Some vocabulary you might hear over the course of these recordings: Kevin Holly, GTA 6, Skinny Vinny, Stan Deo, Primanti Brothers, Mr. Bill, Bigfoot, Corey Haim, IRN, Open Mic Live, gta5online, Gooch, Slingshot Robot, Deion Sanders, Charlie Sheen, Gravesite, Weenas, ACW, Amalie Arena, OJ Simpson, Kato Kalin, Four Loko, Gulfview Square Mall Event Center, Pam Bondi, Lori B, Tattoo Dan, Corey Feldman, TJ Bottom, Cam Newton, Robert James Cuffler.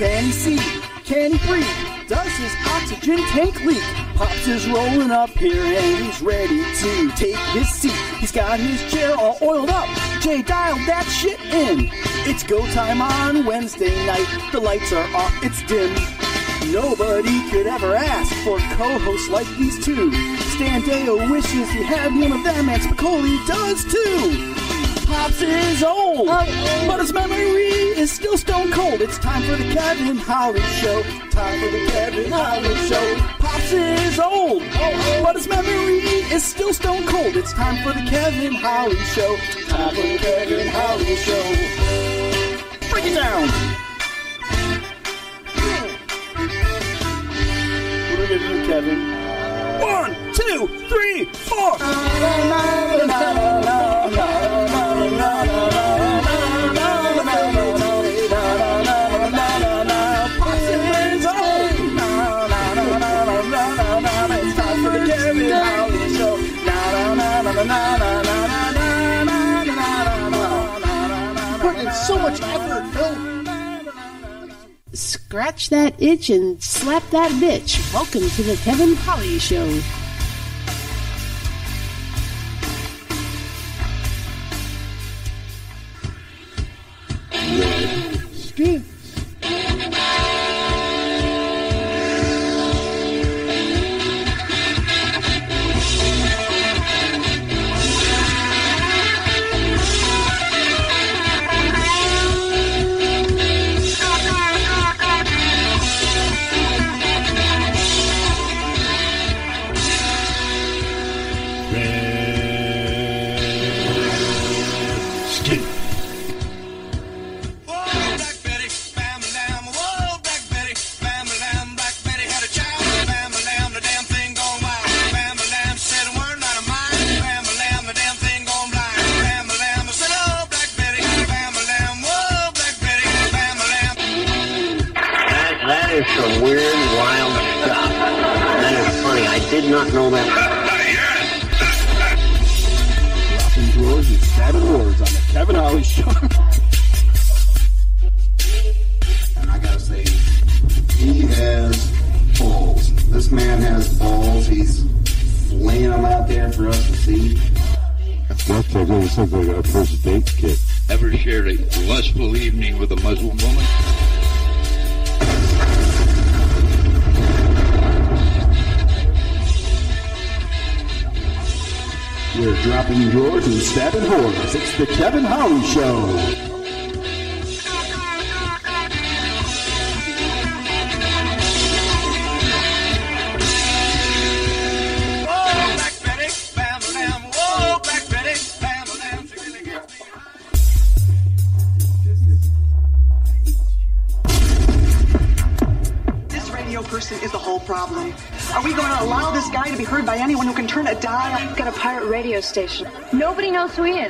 Can he see? Can he breathe? Does his oxygen tank leak? Pops is rolling up here and he's ready to take his seat. He's got his chair all oiled up. Jay dialed that shit in. It's go time on Wednesday night. The lights are off, it's dim. Nobody could ever ask for co-hosts like these two. Stan Deo wishes he had one of them, and Spicoli does too. Pops is old, but his memory is still stone cold. It's time for the Kevin Holly Show. Time for the Kevin Holly Show. Pops is old, but his memory is still stone cold. It's time for the Kevin Holly Show. Time for the Kevin Holly Show. Break it down. What are we going to do, Kevin? 1, 2, 3, 4. Putting in so much effort, Bill. Scratch that itch and slap that bitch. Welcome to the Kevin Holly Show. Good. It's the Kevin Holly Show. By anyone who can turn a dial. He's got a pirate radio station. Nobody knows who he is.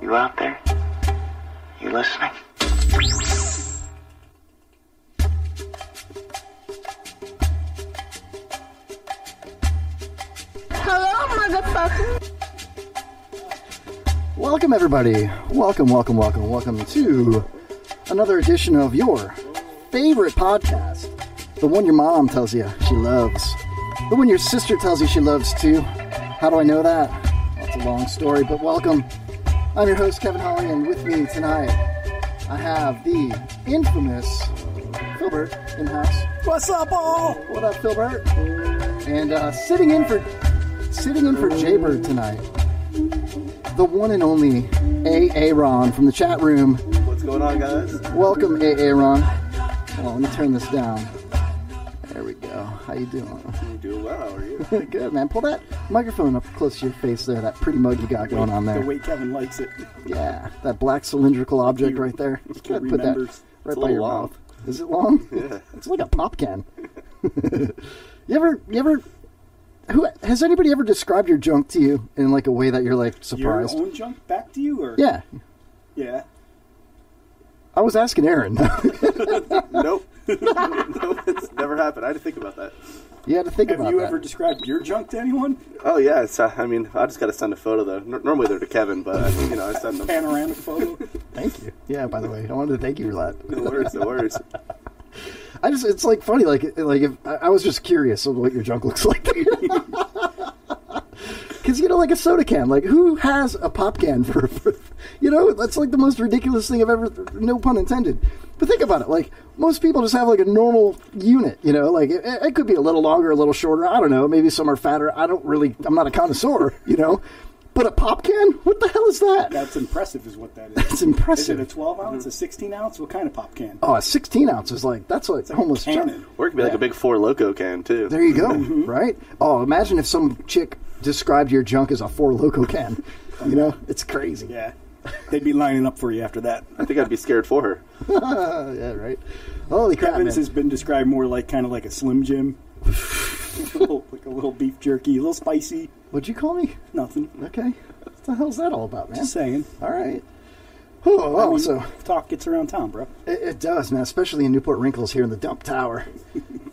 You out there? You listening? Hello, motherfucker. Welcome, everybody. Welcome to another edition of your favorite podcast. The one your mom tells you she loves. The one your sister tells you she loves, too. How do I know that? Well, it's a long story, but welcome. I'm your host, Kevin Holly, and with me tonight, I have the infamous Philbert in-house. What's up, all? What up, Philbert? And sitting in for Jaybird tonight, the one and only A-Aron from the chat room. What's going on, guys? Welcome, A-Aron. Hold on, let me turn this down. How you doing? I'm doing well. How are you? Good, man. Pull that microphone up close to your face there. That pretty mug you got going on there. The way Kevin likes it. Yeah, that black cylindrical object right there. Just put that right by your mouth. Is it long? Yeah. It's like a pop can. You ever? Who has anybody ever described your junk to you in like a way that you're like surprised? Your own junk back to you, or yeah. I was asking Aaron. Nope. No, it's never happened. I had to think about that. You had to think about that. Have you ever described your junk to anyone? Oh, yeah. It's, I mean, I just got to send a photo, though. Normally they're to Kevin, but, you know, I send them. Panoramic photo. Thank you. Yeah, by the way, I wanted to thank you for that. No worries, no worries. I just, it's, like, funny. Like if I was just curious of what your junk looks like. Because, you know, like a soda can. Like, who has a pop can for, you know, that's like the most ridiculous thing I've ever, no pun intended. But think about it. Like, most people just have, like, a normal unit, you know? Like, it could be a little longer, a little shorter. I don't know. Maybe some are fatter. I'm not a connoisseur, you know? But a pop can? What the hell is that? That's impressive is what that is. That's impressive. Is it a 12-ounce, mm-hmm. a 16-ounce? What kind of pop can? Oh, a 16-ounce is like, that's like almost cannon. Or it could be like a big Four Loco can, too. There you go, right? Oh, imagine if some chick described your junk as a Four Loco can. You know, it's crazy. Yeah, they'd be lining up for you after that. I think I'd be scared for her. Yeah, right. Holy crap, Kevin's has been described more like kind of like a Slim Jim, like a little beef jerky, a little spicy. What'd you call me? Nothing. Okay. What the hell's that all about, man? Just saying. All right. Oh, I mean, so talk gets around town, bro. It does, man. Especially in Newport Wrinkles here in the Dump Tower.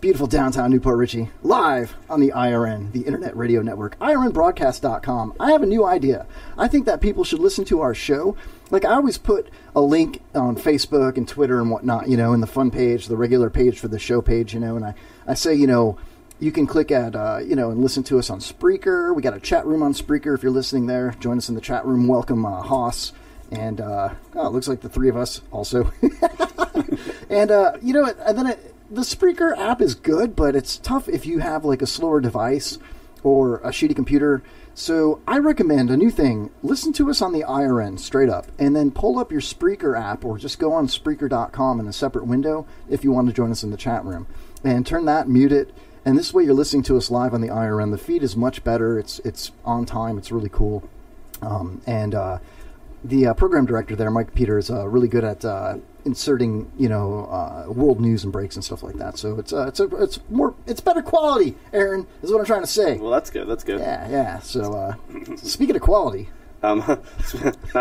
Beautiful downtown Newport Richey, live on the IRN, the Internet Radio Network, irnbroadcast.com. I have a new idea. I think that people should listen to our show. Like, I always put a link on Facebook and Twitter and whatnot, you know, in the fun page, the regular page for the show page, you know, and I say, you know, you can click at, you know, and listen to us on Spreaker. We got a chat room on Spreaker if you're listening there. Join us in the chat room. Welcome, Hoss. And, it looks like the three of us also. And, you know, and then the Spreaker app is good, but it's tough if you have like a slower device or a shitty computer. So I recommend a new thing. Listen to us on the IRN straight up and then pull up your Spreaker app or just go on Spreaker.com in a separate window if you want to join us in the chat room. And turn that, mute it. And this way you're listening to us live on the IRN. The feed is much better. It's on time. It's really cool. The program director there, Mike Peter, is really good at inserting, you know, world news and breaks and stuff like that. So it's better quality. Aaron is what I'm trying to say. Well, that's good. That's good. Yeah. So speaking of quality, not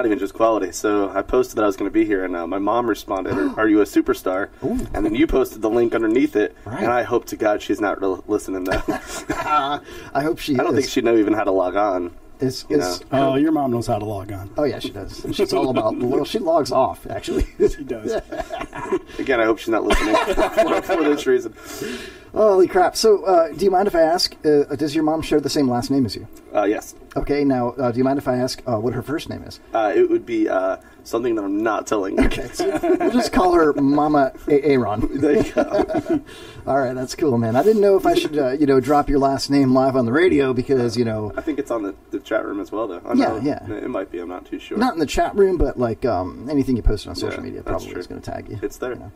even just quality. So I posted that I was going to be here, and my mom responded, "Are you a superstar?" Ooh. And then you posted the link underneath it, right. And I hope to God she's not listening though. I hope she. I don't think she know even how to log on. Your mom knows how to log on. Oh, yeah, she does. She's all about... Well, she logs off, actually. She does. Again, I hope she's not listening for this reason. Holy crap. So, do you mind if I ask, does your mom share the same last name as you? Yes. Okay, now, do you mind if I ask what her first name is? It would be something that I'm not telling you. Okay, so we'll just call her Mama A-Aron. There you go. All right, that's cool, man. I didn't know if I should, drop your last name live on the radio because, you know... I think it's on the chat room as well, though. Yeah. It might be. I'm not too sure. Not in the chat room, but, like, anything you post on social media probably is going to tag you. It's there. You know?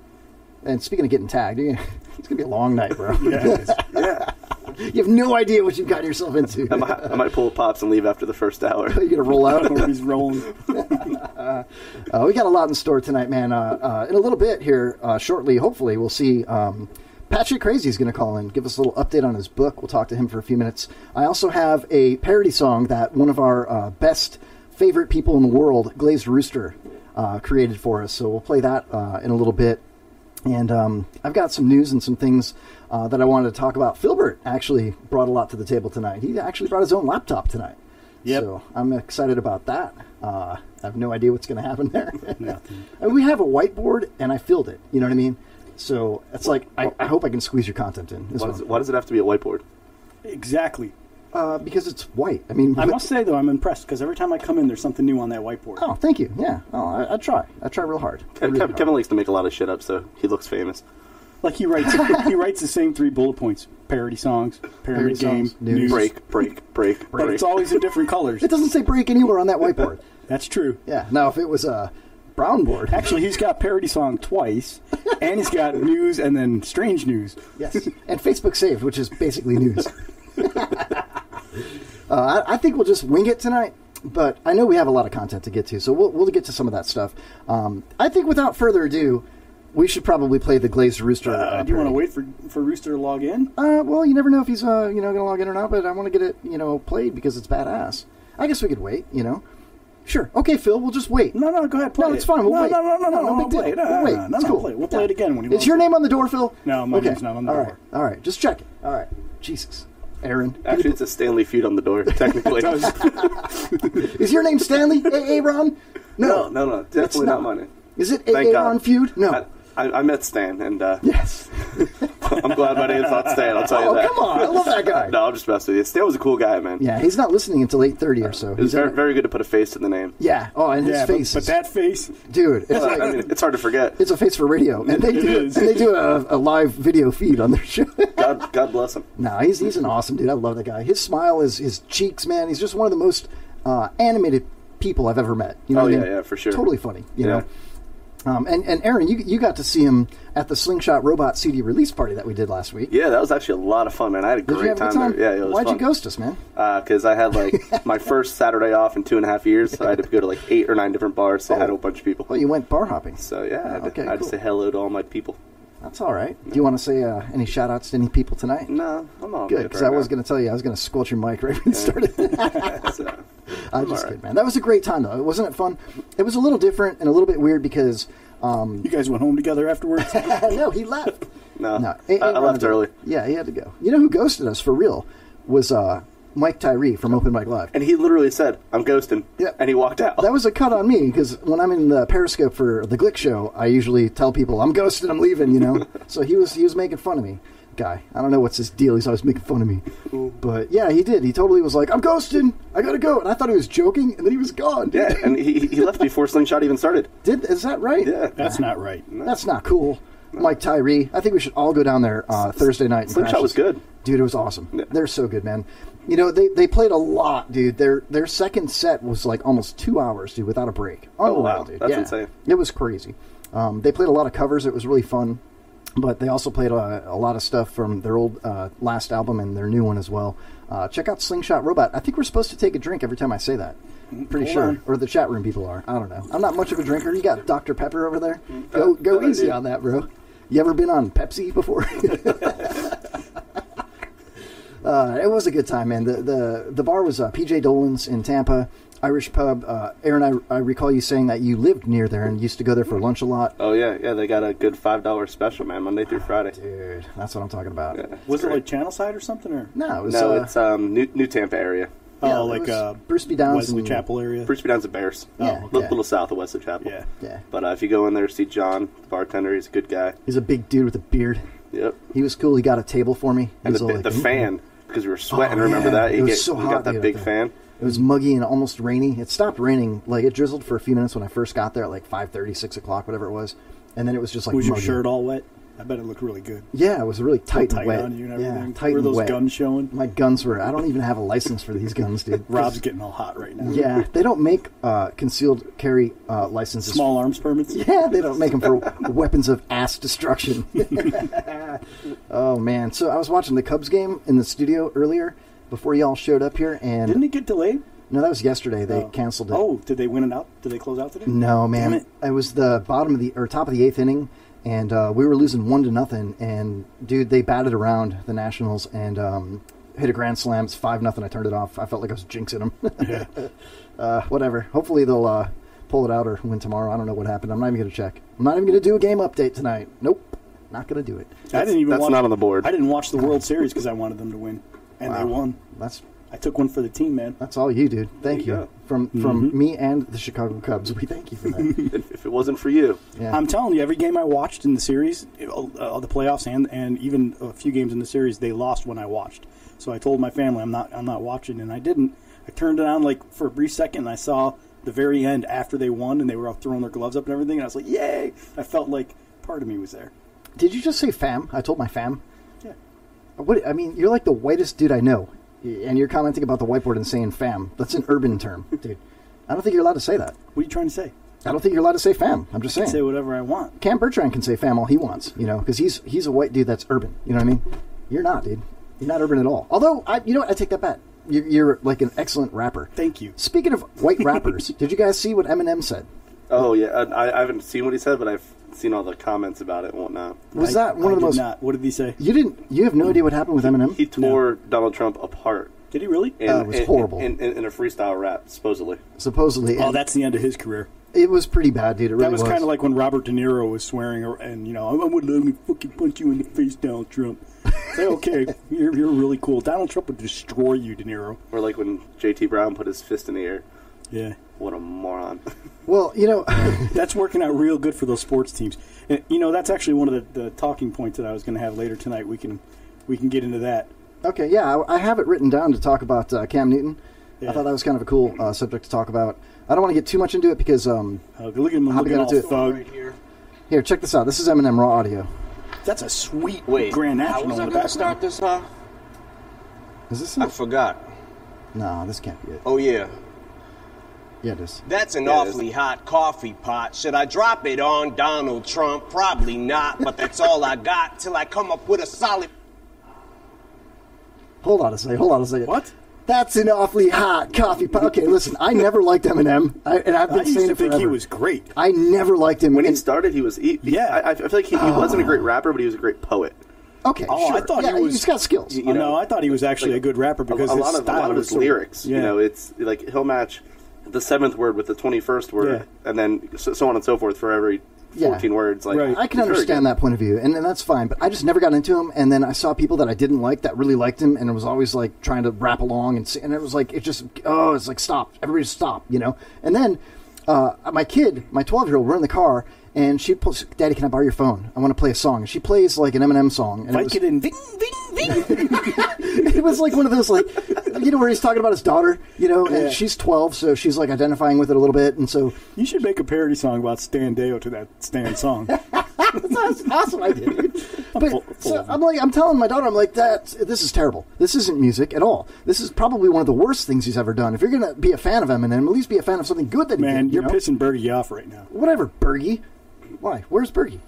And speaking of getting tagged, it's going to be a long night, bro. Yeah. You have no idea what you've gotten yourself into. I might pull pops and leave after the first hour. You're going to roll out? Or he's rolling. We got a lot in store tonight, man. In a little bit here, shortly, hopefully, we'll see... Patrick Crazy is going to call in, give us a little update on his book. We'll talk to him for a few minutes. I also have a parody song that one of our best favorite people in the world, Glazed Rooster, created for us. So we'll play that in a little bit. And I've got some news and some things that I wanted to talk about. Philbert actually brought a lot to the table tonight. He actually brought his own laptop tonight. Yep. So I'm excited about that. I have no idea what's going to happen there. And we have a whiteboard, and I filled it. You know what I mean? So it's like, I hope I can squeeze your content in. Why does it have to be a whiteboard? Exactly. Because it's white. I mean, I must say, though, I'm impressed because every time I come in, there's something new on that whiteboard. Oh, thank you. Yeah. Oh, I try real hard. Kevin likes to make a lot of shit up, so he looks famous. Like he writes the same three bullet points: parody songs, parody game, songs, news. break. But it's always in different colors. It doesn't say break anywhere on that whiteboard. That's true. Yeah. Now, if it was brown board. Actually, he's got parody song twice, and he's got news and then strange news. Yes, and Facebook saved, which is basically news. I think we'll just wing it tonight, but I know we have a lot of content to get to, so we'll get to some of that stuff. I think without further ado, we should probably play the Glazed Rooster. Do you want to wait for Rooster to log in? Well, you never know if he's going to log in or not, but I want to get it played because it's badass. I guess we could wait. Sure. Okay, Phil, we'll just wait. No, no, go ahead, play. No, it's fine. We'll wait. No, no big deal. We'll wait. No, it's cool. We'll play it again when you want. Is your name on the door, Phil? No, my name's not on the door. All right, just check it. All right. Jesus. Aaron. Actually, it's a Stanley feud on the door, technically. Is your name Stanley? A-Aron? No. No, definitely not my name. Is it A-Aron feud? No. I met Stan, and yes, I'm glad my name's not Stan. I'll tell you that. Oh, come on! I love that guy. No, I'm just messing with you. Stan was a cool guy, man. Yeah, he's not listening until 8:30 or so. It was very, very good to put a face to the name. Yeah. Oh, and his face. But that face, dude. It's like, I mean, it's hard to forget. It's a face for radio, and they do. And they do a live video feed on their show. God bless him. No, he's an awesome dude. I love that guy. His smile is his cheeks, man. He's just one of the most animated people I've ever met. You know what I mean? Yeah, for sure. Totally funny. You know. And Aaron, you got to see him at the Slingshot Robot CD release party that we did last week. Yeah, that was actually a lot of fun, man. I had a great time there. Yeah, it was Why'd you ghost us, man? Because I had, like, my first Saturday off in 2.5 years. So I had to go to, like, 8 or 9 different bars. So I had a whole bunch of people. Well, you went bar hopping. So, yeah, I had to say hello to all my people. That's all right. Do you want to say any shout-outs to any people tonight? No, I'm all good. Because I was going to tell you, I was going to squelch your mic right when you started. So, I'm just kidding, man. That was a great time, though. Wasn't it fun? It was a little different and a little bit weird because... you guys went home together afterwards? No, he left. No, I left early. Yeah, he had to go. You know who ghosted us for real was... Mike Tyree from Open Mic Live. And he literally said, I'm ghosting. Yeah. And he walked out. That was a cut on me, because when I'm in the Periscope for the Glick show, I usually tell people, I'm ghosting, I'm leaving, you know? So he was making fun of me. Guy. I don't know what's his deal. He's always making fun of me. But yeah, he did. He totally was like, I'm ghosting. I gotta go. And I thought he was joking, and then he was gone. Dude. Yeah, and he left before Slingshot even started. Is that right? Yeah. That's not right. No. That's not cool. No. Mike Tyree. I think we should all go down there Thursday night. Slingshot was good. Dude, it was awesome. Yeah. They're so good, man. You know, they played a lot, dude. Their second set was like almost 2 hours, dude, without a break. Unreal, dude. That's insane. It was crazy. They played a lot of covers. It was really fun. But they also played a lot of stuff from their old last album and their new one as well. Check out Slingshot Robot. I think we're supposed to take a drink every time I say that. Pretty sure. Or the chat room people are. I don't know. I'm not much of a drinker. You got Dr. Pepper over there? Go easy on that, bro. You ever been on Pepsi before? It was a good time, man. The bar was PJ Dolan's in Tampa, Irish Pub. Aaron, I recall you saying that you lived near there and used to go there for lunch a lot. Oh, yeah. They got a good $5 special, man, Monday through Friday. Dude, that's what I'm talking about. Yeah, was it like Channelside or something? Or? No, it was... No, it's New Tampa area. Yeah, like Bruce B. Downs Wesley Chapel area? Bruce B. Downs and Bears. Oh, yeah, okay. A little south of Wesley Chapel. Yeah. But if you go in there, see John, the bartender. He's a good guy. He's a big dude with a beard. Yep. He was cool. He got a table for me. And the fan... Because we were sweating, remember that? It was so hot. You got that big fan. It was muggy and almost rainy. It stopped raining. Like, it drizzled for a few minutes when I first got there at, like, 5:30, 6 o'clock, whatever it was. And then it was just, like, muggy. Was your shirt all wet? I bet it looked really good. Yeah, it was really tight and wet. Tight on you and everything. Yeah, tight and wet. Were those guns showing? My guns were. I don't even have a license for these guns, dude. Rob's getting all hot right now. Yeah, they don't make concealed carry licenses. Small arms permits? Yeah, they don't make them for weapons of ass destruction. Oh, man. So I was watching the Cubs game in the studio earlier before y'all showed up here. And didn't it get delayed? No, that was yesterday. They canceled it. Oh, did they win it out? Did they close out today? No, man. Damn it. It was the top of the 8th inning. And we were losing 1-0, and, dude, they batted around the Nationals and hit a grand slam. It's 5-0. I turned it off. I felt like I was jinxing them. Whatever. Hopefully they'll pull it out or win tomorrow. I don't know what happened. I'm not even going to check. I'm not even going to do a game update tonight. Nope. Not going to do it. That's not on the board. I didn't watch the World Series because I wanted them to win, and they won. I took one for the team, man. That's all you, dude. Thank you. From me and the Chicago Cubs, we thank you for that. If it wasn't for you. Yeah. I'm telling you, every game I watched in the series, the playoffs and even a few games in the series, they lost when I watched. So I told my family, I'm not watching, and I didn't. I turned it on like for a brief second, and I saw the very end after they won, and they were all throwing their gloves up and everything, and I was like, yay! I felt like part of me was there. Did you just say fam? I told my fam. Yeah. What? I mean, you're like the whitest dude I know. And you're commenting about the whiteboard and saying fam. That's an urban term, dude. I don't think you're allowed to say that. What are you trying to say? I don't think you're allowed to say fam. I'm just saying. I can say whatever I want. Cam Bertrand can say fam all he wants, you know, because he's a white dude that's urban. You know what I mean? You're not, dude. You're not urban at all. Although, you know what? I take that back. You're like an excellent rapper. Thank you. Speaking of white rappers, did you guys see what Eminem said? Oh, yeah. I haven't seen what he said, but I've seen all the comments about it and whatnot. Was that one of the most... Not. What did he say? You have no idea what happened with Eminem? He tore Donald Trump apart. Did he really? And, it was horrible. In a freestyle rap, supposedly. Supposedly. Oh, that's the end of his career. It was pretty bad, dude. It really was. That was kind of like when Robert De Niro was swearing, and, you know, I wouldn't let me fucking punch you in the face, Donald Trump. Say, okay, you're really cool. Donald Trump would destroy you, De Niro. Or like when J.T. Brown put his fist in the air. Yeah. What a moron. Well, you know, that's working out real good for those sports teams. And, you know, that's actually one of the talking points that I was going to have later tonight. We can get into that. Okay, yeah, I have it written down to talk about Cam Newton. Yeah. I thought that was kind of a cool subject to talk about. I don't want to get too much into it because look at him looking all thug right here. Here, check this out. This is Eminem Raw Audio. That's a sweet Grand National. How was I going to start this off? Is this? I forgot. No, this can't be it. Oh yeah. Yeah, it is. That's an awfully hot coffee pot. Should I drop it on Donald Trump? Probably not, but that's all I got till I come up with a solid... Hold on a second. What? That's an awfully hot coffee pot. Okay, listen, I never liked Eminem, and I've been saying it forever. I used to think he was great. I never liked him. When he started, he was... I feel like he wasn't a great rapper, but he was a great poet. Okay, sure. I thought he was, he's got skills. You know, I thought he was actually a good rapper because a lot of his lyrics, you know, it's like he'll match... the 7th word with the 21st word, and then so on and so forth for every 14 words. Like, right. I can understand that point of view, and that's fine, but I just never got into him, and then I saw people that I didn't like that really liked him, and it was always, like, trying to rap along, and it was like, it just, it's like, stop. Everybody stop, you know? And then my 12-year-old, we're in the car, and she pulls, Daddy, can I borrow your phone? I want to play a song. And she plays, like, an Eminem song. And it in, ding, ding, ding. It was, like, one of those, like... You know, where he's talking about his daughter, you know, and she's 12, so she's, like, identifying with it a little bit, and so... You should make a parody song about Stan Deo to that Stan song. That's an awesome idea, dude. But, so, I'm telling my daughter, I'm like, this is terrible. This isn't music at all. This is probably one of the worst things he's ever done. If you're going to be a fan of Eminem, at least be a fan of something good that he did. Man, you're pissing Bergie off right now. Whatever, Bergie. Why? Where's Bergie?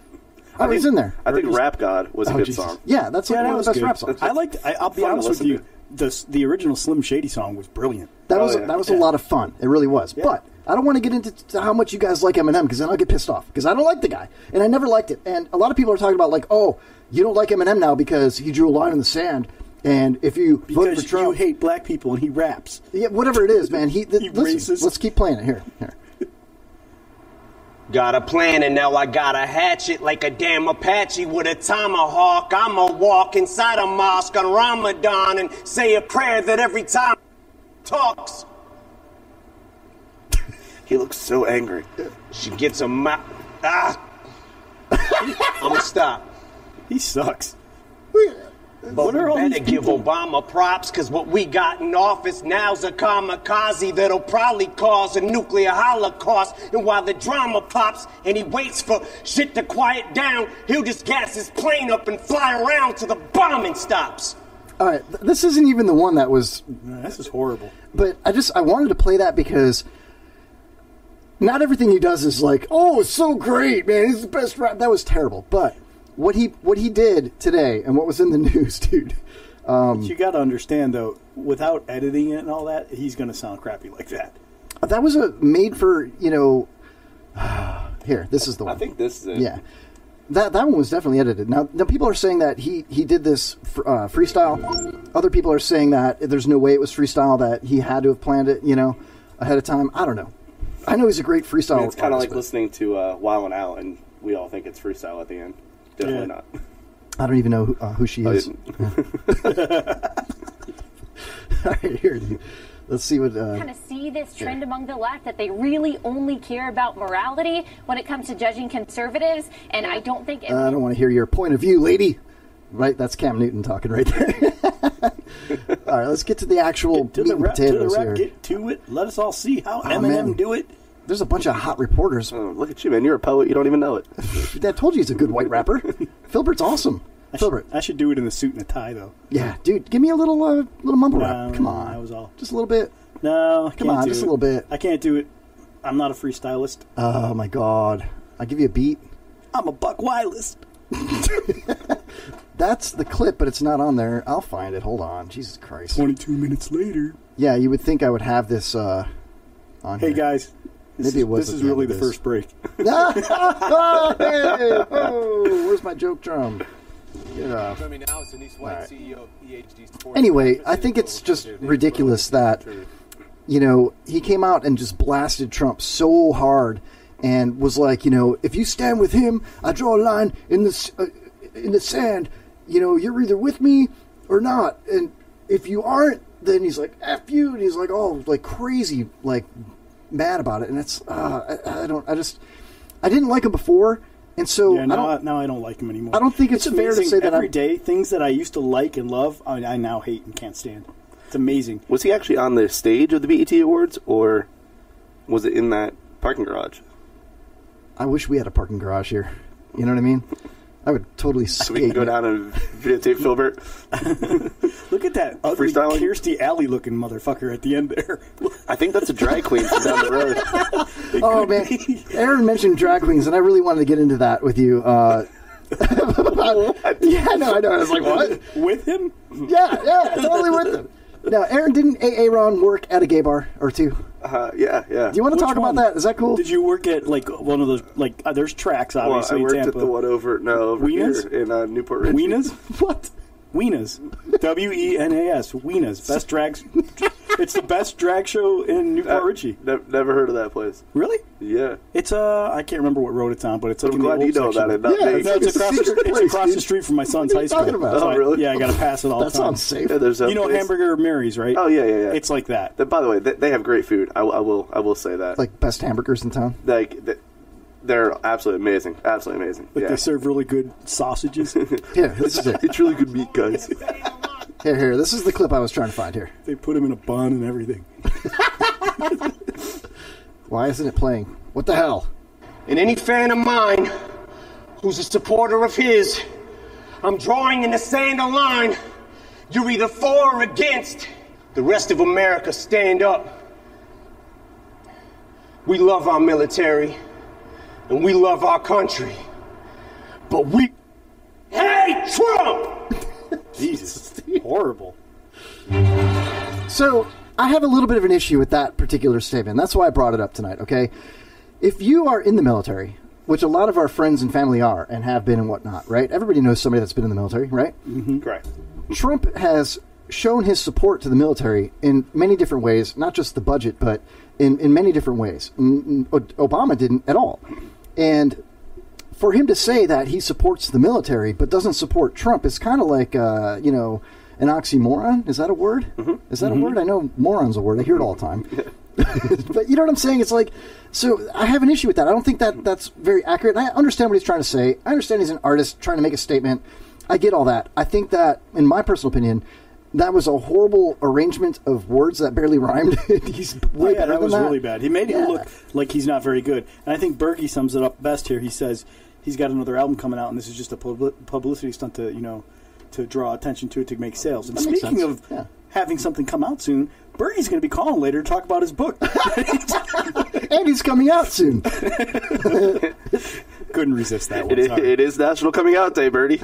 I was in there. I think Rap God was a good song. Yeah, that's one of the best rap songs. I liked... I'll be honest with you. The original Slim Shady song was brilliant. That was a lot of fun. It really was. Yeah. But I don't want to get into how much you guys like Eminem because then I'll get pissed off because I don't like the guy. And I never liked it. And a lot of people are talking about like, oh, you don't like Eminem now because he drew a line in the sand. And if you vote for Trump... you hate black people and he raps. Yeah, whatever it is, man. Listen, let's keep playing it. Here. Got a plan and now I got a hatchet like a damn Apache with a tomahawk. I'ma walk inside a mosque on Ramadan and say a prayer that every time talks. He looks so angry. She gets a mop. I'ma stop. He sucks. But we better give Obama props, because what we got in office now's a kamikaze that'll probably cause a nuclear holocaust. And while the drama pops and he waits for shit to quiet down, he'll just gas his plane up and fly around till the bombing stops. All right, this isn't even the one that was... No, this is horrible. But I wanted to play that because... Not everything he does is like, oh, it's so great, man, he's the best rap. That was terrible, but... What he did today and what was in the news, dude. But you got to understand, though, without editing it and all that, he's going to sound crappy like that. That was a made for, you know... Here, this is the one. I think this is it. Yeah. That one was definitely edited. Now people are saying that he did this freestyle. Other people are saying that there's no way it was freestyle, that he had to have planned it, you know, ahead of time. I don't know. I know he's a great freestyle. I mean, it's kind of like listening to Wild'n Out, and we all think it's freestyle at the end. Definitely not. I don't even know who she is. All right, here. Let's see what... kind of see this trend among the left that they really only care about morality when it comes to judging conservatives, and I don't think... I don't want to hear your point of view, lady. Right, that's Cam Newton talking right there. All right, let's get to the actual meat and potatoes here. Get to it. Let us all see how Eminem do it. There's a bunch of hot reporters. Oh, look at you, man. You're a poet. You don't even know it. I told you he's a good white rapper. Philbert's awesome. Philbert. I should do it in a suit and a tie, though. Yeah, dude. Give me a little mumble rap. Come on. That was all. Just a little bit. No, come on. Just a little bit. I can't do it. I'm not a freestylist. Oh, my God. I'll give you a beat. I'm a Buck Wylist. That's the clip, but it's not on there. I'll find it. Hold on. Jesus Christ. 22 minutes later. Yeah, you would think I would have this on here. Hey, guys. Maybe it was this is really the first break. Hey, where's my joke drum? Anyway, I think it's just ridiculous that, you know, he came out and just blasted Trump so hard and was like, you know, if you stand with him, I draw a line in the sand. You know, you're either with me or not. And if you aren't, then he's like, F you. And he's like, all like crazy, like mad about it. And it's, I didn't like him before. And so yeah, now I don't like him anymore. I don't think it's fair to say that every day things that I used to like and love, I now hate and can't stand. It's amazing. Was he actually on the stage of the BET Awards, or was it in that parking garage? I wish we had a parking garage here. You know what I mean? I would totally skate. So we can go down and videotape Philbert. Look at that ugly Kirstie Alley looking motherfucker at the end there. I think that's a drag queen from down the road. Oh, man. Aaron mentioned drag queens, and I really wanted to get into that with you. Yeah, no, I know. I was like, what? With him? Yeah, yeah, totally with him. Now, Aaron, didn't A-Aron work at a gay bar or two? Yeah, yeah. Do you want to talk about that? Is that cool? Did you work at, like, one of those, like, there's tracks, obviously, in Tampa. I worked at the one over Weenas? Here in Newport Ridge. Weenas? What? Weenas. W-E-N-A-S. Weenas. Best drag... It's the best drag show in Newport Ritchie. Never heard of that place. Really? Yeah. It's I can't remember what road it's on, but it's like in the old section. I'm glad you know that. Yeah, it's across the street from my son's high school. What are you talking about? Oh, really? Yeah, I got to pass it all the time. That sounds safe. You know Hamburger Mary's, right? Oh, yeah, yeah, yeah. It's like that. By the way, they have great food. I will say that. Like best hamburgers in town? Like... They're absolutely amazing. Absolutely amazing. Like yeah. They serve really good sausages. Yeah, this is it. It's really good meat, guys. Here. This is the clip I was trying to find here. They put him in a bun and everything. Why isn't it playing? What the hell? And any fan of mine who's a supporter of his, I'm drawing in the sand a line. You're either for or against. The rest of America, stand up. We love our military. And we love our country, but we hate Trump! Jesus, horrible. So, I have a little bit of an issue with that particular statement. That's why I brought it up tonight, okay? If you are in the military, which a lot of our friends and family are and have been and whatnot, right? Everybody knows somebody that's been in the military, right? Mm-hmm. Correct. Trump has shown his support to the military in many different ways, not just the budget, but in many different ways. Obama didn't at all. And for him to say that he supports the military but doesn't support Trump is kind of like, you know, an oxymoron. Is that a word? Mm-hmm. Is that mm-hmm. a word? I know moron's a word. I hear it all the time. But you know what I'm saying? It's like, so I have an issue with that. I don't think that's very accurate. And I understand what he's trying to say. I understand he's an artist trying to make a statement. I get all that. I think that, in my personal opinion, that was a horrible arrangement of words that barely rhymed. He's way better that was than that. Really bad. He made him look like he's not very good. And I think Berkey sums it up best here. He says he's got another album coming out, and this is just a publicity stunt to to draw attention to it, to make sales. And speaking of having something come out soon, Berkey's going to be calling later to talk about his book. And he's coming out soon. Couldn't resist that one. It is National Coming Out Day, Birdie.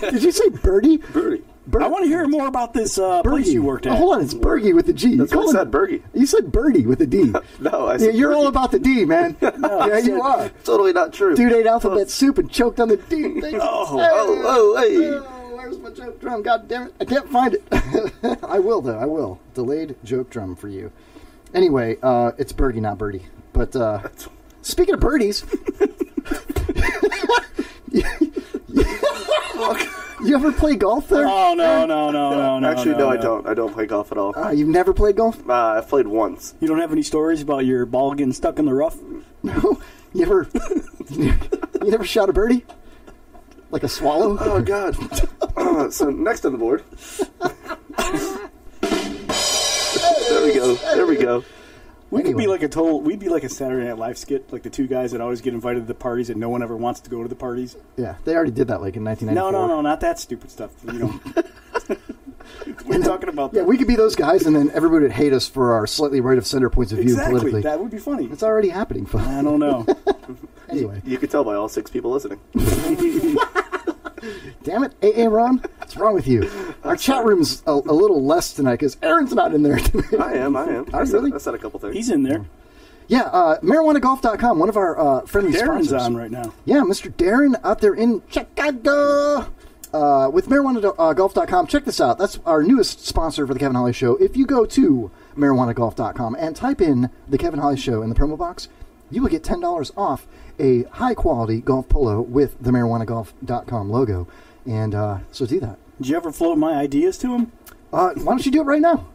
Did you say Birdie? Birdie. I want to hear more about this place you worked at. Oh, hold on, it's Bergie with a G. That's what I said, Bergie. You said Birdie with a D. No, I said you're Bergie. All about the D, man. No, yeah, you are. Totally not true. Dude ate alphabet soup and choked on the D. Oh, where's my joke drum? God damn it. I can't find it. I will, though. I will. Delayed joke drum for you. Anyway, it's Bergie, not Birdie. But speaking of birdies... You ever play golf there? Oh, no. Actually, no, I don't. I don't play golf at all. You've never played golf? I've played once. You don't have any stories about your ball getting stuck in the rough? No? You never shot a birdie? Like a swallow? Oh, God. So, next on the board. There we go. We'd be like a Saturday Night Live skit, like the two guys that always get invited to the parties and no one ever wants to go to the parties. Yeah, they already did that, like in 1994. No, not that stupid stuff. You know, we're talking about. Yeah, we could be those guys, and then everybody would hate us for our slightly right of center points of view politically. That would be funny. It's already happening, folks. I don't know. Anyway, you could tell by all six people listening. Damn it, A-Aron, what's wrong with you? Our chat room's a little less tonight because Aaron's not in there today. I am. I said a couple things. He's in there. Yeah, MarijuanaGolf.com, one of our friendly sponsors. Darren's on right now. Yeah, Mr. Darren out there in Chicago. with MarijuanaGolf.com. Check this out. That's our newest sponsor for the Kevin Holly Show. If you go to MarijuanaGolf.com and type in the Kevin Holly Show in the promo box, you will get $10 off a high-quality golf polo with the MarijuanaGolf.com logo. And so do that. Did you ever float my ideas to him? Why don't you do it right now?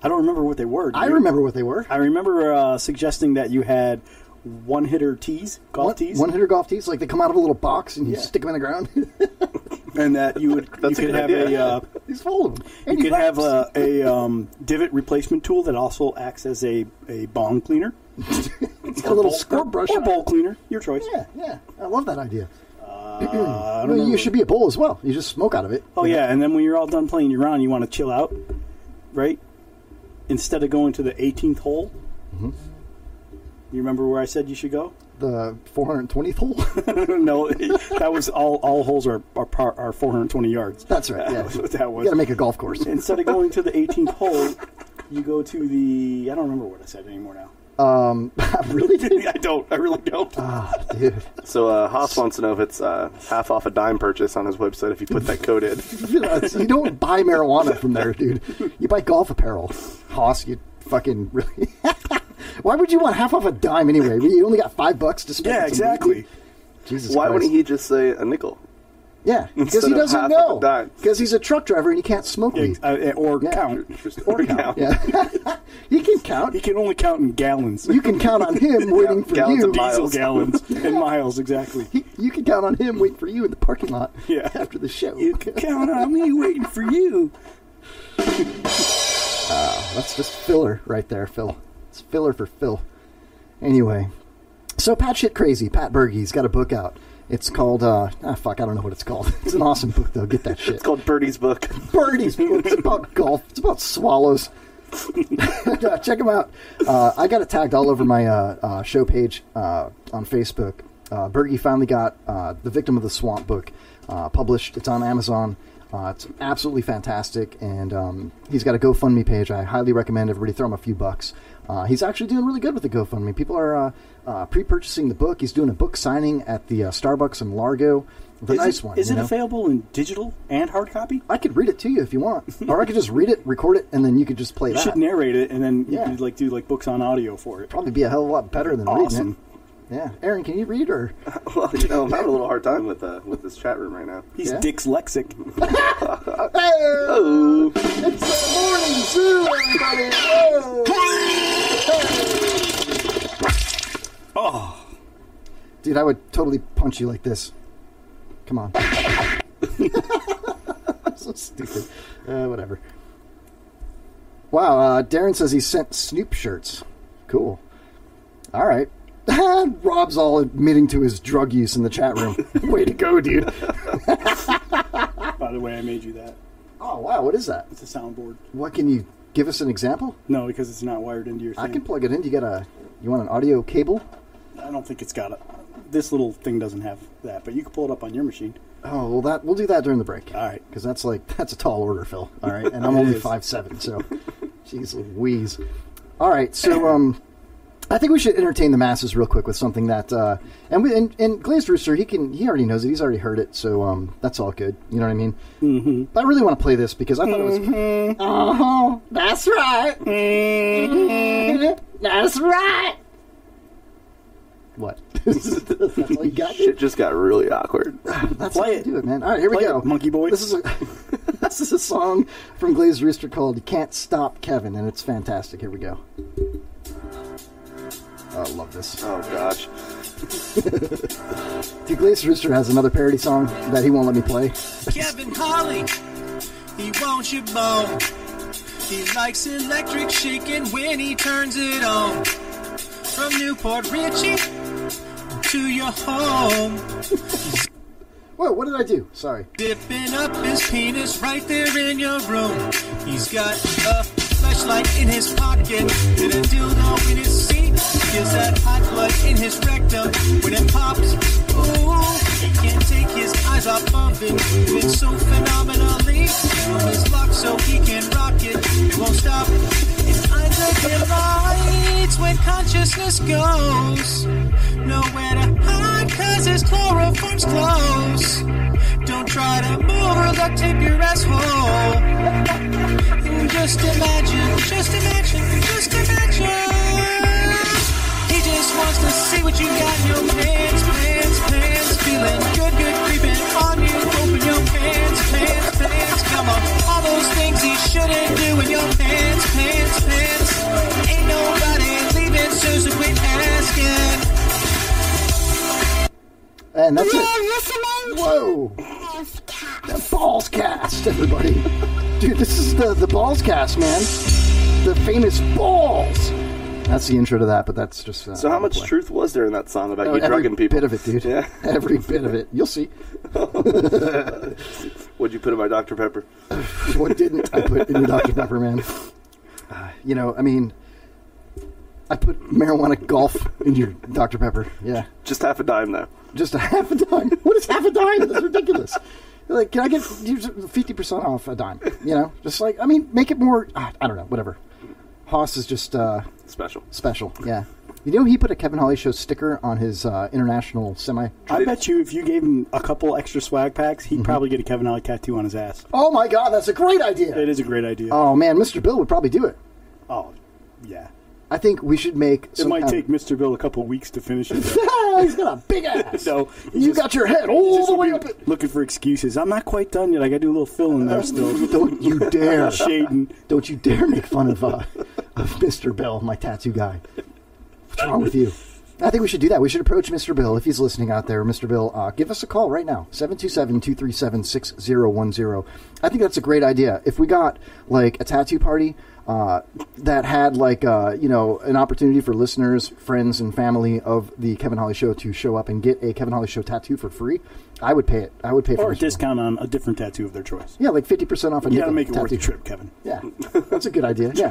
I don't remember what they were. I remember what they were. I remember suggesting that you had one-hitter tees, golf tees. One-hitter golf tees, like they come out of a little box and you stick them in the ground. And that you could have a divot replacement tool that also acts as a bong cleaner. It's got a little scrub brush or bowl cleaner, your choice. Yeah, yeah. I love that idea. You should be a bowl as well. You just smoke out of it. Oh, yeah, and then when you're all done playing your round, you want to chill out, right? Instead of going to the 18th hole, you remember where I said you should go? The 420th hole? No, that was all holes are 420 yards. That's right, yeah. That's what that was. You got to make a golf course. Instead of going to the 18th hole, you go to the... I don't remember what I said anymore now. Really? I really don't. Ah, dude. So Haas wants to know if it's half off a dime purchase on his website if you put that code in. You don't buy marijuana from there, dude. You buy golf apparel. Haas, you fucking really... Why would you want half off a dime anyway? You only got $5 to spend. Yeah, exactly. Jesus Christ. Why wouldn't he just say a nickel? Yeah, because he doesn't know. Because he's a truck driver and he can't smoke weed. Or count. Yeah. He can count. He can only count in gallons. You can count on him waiting for you. Diesel gallons and miles, exactly. You can count on him waiting for you in the parking lot after the show. You can count on me waiting for you. That's just filler right there, Phil. It's filler for Phil. Anyway, so Pat Shit Crazy, Pat Berge's got a book out. It's called, I don't know what it's called. It's an awesome book, though. Get that shit. It's called Birdie's Book. Birdie's Book. It's about golf. It's about swallows. Check them out. I got it tagged all over my show page on Facebook. Berge finally got The Victim of the Swamp book published. It's on Amazon. It's absolutely fantastic, and he's got a GoFundMe page. I highly recommend everybody throw him a few bucks. He's actually doing really good with the GoFundMe. People are pre-purchasing the book. He's doing a book signing at the Starbucks in Largo. Is it available in digital and hard copy? I could read it to you if you want, or I could just read it, record it, and then you could just play that. You should narrate it, and then you could do books on audio for it. Probably be a hell of a lot better than reading it. Yeah, Aaron, can you read or? Well, I'm having a little hard time with this chat room right now. He's dyslexic. Oh, it's the morning zoo, everybody. Oh, dude, I would totally punch you like this. Come on. So stupid. Whatever. Wow, Darren says he sent Snoop shirts. Cool. All right. Rob's all admitting to his drug use in the chat room. Way to go, dude. By the way, I made you that. Oh, wow. What is that? It's a soundboard. What, can you give us an example? No, because it's not wired into your thing. I can plug it in. You want an audio cable? I don't think it's got it. This little thing doesn't have that, but you can pull it up on your machine. Oh, well, we'll do that during the break. All right. Because that's a tall order, Phil. All right. And I'm only 5'7", so jeez Louise. All right. So, I think we should entertain the masses real quick with something that, and Glazed Rooster, he already knows it, he's already heard it, so that's all good. You know what I mean? Mm-hmm. But I really want to play this because I thought it was. Oh, that's right. Mm-hmm. That's right. What? That's all you got? Shit just got really awkward. That's how you do it, man. All right, here we go. Monkey boy. This is a song from Glazed Rooster called "Can't Stop Kevin," and it's fantastic. Here we go. Oh, I love this. Oh, gosh. Dude, Glazed Rooster has another parody song that he won't let me play. Kevin Holly, he wants your bone. He likes electric chicken when he turns it on. From Newport Richie to your home. Whoa, what did I do? Sorry. Dipping up his penis right there in your room. He's got a flashlight in his pocket and a dildo in his seat. Feels that hot blood in his rectum when it pops. Ooh, he can't take his eyes off of it. It's so phenomenally. His lock so he can rock it. It won't stop. It's under the lights when consciousness goes. Nowhere to hide, cause his chloroform's close. Don't try to move or duct tape your asshole. Just imagine, just imagine, just imagine. He just wants to see what you got in your pants, pants, pants. Feeling good, good, creeping on you. Open your pants, pants, pants. Come on, all those things he shouldn't do in your pants, pants, pants. Ain't nobody leaving Susan, we asking. And that's You're it. Listening to Whoa. The Balls Cast, everybody. Dude, this is the Balls Cast, man. The famous balls. That's the intro to that, but that's just... so how much truth was there in that song about you drugging people? Every bit of it, dude. Yeah. Every bit of it. You'll see. What'd you put in my Dr. Pepper? What didn't I put in your Dr. Pepper, man? You know, I mean, I put marijuana golf in your Dr. Pepper, yeah. Just half a dime, though. Just a half a dime? What is half a dime? That's ridiculous. Like, can I get 50% off a dime? You know? Just like, I mean, make it more... I don't know, whatever. Haas is just... special. Special, yeah. You know he put a Kevin Holly Show sticker on his international semi? I bet you if you gave him a couple extra swag packs, he'd probably get a Kevin Holly tattoo on his ass. Oh, my God, that's a great idea. It is a great idea. Oh, man, Mr. Bill would probably do it. Oh, yeah. I think we should make... It might take Mr. Bill a couple weeks to finish it. He's got a big ass. No, you got your head all the way up it. Looking for excuses. I'm not quite done yet. I got to do a little fill in there still. Don't you dare. Shaden. Don't you dare make fun of Mr. Bill, my tattoo guy. What's wrong with you? I think we should do that. We should approach Mr. Bill if he's listening out there. Mr. Bill, give us a call right now. 727-237-6010. I think that's a great idea. If we got, like, a tattoo party... that had, like, you know, an opportunity for listeners, friends, and family of the Kevin Holly Show to show up and get a Kevin Holly Show tattoo for free, I would pay it. I would pay for it. Or a discount on a different tattoo of their choice. Yeah, like 50% off a tattoo. You gotta make it worth the trip, Kevin. Yeah. That's a good idea. Yeah.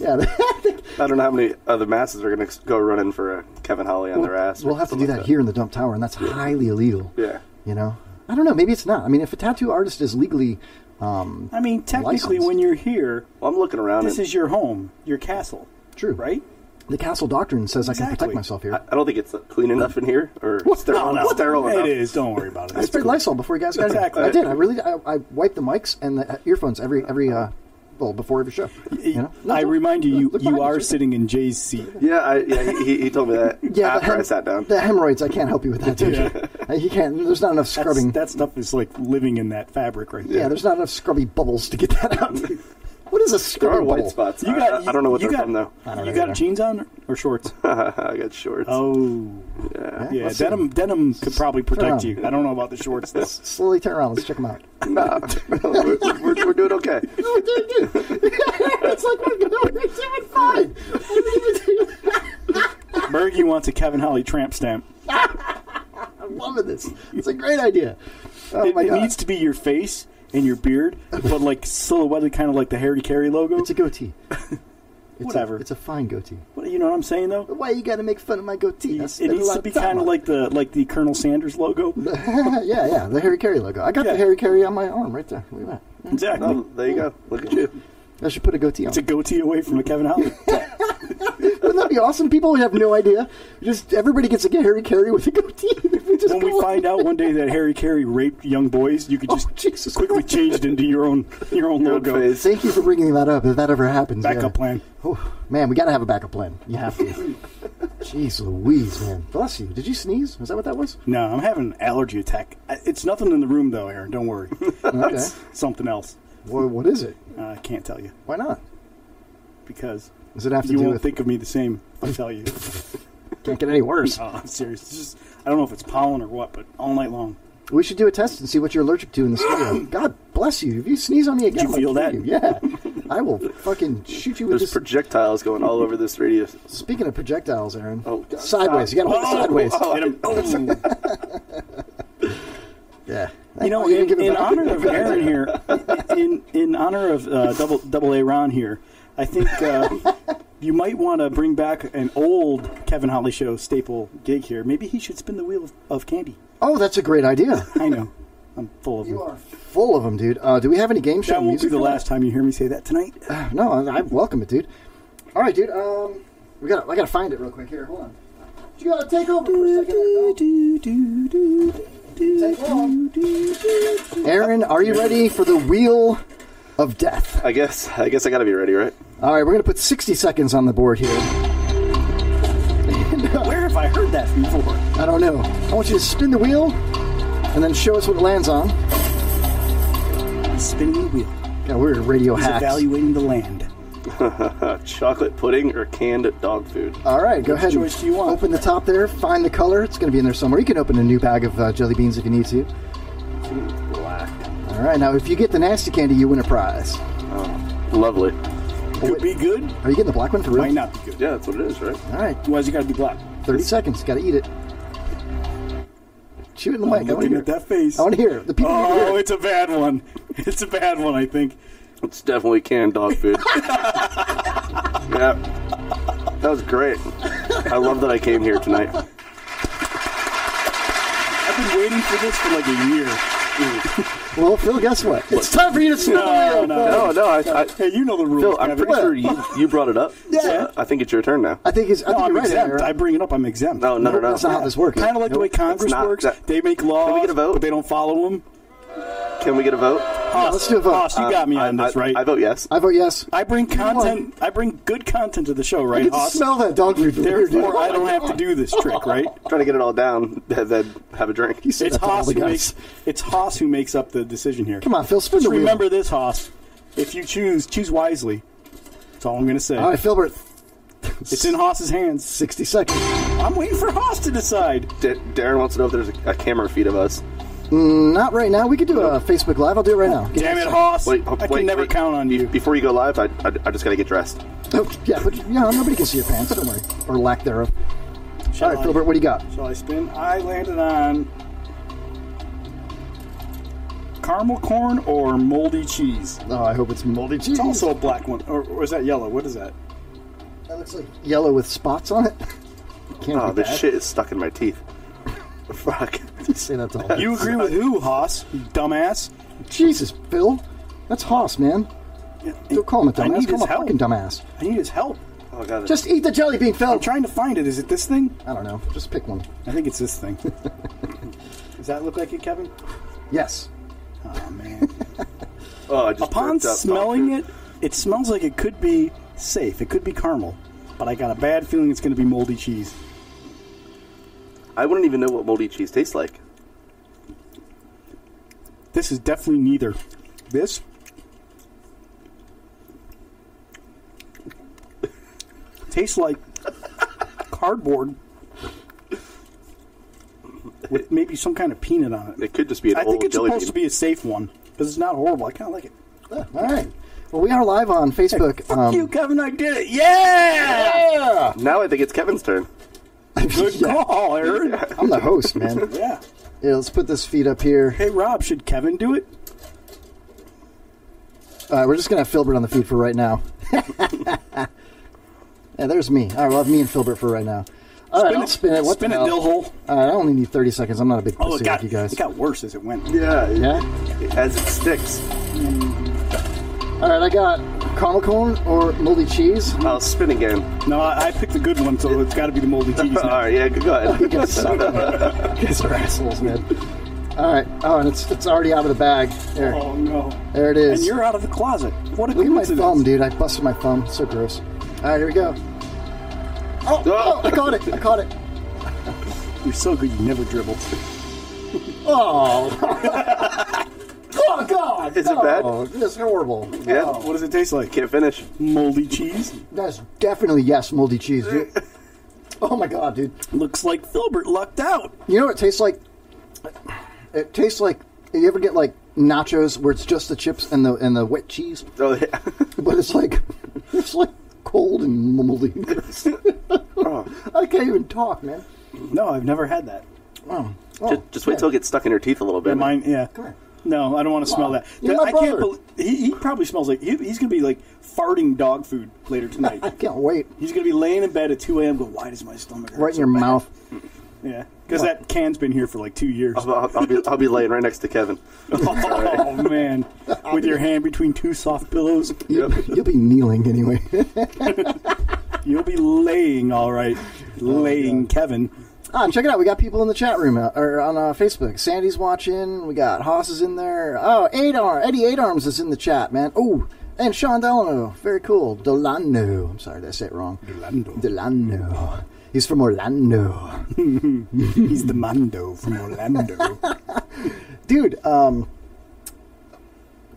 Yeah. I don't know how many other masses are going to go running for a Kevin Holly on their ass. We'll have to do that here in the Dump Tower, and that's highly illegal. Yeah. You know? I don't know. Maybe it's not. I mean, if a tattoo artist is legally... I mean, technically, licensed. When you're here, I'm looking around. This is your home, your castle. True, right? The castle doctrine says exactly. I can protect myself here. I don't think it's clean enough in here, or sterile enough. It is. Don't worry about it. I sprayed Lysol before you guys got here. I did. I really. I wiped the mics and the earphones every well before every show. You know? No, I remind you, you are sitting in Jay's seat. Yeah, he told me that after I sat down. The hemorrhoids, I can't help you with that, dude. Yeah. You can't, there's not enough scrubbing. That stuff is like living in that fabric right there. Yeah, there's not enough scrubby bubbles to get that out. What is a scrubby bubble? White spots. I don't know what they're from, though. You got jeans on or shorts? I got shorts. Oh. Yeah denim could probably protect you. I don't know about the shorts, though. Slowly turn around. Let's check them out. No, we're doing okay. No, dude. It's like we're doing fine. Bergie wants a Kevin Holly tramp stamp. I'm loving this. It's a great idea. Oh, my God. It needs to be your face and your beard, but like silhouetted, kind of like the Harry Carey logo. It's a goatee. Whatever. It's a fine goatee. What, you know what I'm saying, though? Why you got to make fun of my goatee? It needs to be kind of like the Colonel Sanders logo. yeah, the Harry Carey logo. I got the Harry Carey on my arm right there. Look at that. Exactly. No, there you go. Look at you. I should put a goatee on. It's a goatee away from the Kevin Holly. Wouldn't that be awesome? People would have no idea. Just everybody gets a Harry Carey with a goatee. When we find out one day that Harry Carey raped young boys, you could just quickly change it into your own logo. Face. Thank you for bringing that up. If that ever happens, backup plan. Oh, man, we got to have a backup plan. You have to. Jeez Louise, man. Bless you. Did you sneeze? Is that what that was? No, I'm having an allergy attack. It's nothing in the room, though, Aaron. Don't worry. Okay. It's something else. Well, what is it? I can't tell you. Why not? Because does it have to you do won't with... think of me the same if I tell you. Can't get any worse. No, I'm serious. It's just, I don't know if it's pollen or what, but all night long. We should do a test and see what you're allergic to in the studio. God bless you. If you sneeze on me again, did you feel that? You. Yeah. I will fucking shoot you with this. There's projectiles going all over this radio. Speaking of projectiles, Aaron. Oh, God. Sideways. You got to sideways. Yeah. You know, in honor of Aaron here, in honor of double A-Ron here, I think you might want to bring back an old Kevin Holly Show staple gig here. Maybe he should spin the wheel of candy. Oh, that's a great idea. I know. I'm full of them. You are full of them, dude. Do we have any game show music? That won't be the last time you hear me say that tonight. No, I welcome it, dude. All right, dude. I gotta find it real quick here. Hold on. You gotta take over for a second. Take long. Aaron, are you ready for the wheel of death? I guess I gotta be ready, right? All right, we're gonna put 60 seconds on the board here. Where have I heard that before? I don't know. I want you to spin the wheel and then show us what it lands on. Spinning the wheel. Yeah, we're radio hacks. Evaluating the land. Chocolate pudding or canned dog food. All right, go ahead. Which choice do you want? Open the top there. Find the color. It's going to be in there somewhere. You can open a new bag of jelly beans if you need to. Black. All right, now if you get the nasty candy, you win a prize. Oh, lovely. Could be good. Are you getting the black one for real? Might not be good. Yeah, that's what it is, right? All right. Why's it got to be black? 30 seconds. Got to eat it. Shoot in the mic. I'm looking at that face. I want to hear it. The people. Oh, it's a bad one. It's a bad one, I think. It's definitely canned dog food. Yeah. That was great. I love that I came here tonight. I've been waiting for this for like a year. Well, Phil, guess what? It's time for you to spin the wheel. No, hey, you know the rules. Phil, I'm pretty sure you brought it up. Yeah. So I think it's your turn now. I'm right exempt. I bring it up, I'm exempt. No. That's not how this works. Kind of like the way Congress works. They make laws, can we get a vote? But they don't follow them. Can we get a vote? Yeah, let's do a vote. Hoss, you got me on this, right? I vote yes. I vote yes. I bring content. I bring good content to the show, right, Hoss? I can smell that dog food. Therefore, I don't have to do this trick, right? Try to get it all down, then have a drink. It's Hoss who makes up the decision here. Come on, Phil, spin the wheel. Remember this, Hoss. If you choose wisely. That's all I'm going to say. All right, Philbert. It's in Hoss's hands. 60 seconds. I'm waiting for Hoss to decide. Darren wants to know if there's a camera feed of us. Not right now. We could do a Facebook Live. I'll do it right now. Damn it, Hoss! I can never count on you. Before you go live, I just gotta get dressed. Oh, yeah, but nobody can see your pants, don't worry. Or lack thereof. All right, Philbert, what do you got? Shall I spin? I landed on caramel corn or moldy cheese. Oh, I hope it's moldy cheese. It's also a black one. Or is that yellow? What is that? That looks like yellow with spots on it. Oh, this shit is stuck in my teeth. Fuck. Say that to Hoss. You agree with who, Hoss? You dumbass. Jesus, Phil. That's Hoss, man. Yeah, don't call him a dumbass. Fucking dumbass. I need his help. Oh, God. Just eat the jelly bean, Phil. I'm trying to find it. Is it this thing? I don't know. Just pick one. I think it's this thing. Does that look like it, Kevin? Yes. Oh, man. Upon smelling it, it smells like it could be safe. It could be caramel. But I got a bad feeling it's going to be moldy cheese. I wouldn't even know what moldy cheese tastes like. This is definitely neither. This? Tastes like cardboard with maybe some kind of peanut on it. It could just be an old jelly bean. I think it's supposed to be a safe one because it's not horrible. I kind of like it. Yeah, all right. Well, we are live on Facebook. Hey, fuck you, Kevin. I did it. Yeah! Now I think it's Kevin's turn. Good call, Aaron. I'm the host, man. Yeah, let's put this feed up here. Hey, Rob, should Kevin do it? We're just going to have Philbert on the feed for right now. Yeah, there's me. All right, we'll have me and Philbert for right now. All right, I'll spin it. What spin it, dill hole. All right, I only need 30 seconds. I'm not a big pussy like you guys. It got worse as it went. Yeah. As it sticks. All right, I got caramel cone or moldy cheese. I'll spin again. No, I picked the good one, so it's got to be the moldy cheese now. All right, yeah, go ahead. You guys suck, man. You guys are assholes, man. All right. Oh, and it's already out of the bag. There. Oh, no. There it is. And you're out of the closet. What a coincidence. Look at my thumb, dude. I busted my thumb. So gross. All right, here we go. Oh, I caught it. You're so good you never dribble. Oh. Oh, God! Is it bad? It's horrible. Yeah? No. What does it taste like? Can't finish. Moldy cheese? That's definitely, yes, moldy cheese, dude. Oh, my God, dude. Looks like Philbert lucked out. You know what it tastes like? It tastes like... You ever get, like, nachos where it's just the chips and the wet cheese? Oh, yeah. But it's like... It's like cold and moldy. Oh. I can't even talk, man. No, I've never had that. Oh. Just wait till it gets stuck in your teeth a little bit. Yeah, mine, yeah. Come on. No, I don't want to smell that. I can't believe he probably smells like he's going to be like farting dog food later tonight. I can't wait. He's going to be laying in bed at 2 a.m. Going, why does my stomach hurt? Right in your mouth. Yeah, because that can's been here for like 2 years. I'll be laying right next to Kevin. Oh man, with your hand between two soft pillows. You'll be kneeling anyway. You'll be laying, all right. Laying Kevin. Ah, check it out. We got people in the chat room or on Facebook. Sandy's watching. We got Haas is in there. Oh, Eddie Eight Arms is in the chat, man. Oh, and Sean Delano. Very cool. Delano. I'm sorry, did I say it wrong? Delano. He's from Orlando. He's the Mando from Orlando. Dude,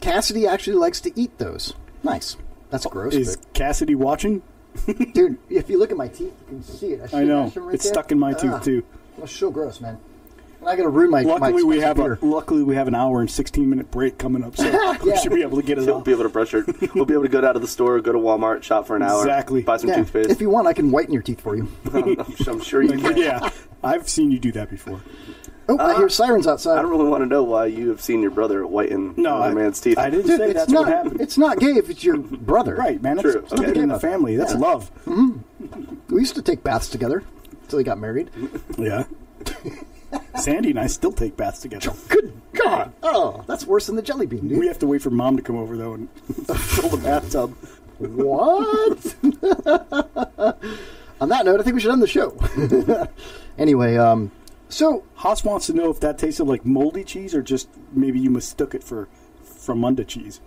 Cassidy actually likes to eat those. Nice. That's gross. Is Cassidy watching? Dude, if you look at my teeth, you can see it. I know. Right it's there. Stuck in my tooth, too. That's so gross, man. And I got to ruin my Luckily, we have an hour and 16-minute break coming up, so we should be able to get it We'll be able to brush her. We'll be able to go down to the store, go to Walmart, shop for an hour. Exactly. Buy some toothpaste. If you want, I can whiten your teeth for you. I'm sure you can. Yeah. I've seen you do that before. Oh, I hear sirens outside. I don't really want to know why you have seen your brother whiten another man's teeth. I didn't say that's what happened. It's not gay if it's your brother. Right, man. True. It's not gay in the family. That's love. Mm-hmm. We used to take baths together until we got married. Yeah. Sandy and I still take baths together. Good God. Oh, that's worse than the jelly bean, dude. We have to wait for Mom to come over, though, and fill the bathtub. What? On that note, I think we should end the show. Anyway, so Haas wants to know if that tasted like moldy cheese or just maybe you mistook it for Fromunda cheese.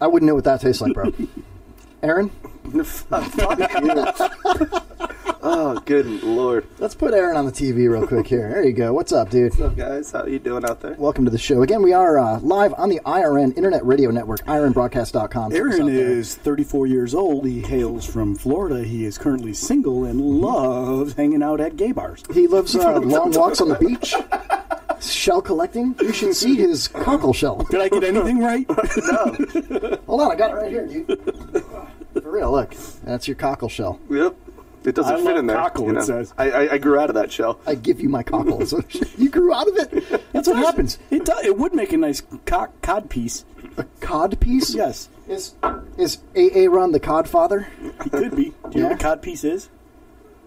I wouldn't know what that tastes like, bro. Aaron? Oh, good Lord. Let's put Aaron on the TV real quick here. There you go. What's up, dude? What's up, guys? How are you doing out there? Welcome to the show. Again, we are live on the IRN Internet Radio Network, irnbroadcast.com. Aaron is 34 years old. He hails from Florida. He is currently single and loves hanging out at gay bars. He loves long walks on the beach. Shell collecting. You should see his cockle shell. Did I get anything right? No. Hold on, I got it right here, dude. For real, look. That's your cockle shell. Yep. It doesn't fit in there. Cockle, you know? It says. I grew out of that shell. I give you my cockle. So you grew out of it. That's what happens. It would make a nice cod piece. A cod piece? Yes. Is A-Aron the cod father? He could be. Do you know what a cod piece is?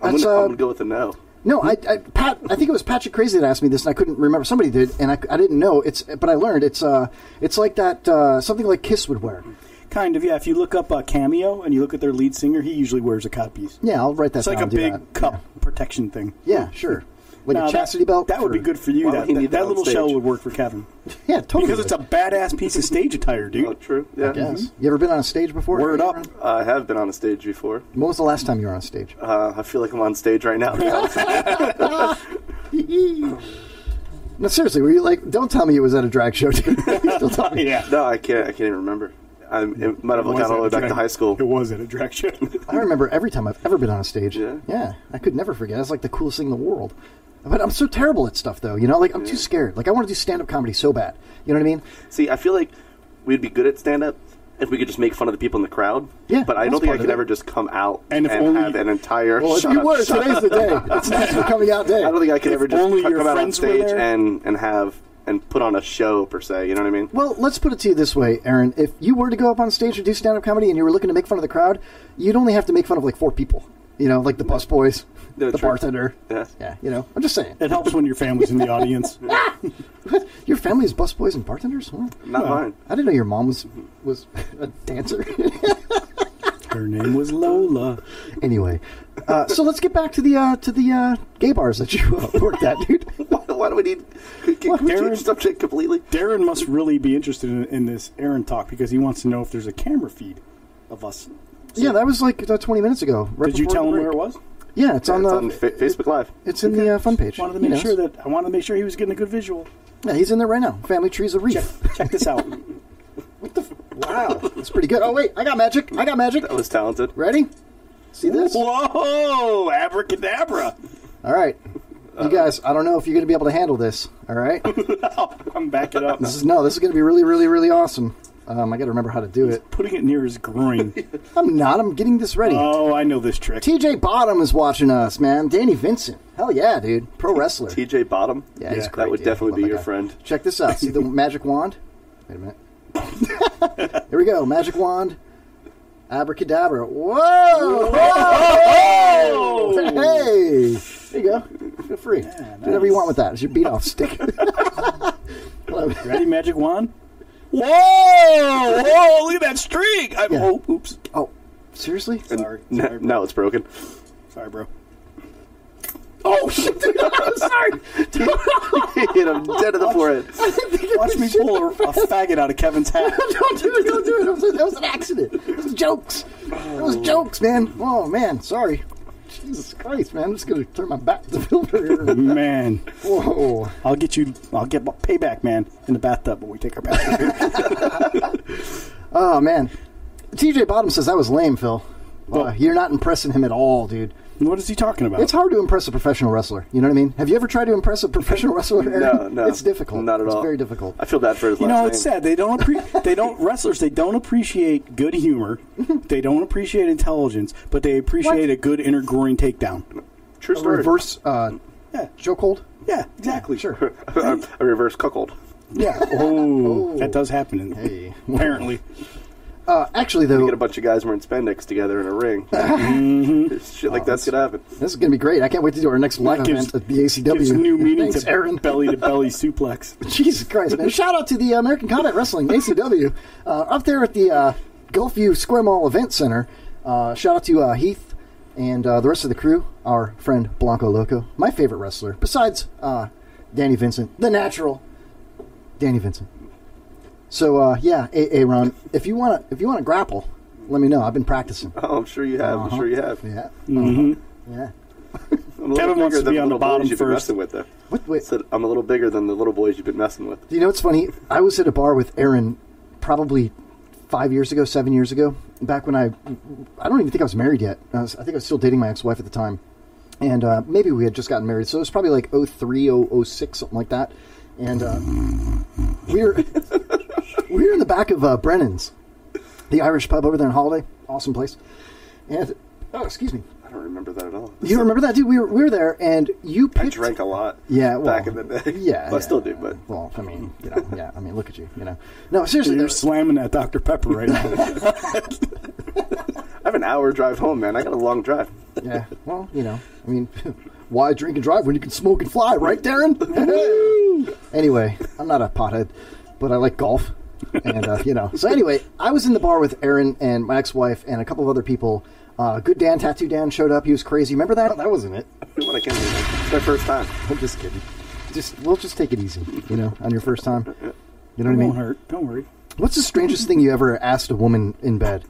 I'm going to go with a no. No, I think it was Patrick Crazy that asked me this, and I couldn't remember. Somebody did, and I didn't know. But I learned it's like that something like Kiss would wear. Kind of, yeah. If you look up a Cameo and you look at their lead singer, he usually wears a codpiece. Yeah, I'll write that down. It's like a big cup protection thing. Yeah, sure. Like a chastity belt? That would be good for you. That little shell would work for Kevin. Yeah, totally. Because it's a badass piece of stage attire, dude. Oh, true. Yeah. I guess. You ever been on a stage before? Word up. I have been on a stage before. When was the last time you were on stage? I feel like I'm on stage right now. No, seriously, were you like, don't tell me it was at a drag show, dude. Yeah. No, I can't even remember. I might have gone all the way back to high school. It was at a drag show. I remember every time I've ever been on a stage. Yeah. I could never forget. It's like the coolest thing in the world. But I'm so terrible at stuff, though. You know, like, I'm too scared. Like, I want to do stand-up comedy so bad. You know what I mean? See, I feel like we'd be good at stand-up if we could just make fun of the people in the crowd. Yeah. But I don't think I could ever just come out and have an entire... Well, if you were, today's the day. It's National Coming Out Day. I don't think I could ever just come out on stage and have... and put on a show, per se. You know what I mean? Well, let's put it to you this way, Aaron. If you were to go up on stage or do stand-up comedy and you were looking to make fun of the crowd, you'd only have to make fun of, like, 4 people. You know, like the busboys, the bartender. Yeah, you know. I'm just saying. It helps when your family's in the audience. Your family's busboys and bartenders? Huh? Not mine. I didn't know your mom was a dancer. Her name was Lola. Anyway, so let's get back to the gay bars that you worked at, dude. Why do we need? Can we change the subject completely? Darren must really be interested in this Aaron talk because he wants to know if there's a camera feed of us. So yeah, that was like 20 minutes ago. Right, did you tell him where it was? Yeah, it's on Facebook Live. It's in the fun page. I wanted to make sure he was getting a good visual. Yeah, he's in there right now. Family Tree's a Reef. Check this out. What the? Wow, that's pretty good. Oh, wait, I got magic. That was talented. Ready? See this? Whoa, abracadabra. All right. You guys, I don't know if you're going to be able to handle this, all right? I'm backing up. This is going to be really, really, really awesome. I got to remember how to do it. Putting it near his groin. I'm not. I'm getting this ready. Oh, I know this trick. TJ Bottom is watching us, man. Danny Vincent. Hell yeah, dude. Pro wrestler. TJ Bottom? Yeah, he's great. That would definitely be your friend. Check this out. See the magic wand? Wait a minute. Here we go, magic wand, abracadabra. Whoa! Whoa! Hey! There you go. Feel free. Yeah, nice. Do whatever you want with that. It's your beat-off stick. Ready, magic wand? Whoa! Whoa! Look at that streak! Oh, oops. Oh, Seriously? Sorry. Sorry, now it's broken. Sorry, bro. Oh, shit, dude. I'm sorry. Dude. You hit him dead in the forehead. Watch me pull a faggot out of Kevin's hat. Don't do it. Don't do it. That was an accident. It was jokes. It was jokes, man. Oh, man. Sorry. Jesus Christ, man. I'm just going to turn my back to the filter. Man. Whoa. I'll get you. I'll get my payback, man, in the bathtub when we take our bath. Oh, man. TJ Bottom says, that was lame, Phil. Well, you're not impressing him at all, dude. What is he talking about? It's hard to impress a professional wrestler. You know what I mean? Have you ever tried to impress a professional wrestler, Aaron? No. It's difficult. Not at all. It's very difficult. I feel bad for his last name. You know, it's sad. Wrestlers, they don't appreciate good humor. They don't appreciate intelligence, but they appreciate a good inner-groin takedown. True story. A reverse choke hold? Yeah, exactly. Yeah, sure. A reverse cuckold. Yeah. Oh, that does happen. Apparently. Actually, though, you get a bunch of guys wearing spandex together in a ring. Shit like that's gonna happen. This is gonna be great. I can't wait to do our next live event at the ACW. Gives new meaning to Aaron. Belly to belly suplex. Jesus Christ, man! Shout out to the American Combat Wrestling ACW up there at the Gulfview Square Mall Event Center. Shout out to Heath and the rest of the crew. Our friend Blanco Loco, my favorite wrestler besides Danny Vincent, the Natural Danny Vincent. So yeah, A-Aron, if you wanna grapple, let me know. I've been practicing. Oh, I'm sure you have. I'm sure you have. Yeah. Mm-hmm. Yeah. Kevin wants to be on the bottom first. Wait. So I'm a little bigger than the little boys you've been messing with. Do you know what's funny? I was at a bar with Aaron probably 7 years ago, back when I don't even think I was married yet. I think I was still dating my ex-wife at the time, and maybe we had just gotten married. So it was probably like 03, 06, something like that. And we were in the back of Brennan's, the Irish pub over there in Holiday. Awesome place. And oh, excuse me. I don't remember that at all. You don't remember that, dude? We were there, and you picked... I drank a lot. Yeah, well, back in the day. Yeah, well, I still do, but... Well, I mean, you know, yeah, I mean, look at you, you know. No, seriously. You're slamming that Dr. Pepper right now. I have an hour drive home, man. I got a long drive. Yeah, well, you know, I mean... Why drink and drive when you can smoke and fly, right, Darren? Anyway, I'm not a pothead, but I like golf. And, you know. So anyway, I was in the bar with Aaron and my ex-wife and a couple of other people. Good Dan, Tattoo Dan showed up. He was crazy. Remember that? Oh, that wasn't it. It's my first time. I'm just kidding. We'll just take it easy, you know, on your first time. You know what I mean? It won't hurt. Don't worry. What's the strangest thing you ever asked a woman in bed?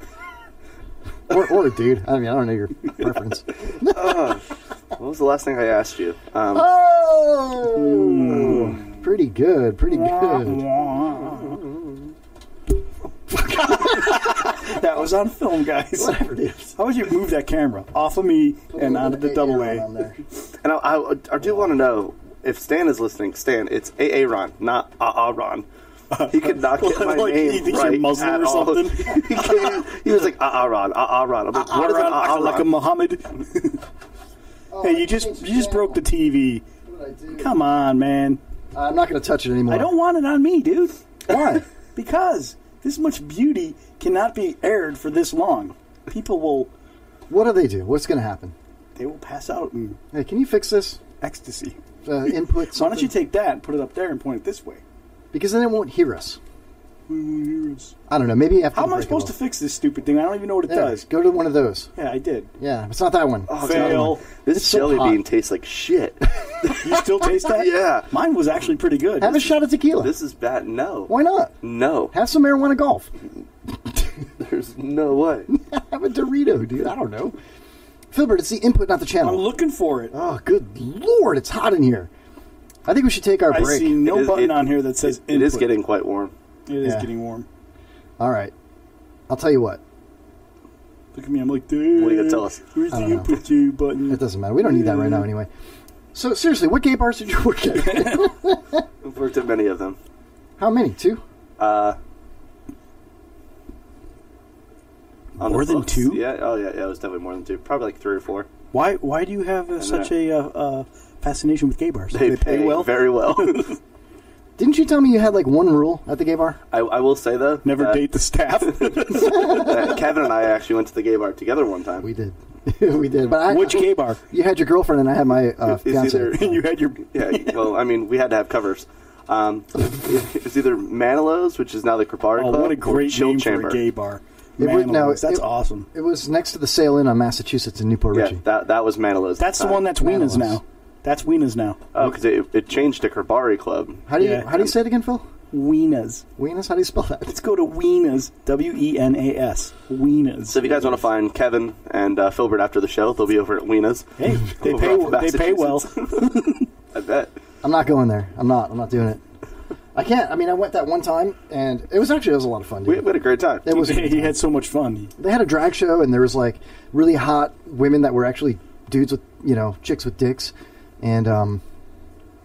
Or a dude. I mean, I don't know your preference. What was the last thing I asked you? Pretty good. Pretty good. That was on film, guys. Whatever it is. How would you move that camera off of me and onto the double A? And I do want to know if Stan is listening. Stan, it's A-Aron, not A-Aron. He could not get my name right Muslim at all. He was like, A-Aron, A-Aron. I'm like, what is an A-Aron? Like a Muhammad? Oh, hey, you just broke the TV. What did I do? Come on, man. I'm not going to touch it anymore. I don't want it on me, dude. Why? Because this much beauty cannot be aired for this long. People will... What do they do? What's going to happen? They will pass out. And hey, can you fix this? Ecstasy. Input something. Why don't you take that and put it up there and point it this way? Because then it won't hear us. We won't hear us. I don't know. Maybe after. How am I supposed to fix this stupid thing? I don't even know what it does. Go to one of those. Yeah, I did. Yeah, it's not that one. Oh, fail. This jelly bean tastes like shit. You still taste that? Yeah. Mine was actually pretty good. Have a shot of tequila. This is bad. No. Why not? No. Have some marijuana golf. There's no way. Have a Dorito, dude. I don't know. Philbert, it's the input, not the channel. I'm looking for it. Oh, good Lord. It's hot in here. I think we should take our break. I see no button on here that says input. It is getting quite warm. It is getting warm. All right. I'll tell you what. Look at me. I'm like, dude. What are you going to tell us? Where's the input button? It doesn't matter. We don't need that right now anyway. So, seriously, what gay bars did you work at? I've worked at many of them. How many? 2? More than 2? Yeah. Oh, yeah. Yeah. It was definitely more than 2. Probably like 3 or 4. Why do you have such a fascination with gay bars? They pay well? Very well. Didn't you tell me you had, like, one rule at the gay bar? I will say, though. Never date the staff. Kevin and I actually went to the gay bar together one time. We did. We did. But which gay bar? You had your girlfriend and I had my fiancé. You had your... Yeah, well, I mean, we had to have covers. It was either Manilo's, which is now the Cabaret Club, what a great name for a gay bar. Manilows. That's awesome. It was next to the Sail Inn on Massachusetts in Newport Richey. Yeah, that was Manilows. That's the one that's Weenas now. That's Weenas now. Oh, because it changed to Karbari Club. How do you say it again, Phil? Weenas. Weenas? How do you spell that? Let's go to Weenas. W-E-N-A-S. Weenas. So if you guys want to find Kevin and Philbert after the show, they'll be over at Weenas. Hey, they pay well. I bet. I'm not going there. I'm not doing it. I can't. I mean, I went that one time, and it was a lot of fun. Dude. We had a great time. It was. He had so much fun. They had a drag show, and there was like really hot women that were actually dudes with chicks with dicks, and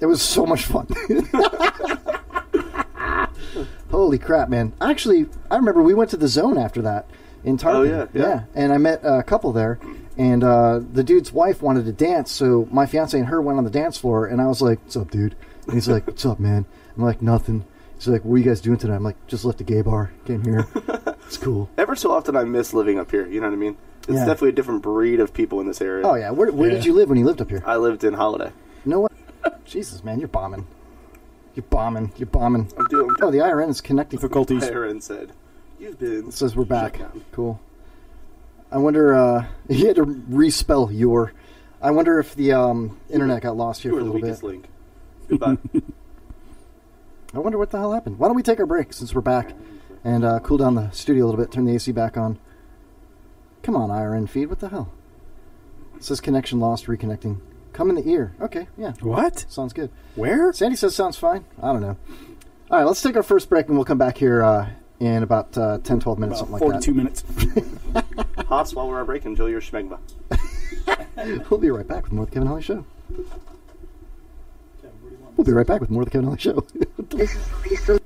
it was so much fun. Holy crap, man! Actually, I remember we went to the Zone after that in Tarpon. Oh yeah. And I met a couple there, and the dude's wife wanted to dance, so my fiance and her went on the dance floor, and I was like, "What's up, dude?" And he's like, "What's up, man?" I'm like, "Nothing." He's like, "What are you guys doing tonight?" I'm like, "Just left the gay bar. Came here. It's cool." Ever so often I miss living up here. You know what I mean? It's definitely a different breed of people in this area. Oh, yeah. Where did you live when you lived up here? I lived in Holiday. No way. Jesus, man. You're bombing. I'm doing the IRN is connecting. Difficulties. The IRN said, "You've been." It says we're back. Cool. I wonder, you had to respell your. I wonder if the internet got lost here for a little bit. You were the weakest link. Goodbye. I wonder what the hell happened. Why don't we take our break since we're back and cool down the studio a little bit, turn the AC back on. Come on, IRN feed. What the hell? It says connection lost, reconnecting. Come in the ear. Okay, yeah. What? Sounds good. Where? Sandy says sounds fine. I don't know. All right, let's take our first break, and we'll come back here in about 10, 12 minutes, about something like that. 42 minutes. Hoss, while we're on break, enjoy your schmegma. We'll be right back with more of the Kevin Holly Show. We'll be right back with more of the Kevin Holly Show. This is Lisa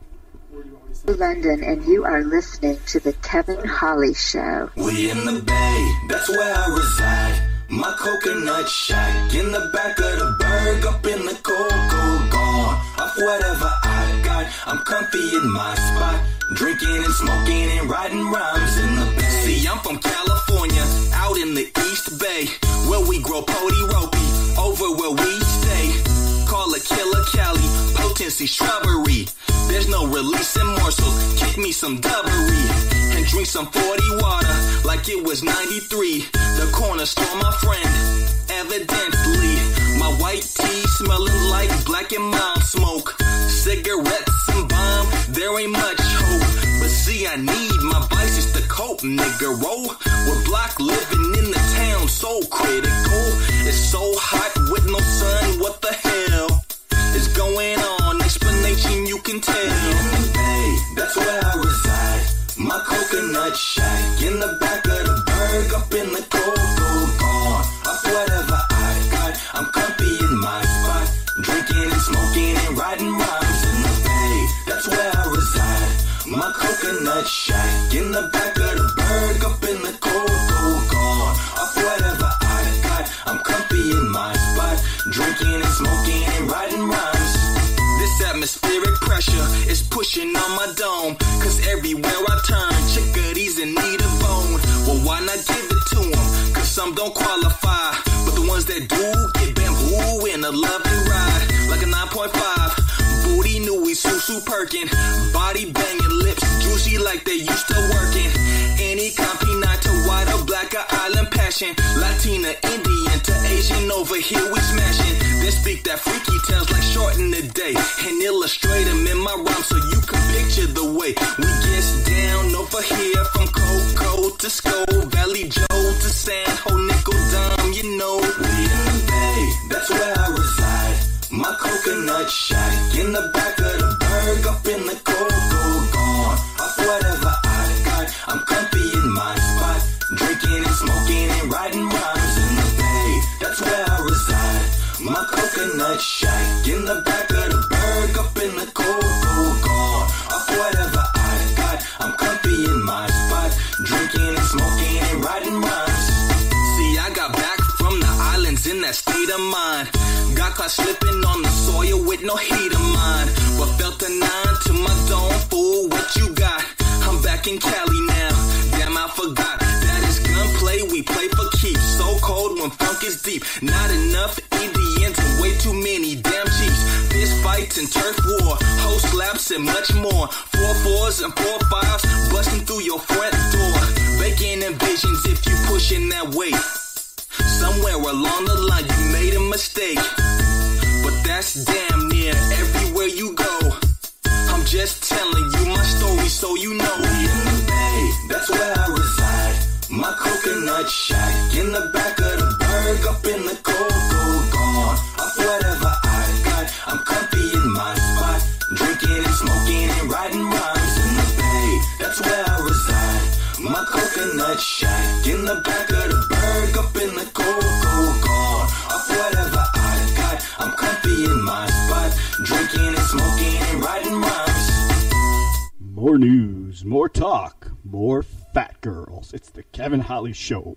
London, and you are listening to the Kevin Holly Show. We in the Bay, that's where I reside. My coconut shack in the back of the burg, up in the cocoa gone. Off whatever I got, I'm comfy in my spot. Drinking and smoking and writing rhymes in the Bay. See, I'm from California, out in the East Bay, where we grow poti-ropi, over where we stay. Call a killer Cali, potency shrubbery. There's no releasing morsels. Kick me some dubbery and drink some 40 water like it was 93. The corner store, my friend, evidently. My white tea smelling like black and mild smoke. Cigarettes and bomb, there ain't much hope. But see, I need my vices to cope, nigga. Roll with block living in the town, so critical. It's so hot with no sun, what the hell is going on? Explanation you can tell. In the Bay, that's where I reside. My coconut shack in the back of the burg, up in the cocoa gone. Off whatever I got, I'm comfy in my spot. Drinking and smoking and riding rhymes in the Bay, that's where I reside. My coconut shack in the back of the burg, up in the cocoa gone. Off whatever I got, I'm comfy in my spot. Drinking and smoking and riding rhymes. This atmospheric pressure is pushing on my dome, cause everywhere I turn, chickadees in need of bone. Well, why not give it to them? Cause some don't qualify, but the ones that do get bamboo in a lovely ride. Like a 9.5. Booty newy, susu perkin', body banging, lips juicy like they used to workin'. Any campinata, white or black or island passion, Latina, Indian to Asian, over here we smashing. Then speak that freaky tales like shorten the day and illustrate them in my rhyme so you can picture the way we gets down over here. From Coco to Skull Valley, Joe to San Ho, Nickel Dime, you know. We in the Bay, that's where I reside. My coconut shack in the back of the burg, up in the cocoa gone. Off whatever I got, I'm comfy in my spot. Drinking and smoking and writing rhymes in the Bay, that's where I reside. My coconut shack in the back of the burg, up in the cocoa gone. Off whatever I got, I'm comfy in my spot. Drinking and smoking and writing rhymes. See, I got back from the islands in that state of mind. Got caught slipping on the soil with no heat of mine, but felt a 9 to my dome. Fool, what you got? I'm back in Cali now. Damn, I forgot that it's gunplay. We play for keeps. So cold when funk is deep. Not enough Indians and way too many damn chiefs. Fist fights and turf war, host slaps and much more. 4-4s and 4-5s busting through your front door. making ambitions if you pushing that weight. Somewhere along the line you made a mistake, but that's damn near everywhere you go. I'm just telling you my story so you know. We in the Bay, that's where I reside. My coconut shack in the back of the burg, up in the coco gone. Up whatever I got, I'm comfy in my spot, drinking and smoking and riding rhymes. In the Bay, that's where I reside. My coconut shack in the back of the burg, up in the coco gone. Up whatever I got, I'm comfy in my spot, drinking and smoking and riding rhymes. More news, more talk, more fat girls. It's the Kevin Holly Show.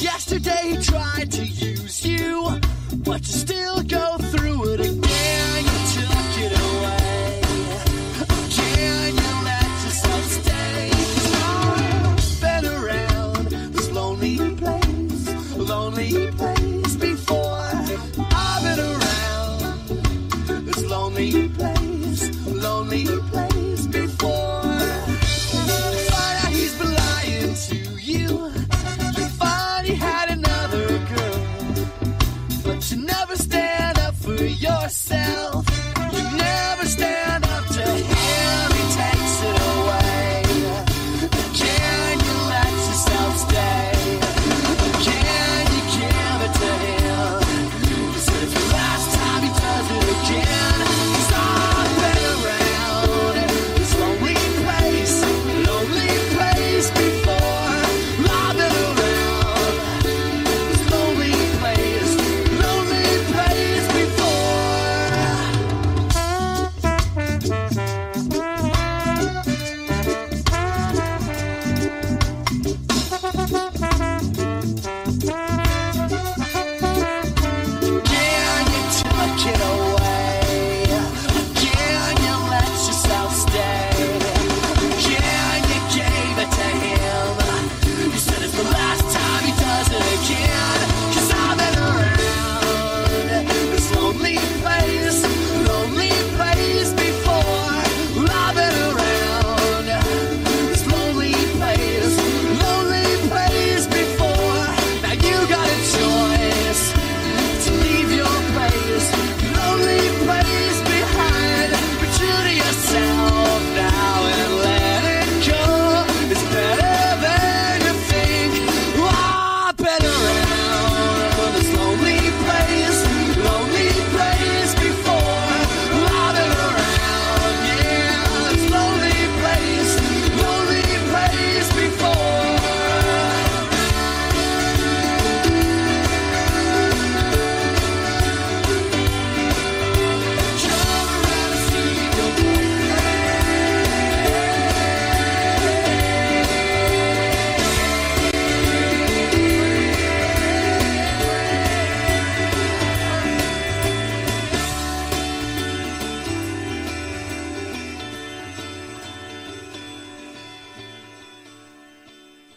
Yesterday he tried to use you, but you still go through it again. You took it away. Again, you let yourself stay. I've been around this lonely place before. I've been around this lonely place before. But he's been lying to you. Yourself, you never stand up to him. He takes it away. Can you let yourself stay? Can you give it to him? This is the last time he does it again. He's all been around this lonely place before. I've been around this lonely place before.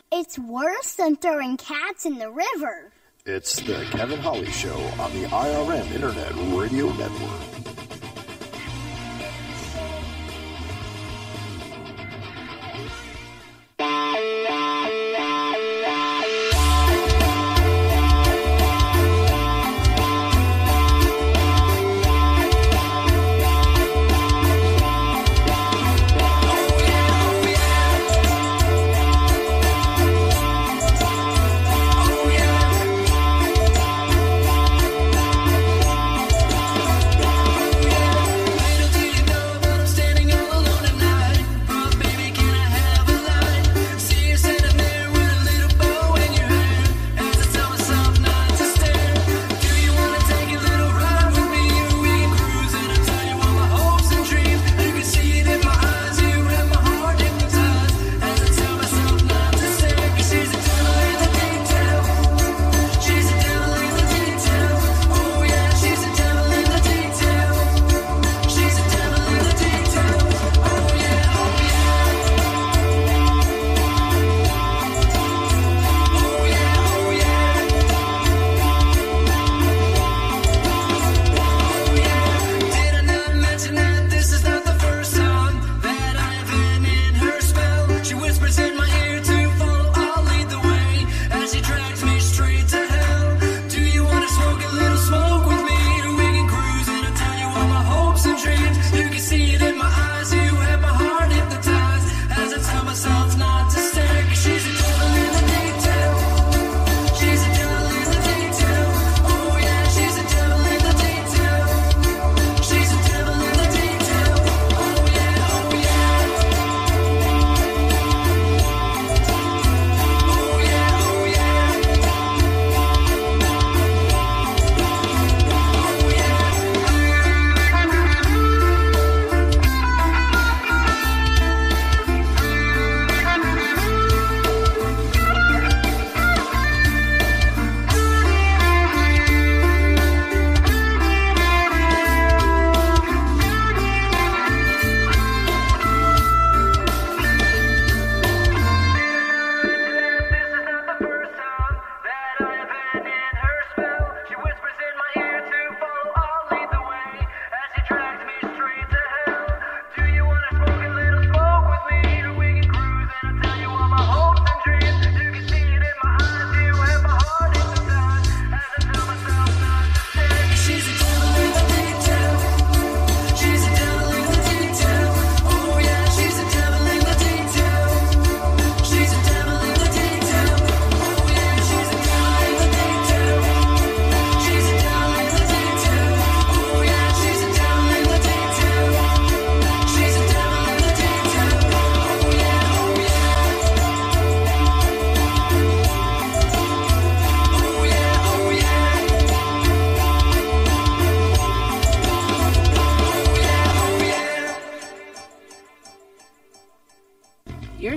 It's worse than throwing cats in the river. It's the Kevin Holly Show on the IRN Internet Radio Network.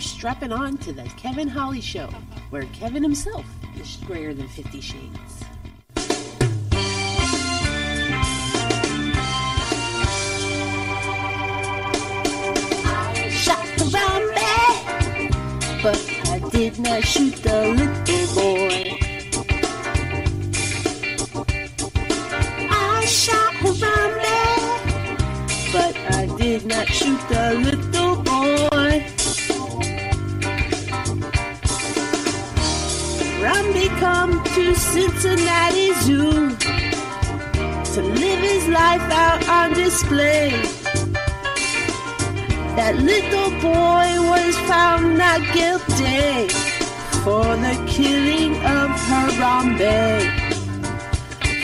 we're strapping on to the Kevin Holly Show, where Kevin himself is grayer than 50 shades. I shot the Harambe, but I did not shoot the little boy. I shot Harambe, but I did not shoot the little boy. Harambe come to Cincinnati Zoo to live his life out on display. That little boy was found not guilty for the killing of Harambe.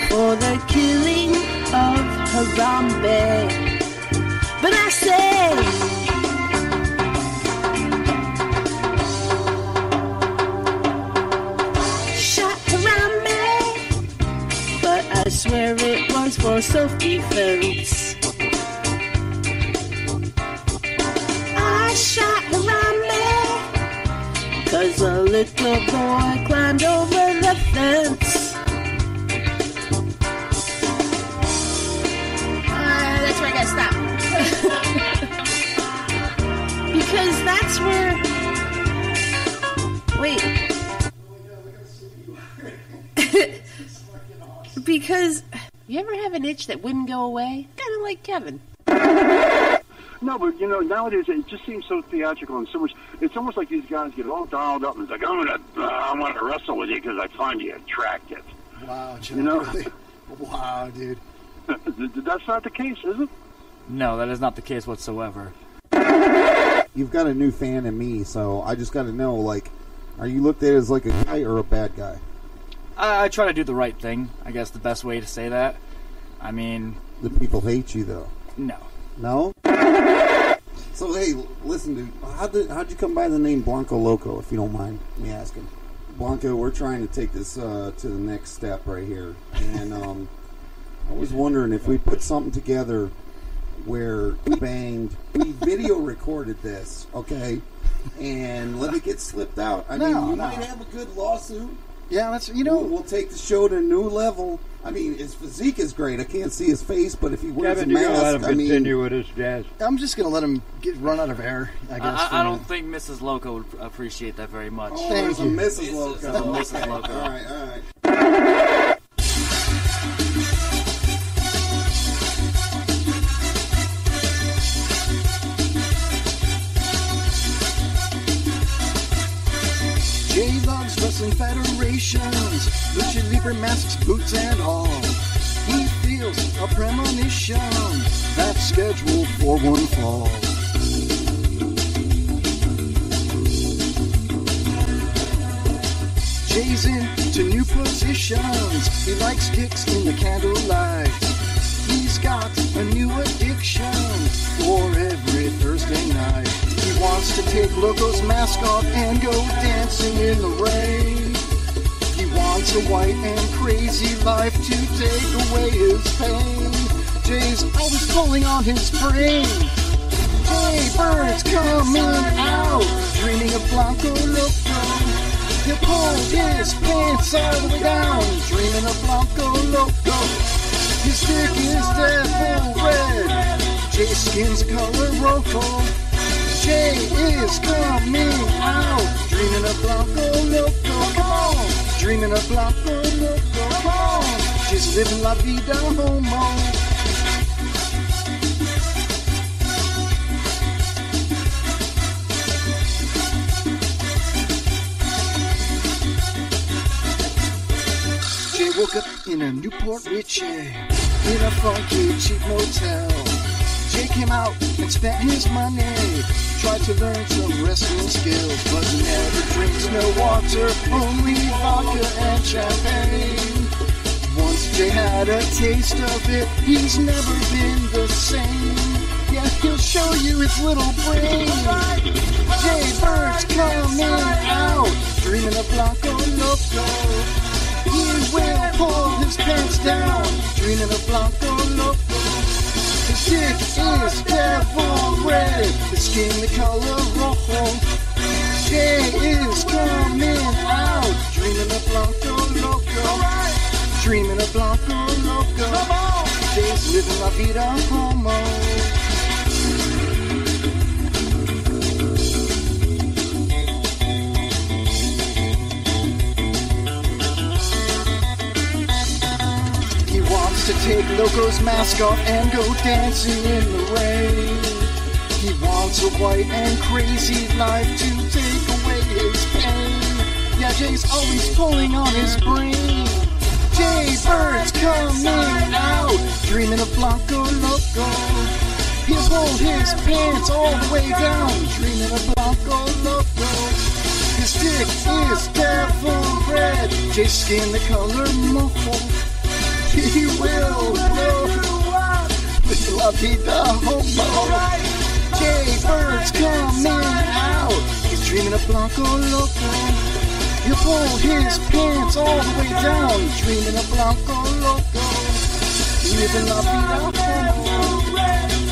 For the killing of Harambe. But I say, shot Harambe, but I swear it was for self-defense. I shot Harambe, 'cause a little boy climbed over the fence. That's where I gotta stop. Because that's where... Wait. Because you ever have an itch that wouldn't go away? Kind of like Kevin. No, but you know, nowadays it just seems so theatrical and so much. It's almost like these guys get all dialed up and it's like, I want to wrestle with you because I find you attractive. Wow, John, you know? Really? Wow, dude. That's not the case, is it? No, that is not the case whatsoever. You've got a new fan in me, so I just got to know, like, are you looked at as, like, a guy or a bad guy? I try to do the right thing, I guess the best way to say that. I mean... The people hate you, though. No. No? So, hey, listen, dude, how'd you come by the name Blanco Loco, if you don't mind me asking? Blanco, we're trying to take this to the next step right here, and I was wondering if we put something together... where we video recorded this, okay, and let it get slipped out. I mean, you might have a good lawsuit. Yeah, that's, you know. We'll take the show to a new level. I mean, his physique is great. I can't see his face, but if he wears a mask, let him continue with his jazz. I'm just going to let him get run out of air, I guess. I don't think Mrs. Loco would appreciate that very much. Oh, thank you. Mrs. Loco. Mrs. Loco. All right. Wrestling federations, lucha libre masks, boots and all. He feels a premonition that's scheduled for one fall. Jay's into new positions. He likes kicks in the candlelight. He's got a new addiction for every Thursday night. He wants to take Loco's mask off and go dancing in the rain. He wants a white and crazy life to take away his pain. Jay's always pulling on his brain. Jay Bird's coming out, dreaming of Blanco Loco. He'll pull his pants all the way down, dreaming of Blanco Loco. His dick is devil red, Jay's skin's color roco. Jay is coming out, dreaming of Blanco Loco, come on, dreaming of Blanco Loco, come on, she's living la vida homo. Jay woke up in a Newport Richie, in a funky cheap motel. Jay came out and spent his money, tried to learn some wrestling skills, but never drinks no water, only vodka and champagne. Once Jay had a taste of it, he's never been the same. Yeah, he'll show you his little brain. Jay Bird's coming out, dreaming of Blanco Loco. He will pull his pants down, dreaming of Blanco Loco. His dick is devil red, his skin the color rojo. Day is coming out. Dreaming of Blanco Loco. Right. Dreaming of Blanco Loco. Come on. Just living la vida homo. To take Loco's mask off and go dancing in the rain. He wants a white and crazy life to take away his pain. Yeah, Jay's always pulling on his brain. Jay Bird's coming out, dreaming of Blanco Loco. He'll hold his pants all the way down, dreaming of Blanco Loco. His dick is devil red, Jay's skin the color muffled. He will blow up with La Vida Homo. Jay Bird's coming out. He's dreaming of Blanco Loco. He'll pull his pants all the way down. Dreaming of Blanco Loco. Living La Vida Homo.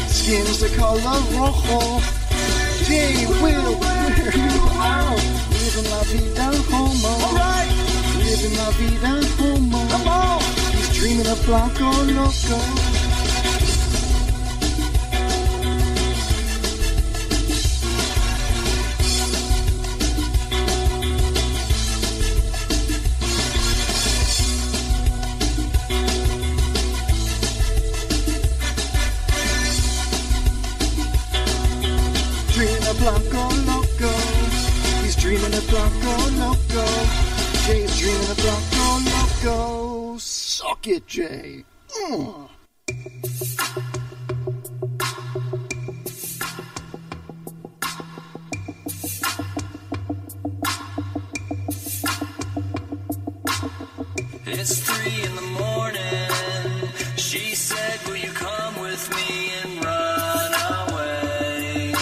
Skin's the color rojo. Jay will wear you out. Living La Vida Homo. Living La Vida Homo. Come on. Dreaming of Blanco Loco. Dreaming of Blanco Loco. He's dreaming of Blanco Loco. Jay's dreaming of Blanco Loco. Suck it, Jay. It's 3 a.m. She said, will you come with me and run away?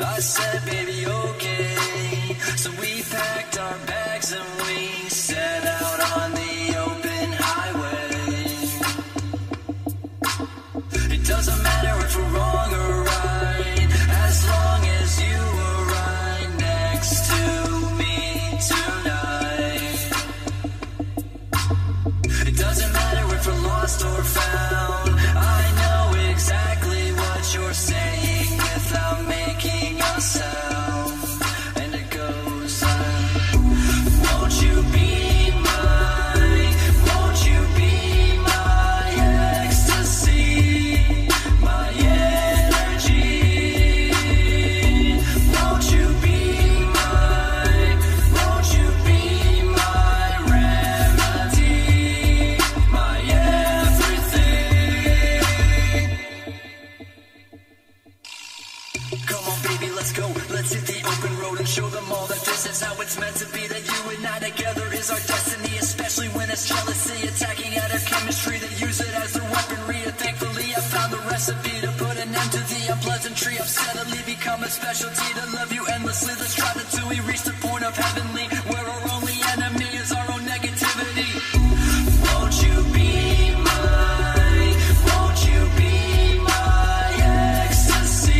I said, baby, okay. So we packed our bags and we set out on the open highway. It doesn't matter if we're wrong or right, as long as you were right next to me tonight. It doesn't matter if we're lost or found, I know exactly what you're saying without making a sound. It's meant to be that you and I together is our destiny, especially when it's jealousy attacking at our chemistry. They use it as their weaponry, and thankfully I found the recipe to put an end to the unpleasantry. I've steadily become a specialty to love you endlessly. Let's try to do we reach the point of heavenly, where our only enemy is our own negativity. Won't you be mine? Won't you be my ecstasy?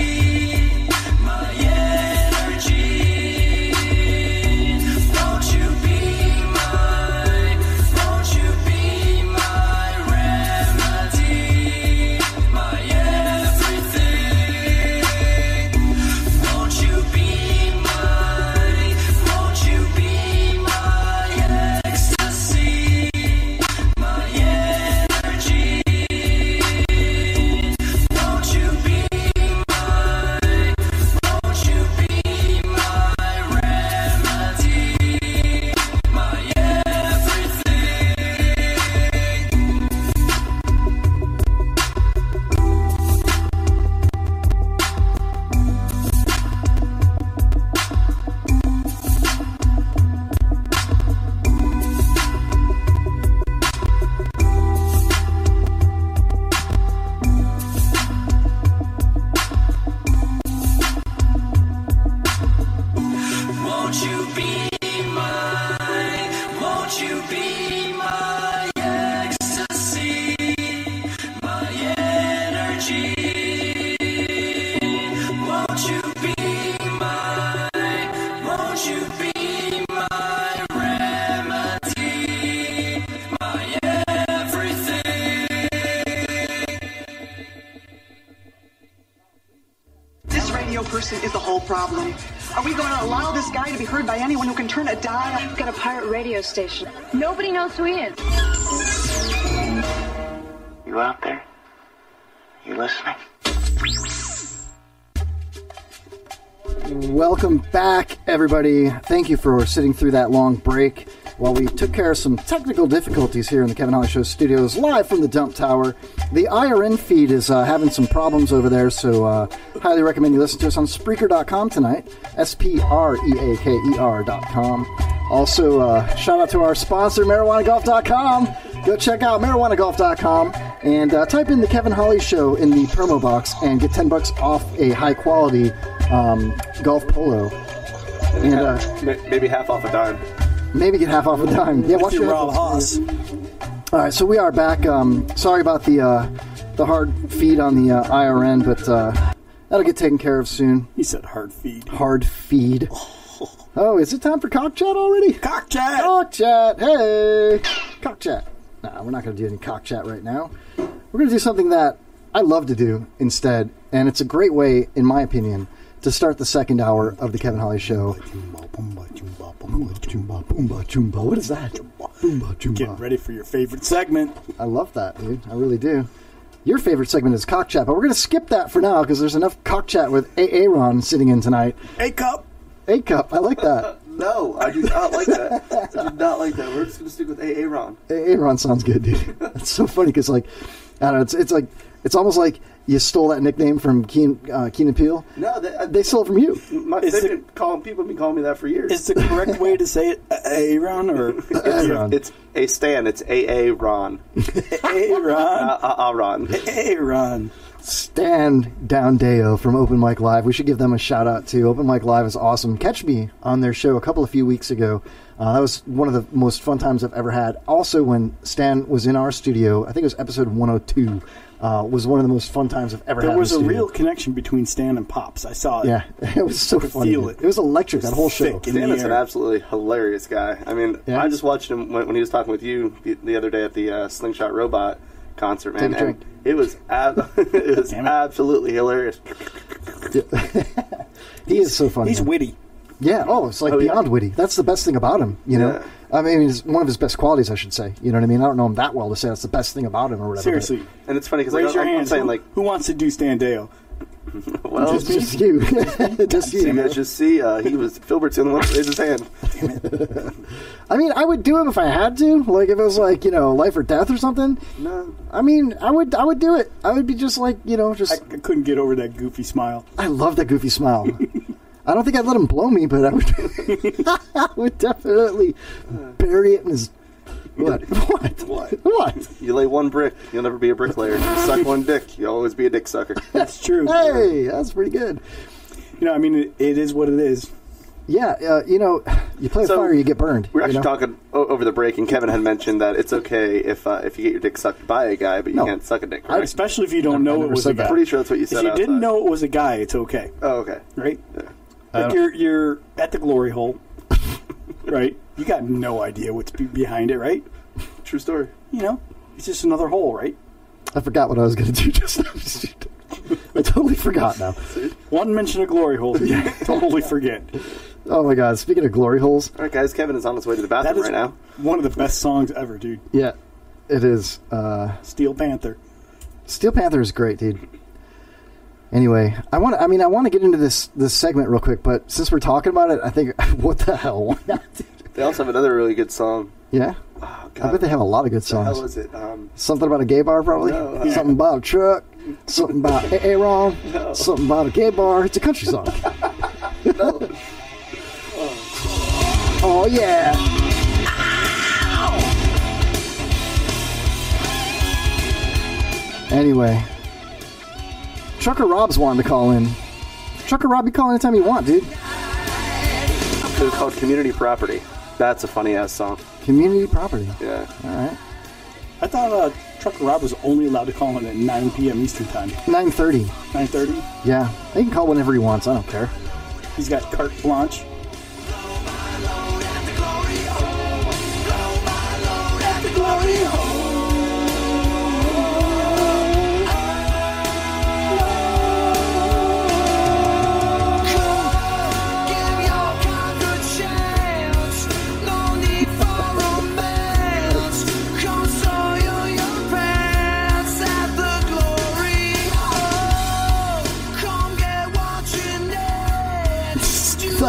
person is the whole problem. Are we going to allow this guy to be heard by anyone who can turn a dial? I've got a pirate radio station. Nobody knows who he is. You out there? You listening? Welcome back, everybody. Thank you for sitting through that long break while we took care of some technical difficulties here in the Kevin Holly Show studios, live from the Dump Tower. The IRN feed is having some problems over there, so highly recommend you listen to us on Spreaker.com tonight, Spreaker.com. Also, shout out to our sponsor, MarijuanaGolf.com. Go check out MarijuanaGolf.com and type in the Kevin Holly Show in the promo box and get $10 off a high-quality golf polo. And maybe half off a dime. Maybe get half off a dime. Yeah, watch your Rob Haas. All right, so we are back. Sorry about the hard feed on the IRN, but that'll get taken care of soon. He said hard feed. Hard feed. Oh, is it time for Cock Chat already? Cock Chat! Cock Chat! Hey! Cock Chat. Nah, we're not going to do any Cock Chat right now. We're going to do something that I love to do instead, and it's a great way, in my opinion, to start the second hour of the Kevin Holly Show. What is that? Getting ready for your favorite segment. I love that, dude. I really do. Your favorite segment is Cock Chat, but we're going to skip that for now because there's enough Cock Chat with A-Aron sitting in tonight. A-Cup. A-Cup. I like that. No, I do not like that. I do not like that. We're just going to stick with A-Aron. A-Aron sounds good, dude. That's so funny because, like, I don't know, it's almost like you stole that nickname from Keenan Peele. No, they stole it from you. People have been calling me that for years. Is the correct way to say it A-Aron or A-Aron? It's a Stan. It's A-Aron. A-Aron. A-Aron. A-Aron. Stan Deo from Open Mic Live. We should give them a shout out too. Open Mic Live is awesome. Catch me on their show a few weeks ago. That was one of the most fun times I've ever had. Also, when Stan was in our studio, I think it was episode 102. Was one of the most fun times I've ever had. There was a real connection between Stan and Pops. I saw it. Yeah, it was so funny. Feel it. It was electric, that whole show. Stan is an absolutely hilarious guy. I mean, yeah. I just watched him when he was talking with you the other day at the Slingshot Robot concert, man. Take a drink. It was, it was absolutely hilarious. He is so funny. He's witty. Yeah, it's like beyond witty. That's the best thing about him, you know? Yeah. I mean, it's one of his best qualities, I should say. You know what I mean? I don't know him that well to say that's the best thing about him or whatever. Seriously. And it's funny because I'm saying, like... Who wants to do Stan Deo? Well, just you. Just you. You guys just see, Philbert's the only one who raised his hand. Damn it. I mean, I would do him if I had to. Like, if it was, like, you know, life or death or something. No. I mean, I would do it. I would be just like, you know, just... I couldn't get over that goofy smile. I love that goofy smile. I don't think I'd let him blow me, but I would, I would definitely bury it in his... What? You lay one brick, you'll never be a bricklayer. You suck one dick, you'll always be a dick sucker. That's true. Hey, that's pretty good. You know, I mean, it is what it is. Yeah, you know, you play with fire, you get burned. We're actually talking over the break, and Kevin had mentioned that it's okay if you get your dick sucked by a guy, but you can't suck a dick. Right? Especially if you don't know it was a guy. I'm pretty sure that's what you said. If you didn't know it was a guy, it's okay. Oh, okay. Right? Yeah. Like you're at the glory hole, right? You got no idea what's behind it, right? True story. You know, it's just another hole, right? I forgot what I was going to do just now. I totally forgot now. One mention of glory holes, you totally forget. Oh, my God. Speaking of glory holes. All right, guys. Kevin is on his way to the bathroom right now. One of the best songs ever, dude. Yeah, it is. Steel Panther. Steel Panther is great, dude. Anyway, I want to get into this segment real quick, but since we're talking about it, I think, what the hell? They also have another really good song. Yeah? Oh, God. I bet they have a lot of good songs. What the hell is it? Something about a gay bar, probably? No, something about a truck. Something about A-Aron. No. Something about a gay bar. It's a country song. No. Oh, yeah. Ow! Anyway... Trucker Rob's wanting to call in. Trucker Rob, you call anytime you want, dude. They're called Community Property. That's a funny-ass song. Community Property. Yeah. All right. I thought Trucker Rob was only allowed to call in at 9 p.m. Eastern Time. 9:30. 9:30? Yeah. He can call whenever he wants. I don't care. He's got carte blanche.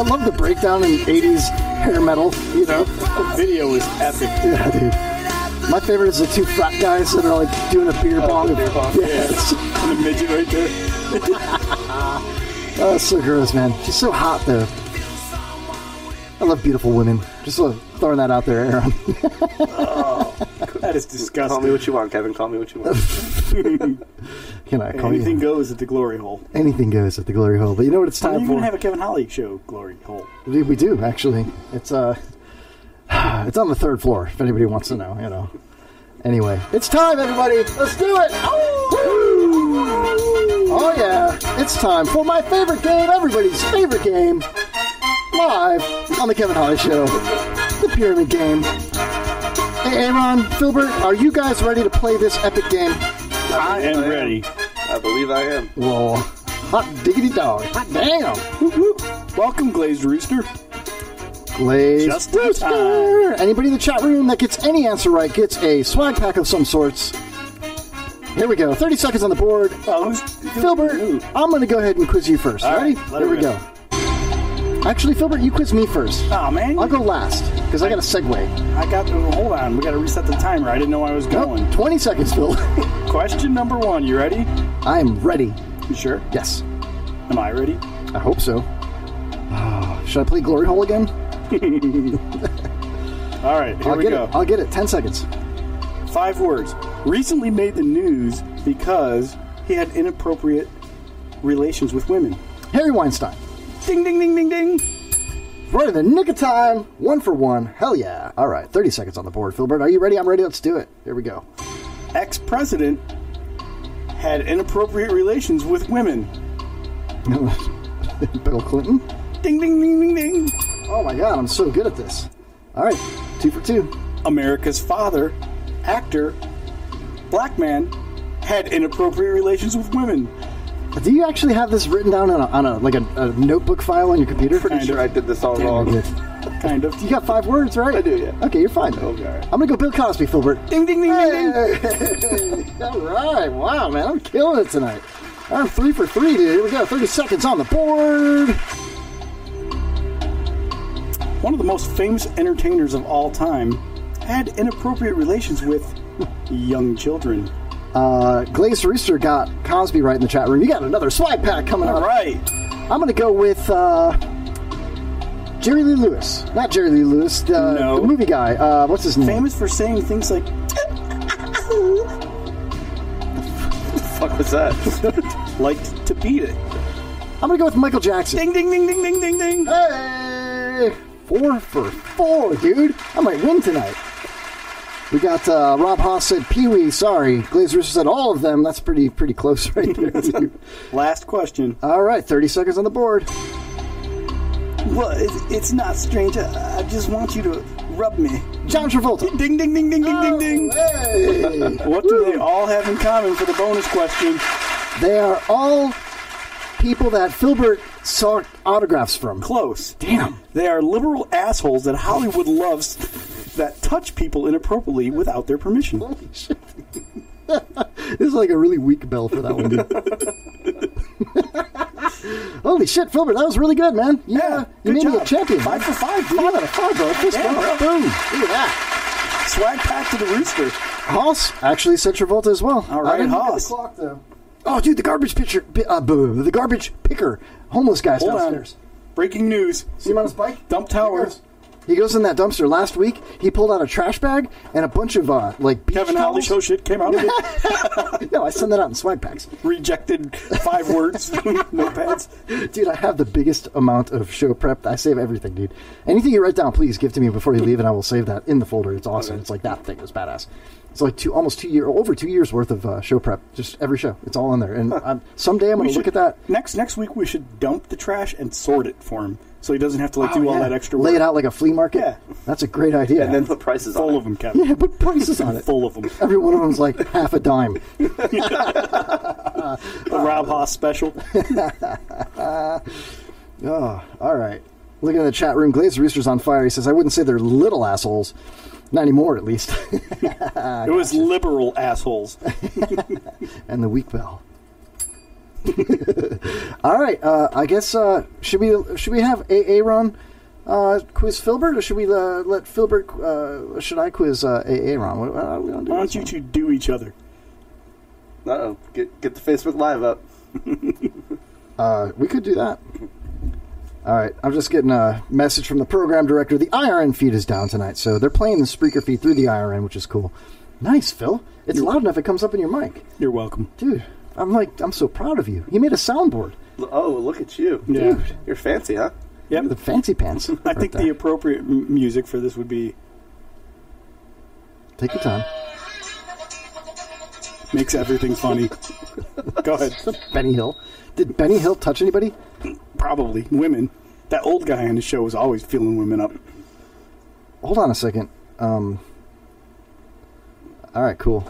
love the breakdown in 80s hair metal, you know? The video was epic. Yeah, dude. My favorite is the two fat guys that are like doing a beer pong. Oh, beer pong. Yes. Yeah. And a midget right there. Oh, that's so gross, man. She's so hot, though. I love beautiful women. Just throwing that out there, Aaron. Oh, that is disgusting. Call me what you want, Kevin. Call me what you want. Can I call Anything you? Goes at the glory hole. Anything goes at the glory hole. But you know what it's time for? You're going to have a Kevin Holly show, glory hole. We do, actually. It's on the third floor, if anybody wants to know, you know. Anyway, it's time, everybody. Let's do it. Oh, yeah. It's time for my favorite game, everybody's favorite game. Live on the Kevin Holly Show, the Pyramid Game. Hey, A-Aron, Philbert, are you guys ready to play this epic game? I am ready. I believe I am. Whoa. Hot diggity dog. Hot damn. Whoop, whoop. Welcome, Glazed Rooster. Glazed Just Rooster. Time. Anybody in the chat room that gets any answer right gets a swag pack of some sorts. Here we go. 30 seconds on the board. Philbert, I'm going to go ahead and quiz you first. All ready? Right, here we go. Actually, Philbert, you quiz me first. Oh, man. I'll go last, because I got a segue. Hold on. We got to reset the timer. I didn't know I was going. Nope. 20 seconds, Phil. Question number one. You ready? I am ready. You sure? Yes. Am I ready? I hope so. Should I play Glory Hole again? All right. Here we go. I'll get it. 10 seconds. 5 words. Recently made the news because he had inappropriate relations with women. Harry Weinstein. Ding, ding, ding, ding, ding. Right in the nick of time. 1 for 1. Hell yeah. All right. 30 seconds on the board, Philbert. Are you ready? I'm ready. Let's do it. Here we go. Ex-president had inappropriate relations with women. Bill Clinton. Ding, ding, ding, ding, ding. Oh, my God. I'm so good at this. All right. 2 for 2. America's father, actor, black man, had inappropriate relations with women. Do you actually have this written down on a notebook file on your computer? I'm pretty sure I did this all wrong. Kind of. You got 5 words, right? I do, yeah. Okay, you're fine. Okay, right. I'm going to go Bill Cosby, Philbert. Ding, ding, ding, ding, ding. All right. Wow, man. I'm killing it tonight. I'm 3 for 3, dude. Here we go. 30 seconds on the board. One of the most famous entertainers of all time had inappropriate relations with young children. Glazed Rooster got Cosby right in the chat room. You got another swag pack coming up. All right. I'm going to go with Jerry Lee Lewis. Not Jerry Lee Lewis. The movie guy. What's his name? Famous for saying things like... What the fuck was that? Liked to beat it. I'm going to go with Michael Jackson. Ding, ding, ding, ding, ding, ding, ding. Hey! 4 for 4, dude. I might win tonight. We got Rob Haas said Pee-wee, sorry. Glazed Rooster said all of them. That's pretty close right there, dude. Last question. All right, 30 seconds on the board. Well, it's not strange. I just want you to rub me. John Travolta. Ding, ding, ding, ding, ding, ding, ding. Hey. What do they all have in common for the bonus question? They are all people that Philbert sought autographs from. Close. Damn. They are liberal assholes that Hollywood loves... that touch people inappropriately without their permission. Holy shit. This is like a really weak bell for that one, dude. Holy shit, Philbert, that was really good, man. Yeah, you made me a champion. 5 for 5, dude. 5 out of 5, bro. Boom. Look at that. Swag pack to the Rooster. Haas actually said Travolta as well. All right, Haas. The clock, though. Oh, dude, the garbage picker. Homeless guys downstairs. Breaking news. See him on his bike? Dump towers. He goes in that dumpster. Last week, he pulled out a trash bag and a bunch of, beach Kevin Holly show shit came out of it. No, I send that out in swag packs. Rejected 5 words. Notepads. Dude, I have the biggest amount of show prep. I save everything, dude. Anything you write down, please give to me before you leave, and I will save that in the folder. It's awesome. Okay. It's like that thing. It's badass. It's like over 2 years worth of show prep. Just every show. It's all in there. And someday I'm going to look at that. Next week, we should dump the trash and sort it for him. So he doesn't have to do all that extra work. Lay it out like a flea market? Yeah. That's a great idea. And then put prices on it. Full of them, Kevin. Yeah, put prices on it. Full of them. Every one of them's like half a dime. The Rob Haas special. Oh, all right. Looking at the chat room, Glazed Rooster's on fire. He says, I wouldn't say they're little assholes. Not anymore, at least. It was liberal assholes. And the weak bell. All right. I guess should we have A-Aron quiz Philbert, or should we let Philbert? Should I quiz A-Aron? Why don't you two do each other? Uh-oh. Get the Facebook Live up. We could do that. All right, I'm just getting a message from the program director. The IRN feed is down tonight, so they're playing the Spreaker feed through the IRN, which is cool. Nice, Phil. It's loud enough it comes up in your mic. You're welcome. Dude, I'm so proud of you. You made a soundboard. Oh, look at you. Yeah. Dude. You're fancy, huh? Yeah. The fancy pants. I think the appropriate music for this would be... Take your time. Makes everything funny. Go ahead. Benny Hill. Did Benny Hill touch anybody? Probably. Women. That old guy on the show was always feeling women up. Hold on a second. All right, cool.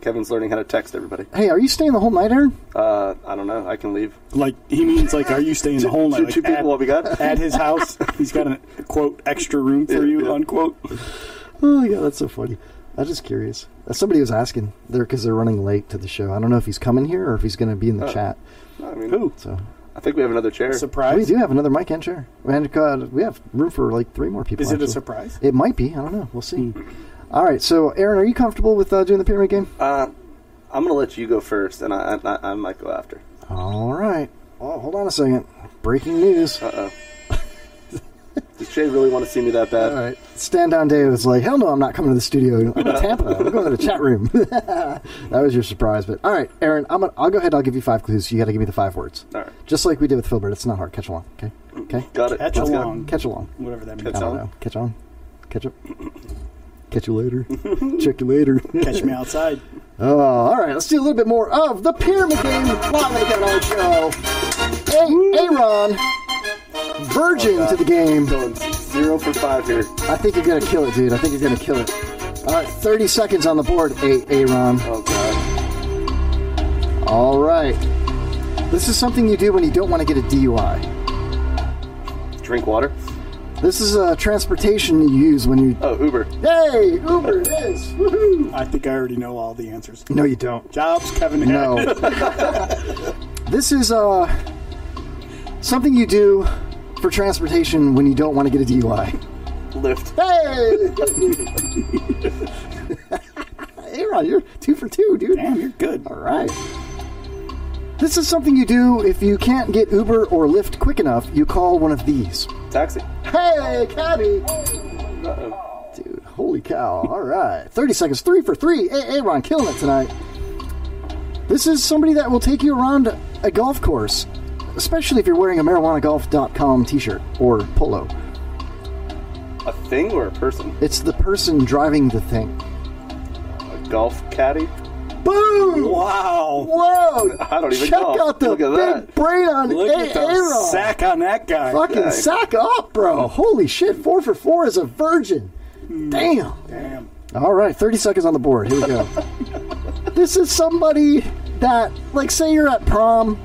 Kevin's learning how to text everybody. Hey, are you staying the whole night, Aaron? I don't know. I can leave. Like, he means, like, are you staying the whole night? Like, two people will be gone. At his house, he's got a, quote, extra room for you, unquote. Oh, yeah, that's so funny. I'm just curious. Somebody was asking there because they're running late to the show. I don't know if he's coming here or if he's going to be in the chat. I mean, so I think we have another chair. Surprise! We do have another mic and chair. And God, we have room for like 3 more people. Is it a surprise? It might be. I don't know. We'll see. All right. So, Aaron, are you comfortable with doing the pyramid game? I'm going to let you go first, and I might go after. All right. Oh, hold on a second. Breaking news. Uh-oh. Does Jay really want to see me that bad? All right. Stan Deo was like, hell no, I'm not coming to the studio. I'm in Tampa. We're going to the chat room. That was your surprise. But all right, Aaron, I'll go ahead and I'll give you 5 clues. You got to give me the 5 words. All right. Just like we did with Philbert. It's not hard. Catch along. Okay? Okay? Got it. Catch along. Catch along. Whatever that means. Catch along. Catch on. Catch up. Catch you later. Check you later. Catch me outside. Oh, all right. Let's do a little bit more of the pyramid game while we get our show. Hey, Aaron. Virgin to the game. Going 0 for 5 here. I think you're going to kill it, dude. I think you're going to kill it. All right, 30 seconds on the board, A-Aron. Oh, God. All right. This is something you do when you don't want to get a DUI. Drink water. This is transportation you use when you... Oh, Uber. Yay! Uber it is. Woohoo! I think I already know all the answers. No, you don't. Jobs, Kevin. No. This is something you do... for transportation when you don't want to get a DUI. Lyft. Hey! A-Aron, you're 2 for 2, dude. Damn, you're good. All right. This is something you do if you can't get Uber or Lyft quick enough. You call one of these. Taxi. Hey, caddy. Uh-oh. Dude, holy cow. All right. 30 seconds. 3 for 3. A-Aron killing it tonight. This is somebody that will take you around a golf course. Especially if you're wearing a MarijuanaGolf.com t-shirt or polo. A thing or a person? It's the person driving the thing. A golf caddy? Boom! Wow! Whoa! I don't even know. Check out the big brain on A-Aron. Look at the sack on that guy. Fucking sack up, bro. Holy shit. 4 for 4 is a virgin. Damn. Damn. All right. 30 seconds on the board. Here we go. This is somebody that, like, say you're at prom...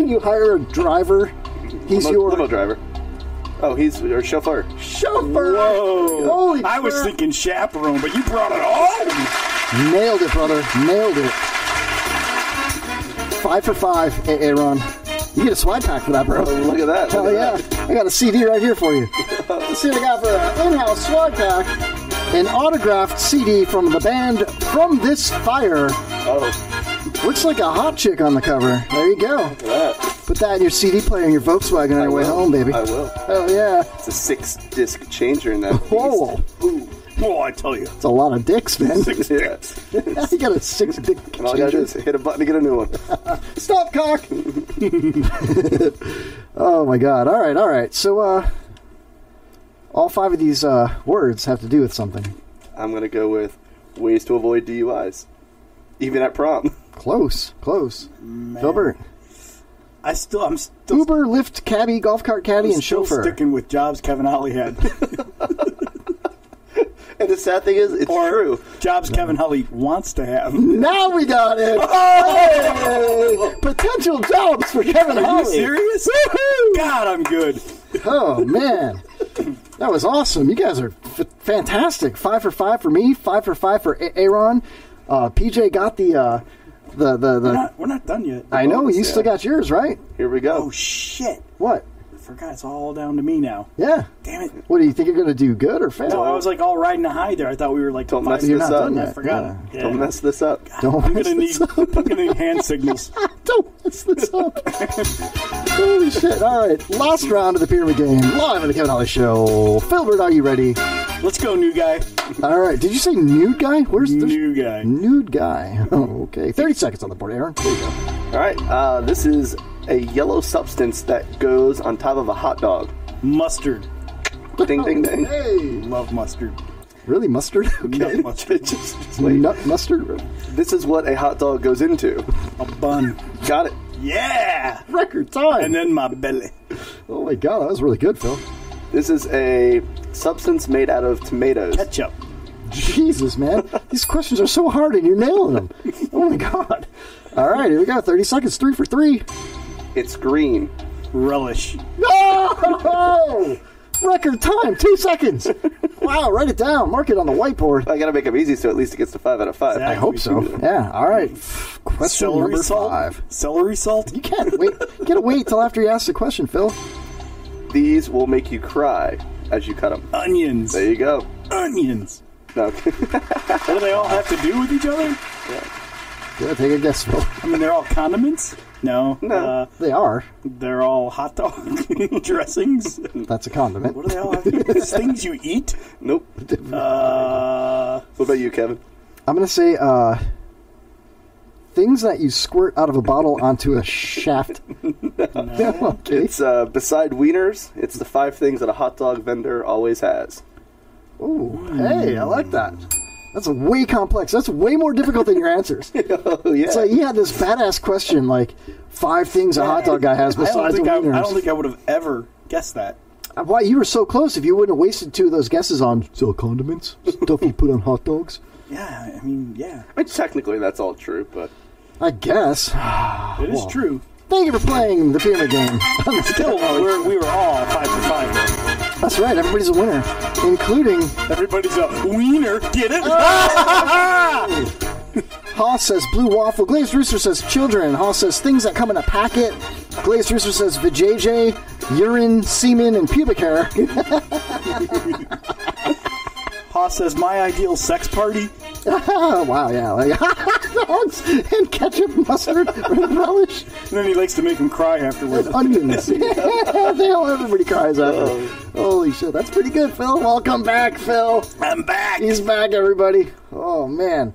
you hire a driver. He's your limo driver. Oh, he's your chauffeur. Chauffeur. Whoa! Holy crap. I was thinking chaperone, but you brought it home. Nailed it, brother. Nailed it. 5 for 5, A-Aron. You get a swag pack for that, bro. Oh, look at that. Hell yeah! I got a CD right here for you. Let's see what I got for an in-house swag pack. An autographed CD from the band From This Fire. Oh. Looks like a hot chick on the cover. There you go. Look at that. Put that in your CD player in your Volkswagen on your way home, baby. I will. Hell yeah. It's a 6-disc changer in that. Whoa. Ooh. Whoa, I tell you. It's a lot of dicks, man. 6 dicks. You got a 6-dick changer. All you gotta do is hit a button to get a new one. Stop, cock! Oh, my God. All right, all right. So, all 5 of these words have to do with something. I'm going to go with ways to avoid DUIs, even at prom. Close, close. Man. Philbert. I'm still Uber, Lyft, caddy, golf cart caddy, and chauffeur. Sticking with jobs Kevin Holly had. And the sad thing is, it's true. Jobs Kevin Holly wants to have. Now we got it. Oh! Hey! Potential jobs for Kevin Holly. Are you serious? Woohoo! God, I'm good. Oh, man. That was awesome. You guys are fantastic. 5 for 5 for me. 5 for 5 for A-Aron. PJ got the We're not done yet. I know. You still got yours, right? Here we go. Oh, shit. What? I forgot. It's all down to me now. Yeah. Damn it. What, do you think you're going to do good or fail? No, I was like all riding the high there. I thought we were like... Don't mess this up. I forgot. Yeah. Yeah. Don't mess this up. God, I'm going to need hand signals. Don't mess this up. Holy shit. All right. Last round of the Pyramid Game. Live on the Kevin Holly Show. Philbert, are you ready? Let's go, nude guy. All right. Did you say nude guy? Where's the nude guy? Nude guy. Oh, okay. 30 seconds on the board, Aaron. There you go. All right. This is a yellow substance that goes on top of a hot dog. Mustard. Ding, ding, ding. Hey. Love mustard. Really? Mustard? Okay. Nut mustard. Just nut mustard? This is what a hot dog goes into. A bun. Got it. Yeah. Record time. And then my belly. Oh, my God. That was really good, Phil. This is a substance made out of tomatoes. Ketchup. Jesus, man. These questions are so hard and you're nailing them. Oh, my God. All right, here we go. 30 seconds. 3 for 3. It's green. Relish. No! Record time. 2 seconds. Wow, write it down. Mark it on the whiteboard. I got to make them easy so at least it gets to 5 out of 5. Exactly. I hope so. Yeah, all right. Question celery number salt? 5. Celery salt? You can't wait. You got to wait till after you ask the question, Phil. These will make you cry as you cut them. Onions. There you go. Onions. No. What do they all have to do with each other? Yeah. Yeah, take a guess, Phil. I mean, they're all condiments? No. No. They are. They're all hot dog dressings? That's a condiment. What do they all have to do with these things you eat? Nope. What about you, Kevin? I'm going to say things that you squirt out of a bottle onto a shaft. No. Okay. It's beside wieners, it's the 5 things that a hot dog vendor always has. Ooh, hey, I like that. That's way complex. That's way more difficult than your answers. Oh, yeah. It's like you had this badass question, like 5 things a hot dog guy has besides the wieners. I don't think I would have ever guessed that. Why, you were so close if you wouldn't have wasted 2 of those guesses on condiments, stuff you put on hot dogs. Yeah, I mean, yeah. I mean, technically that's all true, but... I guess. It is true. Thank you for playing the Pyramid Game. Still, we were all 5 for 5. Right? That's right. Everybody's a winner, including... Everybody's a wiener. Get it? Oh! Haas says blue waffle. Glazed Rooster says children. Haas says things that come in a packet. Glazed Rooster says vajayjay, urine, semen, and pubic hair. Haas says my ideal sex party. Oh, wow, yeah. Like, dogs and ketchup, mustard, relish. And then he likes to make them cry afterwards. And onions. Everybody cries after. Holy shit, that's pretty good, Phil. Welcome back, Phil. I'm back. He's back, everybody. Oh, man.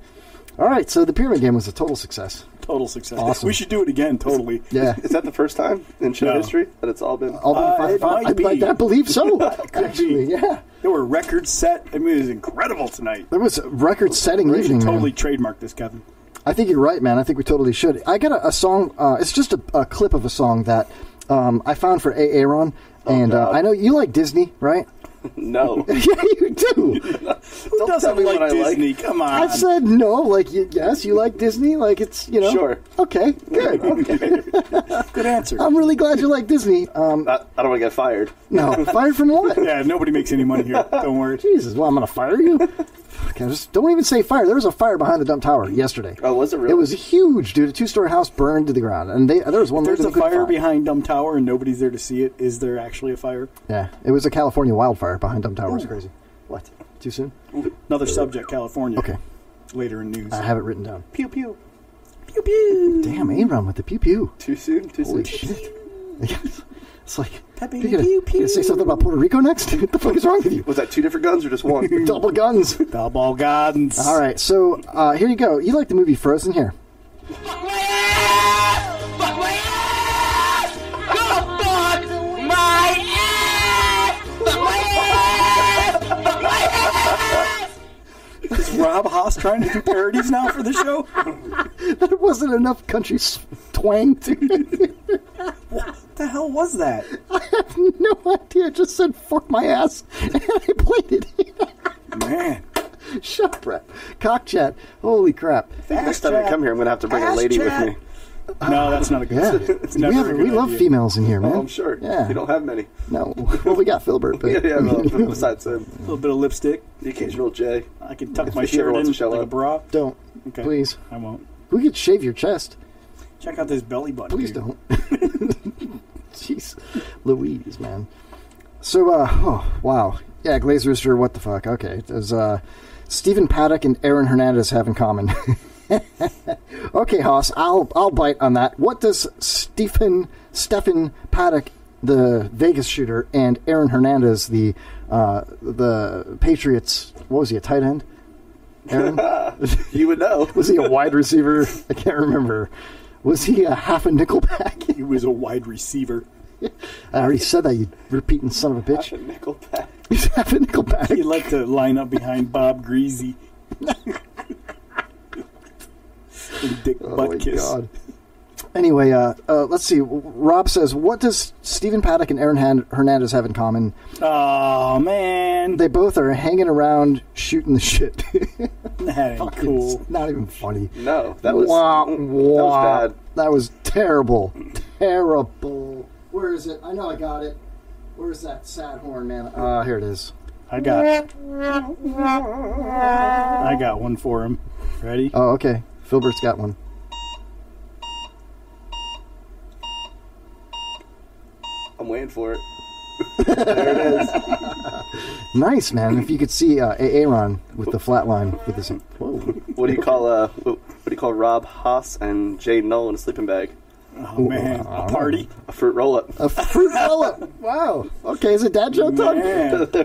All right, so the Pyramid Game was a total success. Total success. Awesome. We should do it again, totally. Yeah. Is that the first time in show history that it's all been... I believe so, actually, yeah. There were records set. I mean, it was incredible tonight. There was a record-setting evening. We should totally trademark this, Kevin. I think you're right, man. I think we totally should. I got a song. It's just a clip of a song that I found for A-Aron. And I know you like Disney, right? No. Yeah, you do. Who doesn't like Disney? Like. Come on. I said no. Like, yes, you like Disney. Like, it's, you know. Sure. Okay. Good. Okay. Good answer. I'm really glad you like Disney. I don't want to get fired. No. Fired from what? Yeah, nobody makes any money here. Don't worry. Jesus. Well, I'm going to fire you. Okay, just don't even say fire. There was a fire behind the dump tower yesterday. Oh, was it really? It was huge, dude. A 2-story house burned to the ground. And there was one... If there's a fire behind dump tower and nobody's there to see it, is there actually a fire? Yeah. It was a California wildfire behind dump tower. It was crazy. What? Too soon? Ooh. Another subject, California. Okay. Later in news. I have it written down. Pew, pew. Pew, pew. Damn, A-Ron with the pew, pew. Too soon? Too soon? Holy shit. It's like, you gonna say something about Puerto Rico next? What the fuck is wrong with you? Was that 2 different guns or just one? Double guns. Double guns. All right, so here you go. You like the movie Frozen here. Fuck my ass! Fuck my ass! Go fuck my ass! Fuck my ass! Fuck my ass! Is Rob Haas trying to do parodies now for the show? There wasn't enough country twang to... What the hell was that? I have no idea. I just said, fuck my ass, and I played it. Man. Shut up, Brett. Cock chat. Holy crap. Next time I come here, I'm going to have to bring a lady with me. No, that's not a good idea. We love females in here, man. Oh, I'm sure. Yeah. We don't have many. No. Well, we got Philbert. But... yeah, besides him. A little bit of lipstick. The occasional J. I can tuck my shirt in like a bra. Don't. Okay. Please. I won't. We could shave your chest. Check out this belly button. Please dude. Don't. Jeez Louise, man. So, oh, wow. Yeah, Glazed Rooster, what the fuck? Okay. It was, Stephen Paddock and Aaron Hernandez have in common. Okay, Haas, I'll bite on that. What does Stephen Paddock, the Vegas shooter, and Aaron Hernandez, the Patriots, what was he, a tight end? Aaron? You would know. Was he a wide receiver? I can't remember. Was he a half a nickelback? He was a wide receiver. I already said that, you repeating son of a bitch. Half a nickelback. He's half a nickelback. He liked to line up behind Bob Greasy. Dick oh butt my kiss. God. Anyway, let's see. Rob says, what does Stephen Paddock and Aaron Hernandez have in common? Oh, man. They both are hanging around shooting the shit. That ain't cool. It's not even funny. No, that was, wah, that was bad. That was terrible. Terrible. Where is it? I know I got it. Where's that sad horn, man? Here it is. I got one for him. Ready? Oh, okay. Philbert's got one. I'm waiting for it. There it is. Nice, man. If you could see A-Aron with the flat line with this. Whoa. What do you call Rob Haas and Jay Null in a sleeping bag? Oh, man. A party. A fruit roll-up. A fruit roll-up. Wow. Okay, is it dad joke time?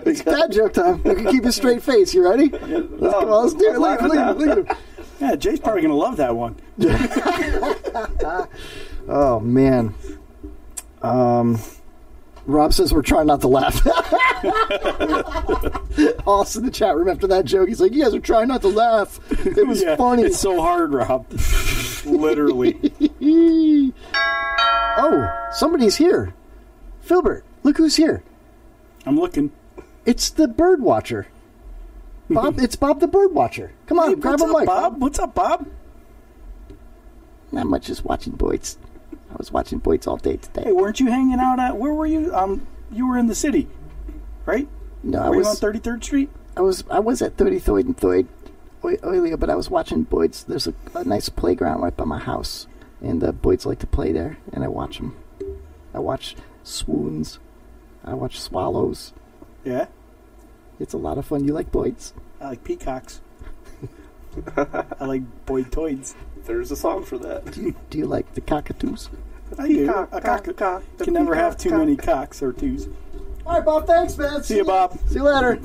It's dad joke time. You can keep a straight face. You ready? Let's come on. Let's do it. Look at him. Yeah, Jay's probably going to love that one. Oh, man. Rob says we're trying not to laugh. Hoss in the chat room after that joke, he's like, you guys are trying not to laugh. It was funny. It's so hard, Rob. Literally. Oh, somebody's here. Philbert, look who's here. I'm looking. It's the bird watcher. Bob, it's Bob the Bird Watcher. Come on, grab a mic. Bob? What's up, Bob? Not much, just watching Boyd's. I was watching Boyd's all day today. Hey, weren't you hanging out at, where were you? You were in the city, right? No, I was. Were you on 33rd Street? I was at 33rd and 3rd earlier, but I was watching Boyd's. There's a nice playground right by my house, and Boyd's like to play there, and I watch them. I watch swoons. I watch swallows. Yeah? It's a lot of fun. You like Boyd's? I like peacocks. I like Boydtoids. There's a song for that. Do you like the cockatoos? I do. You can never have too many cocks or twos. All right, Bob. Thanks, man. See you, Bob. See you later.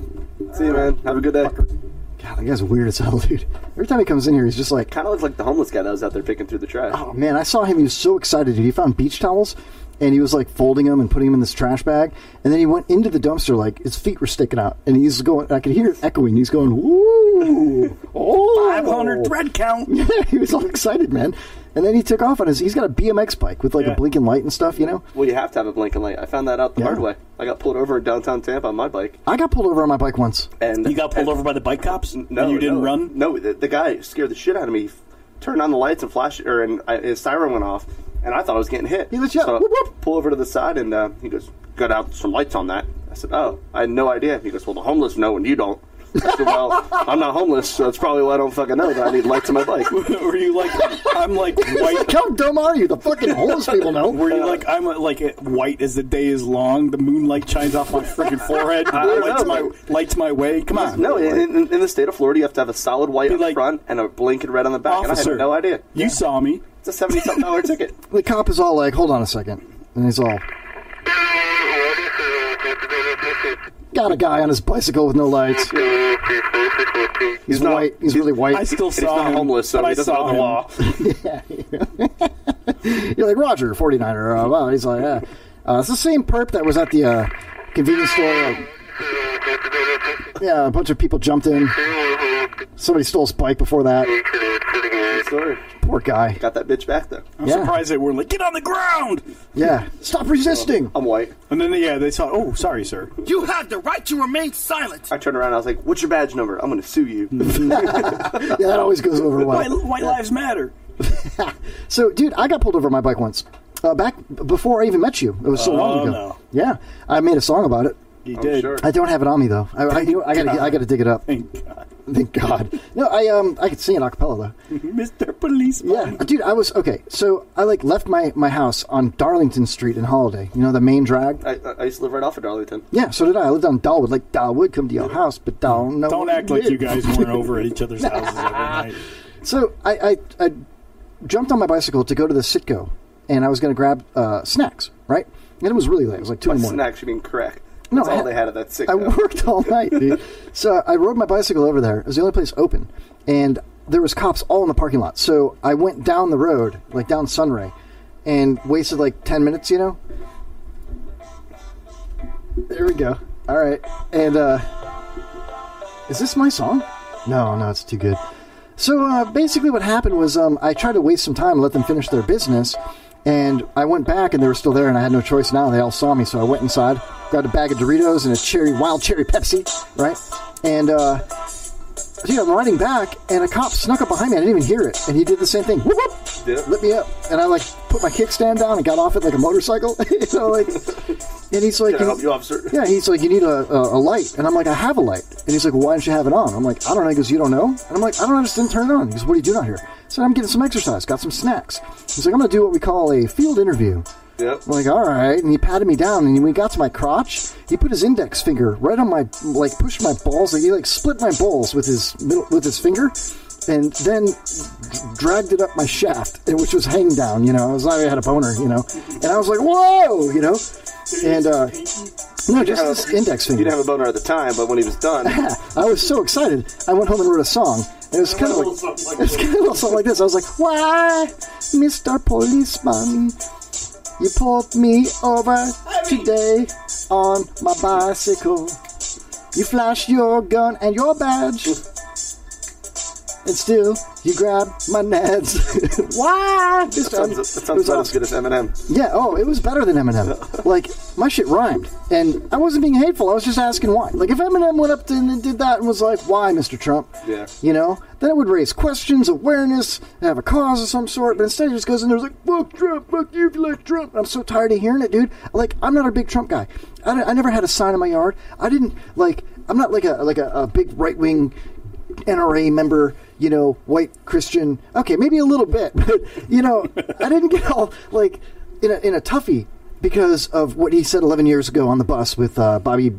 See you, man. Have a good day. God, that guy's weird as hell, dude. Every time he comes in here, he's just like... Kind of looks like the homeless guy that was out there picking through the trash. Oh, man. I saw him. He was so excited, dude. He found beach towels. And he was like folding them and putting them in this trash bag. And then he went into the dumpster, like his feet were sticking out. And he's going, I could hear it echoing. He's going, ooh, oh, 500 thread count. Yeah, he was all excited, man. And then he took off on his, he's got a BMX bike with like a blinking light and stuff, you know? Well, you have to have a blinking light. I found that out the hard way. I got pulled over in downtown Tampa on my bike. I got pulled over on my bike once. And you got pulled over by the bike cops? No. And you didn't run? No, the guy scared the shit out of me. He turned on the lights and his siren went off. And I thought I was getting hit. He let you up. So whoop, whoop. Pull over to the side, and he goes, got out some lights on that. I said, oh, I had no idea. He goes, well, the homeless know and you don't. I said, well, I'm not homeless, so that's probably why I don't fucking know that I need lights on my bike. Were you like, I'm like white. How dumb are you? The fucking homeless people know. Were you like, I'm like white as the day is long, the moonlight shines off my freaking forehead, lights my way. Come on. No, in the state of Florida, you have to have a solid white up front and a blinking red on the back, officer, and I had no idea. You saw me. It's a $70-something ticket. The cop is all like, hold on a second. And he's all... Got a guy on his bicycle with no lights. He's white. He's really white. I still saw him. He's not homeless, so he doesn't know the law. You're like, Roger, 49er. Wow. He's like, yeah. It's the same perp that was at the convenience store. Yeah, a bunch of people jumped in. Somebody stole his bike before that. Story. Poor guy. Got that bitch back, though. I'm surprised they weren't like, get on the ground! Yeah. Stop resisting! I'm white. And then, they saw, oh, sorry, sir. You have the right to remain silent! I turned around and I was like, what's your badge number? I'm going to sue you. That always goes over well. White lives matter. So, dude, I got pulled over my bike once. Back before I even met you. It was so long ago. No. Yeah. I made a song about it. He did. Sure. I don't have it on me though. I gotta dig it up. Thank God. Thank God. No, I could sing an acapella though. Mr. Policeman. Yeah, dude. So I left my house on Darlington Street in Holiday. You know the main drag. I used to live right off of Darlington. Yeah, so did I. I lived on Dalwood. Like Dalwood, come to your house, but Dalwood. Don't act like you guys weren't over at each other's houses every night. So I jumped on my bicycle to go to the Sitco, and I was gonna grab snacks, right? And it was really late. It was like 2 in the morning. Snacks? You mean crack? That's all they had at that Sitco. I worked all night, dude. So I rode my bicycle over there. It was the only place open. And there was cops all in the parking lot. So I went down the road, like down Sunray, and wasted like 10 minutes, you know? There we go. All right. And is this my song? No, it's too good. So basically what happened was I tried to waste some time and let them finish their business. And I went back, and they were still there, and I had no choice now. They all saw me, so I went inside, grabbed a bag of Doritos and a wild cherry Pepsi, right? And, I'm riding back, and a cop snuck up behind me. I didn't even hear it. And he did the same thing. Whoop, whoop! Yep. Lit me up. And I, put my kickstand down and got off it like a motorcycle. And he's like... Can I help you, officer? Yeah, he's like, you need a light. And I'm like, I have a light. And he's like, well, why don't you have it on? I'm like, I don't know. He goes, you don't know? And I'm like, I don't know. I just didn't turn it on. He goes, what are you doing out here? So I'm getting some exercise, got some snacks. He's like, I'm going to do what we call a field interview. Yep. I'm like, all right. And he patted me down, and when he got to my crotch, he put his index finger right on my, pushed my balls. He, split my balls with his finger, and then dragged it up my shaft, which was hang down, you know. I was like, I had a boner, you know. And I was like, whoa, you know. And, no, just this index finger. You didn't have a boner at the time, but when he was done. I was so excited. I went home and wrote a song. It was kind of like something like this. I was like, why, Mr. Policeman, you pulled me over today on my bicycle. You flashed your gun and your badge. And still, you grab my nads. Why? That sounds about as good as Eminem. Yeah, it was better than Eminem. My shit rhymed. And I wasn't being hateful. I was just asking why. If Eminem went up and did that and was like, why, Mr. Trump? Yeah. You know? Then it would raise questions, awareness, have a cause of some sort. But instead, he just goes in there and is like, fuck Trump, fuck you if you like Trump. And I'm so tired of hearing it, dude. I'm not a big Trump guy. I never had a sign in my yard. I didn't, I'm not a big right-wing NRA member, you know, white Christian. Okay, maybe a little bit, but you know, I didn't get all in a toughie because of what he said 11 years ago on the bus with Bobby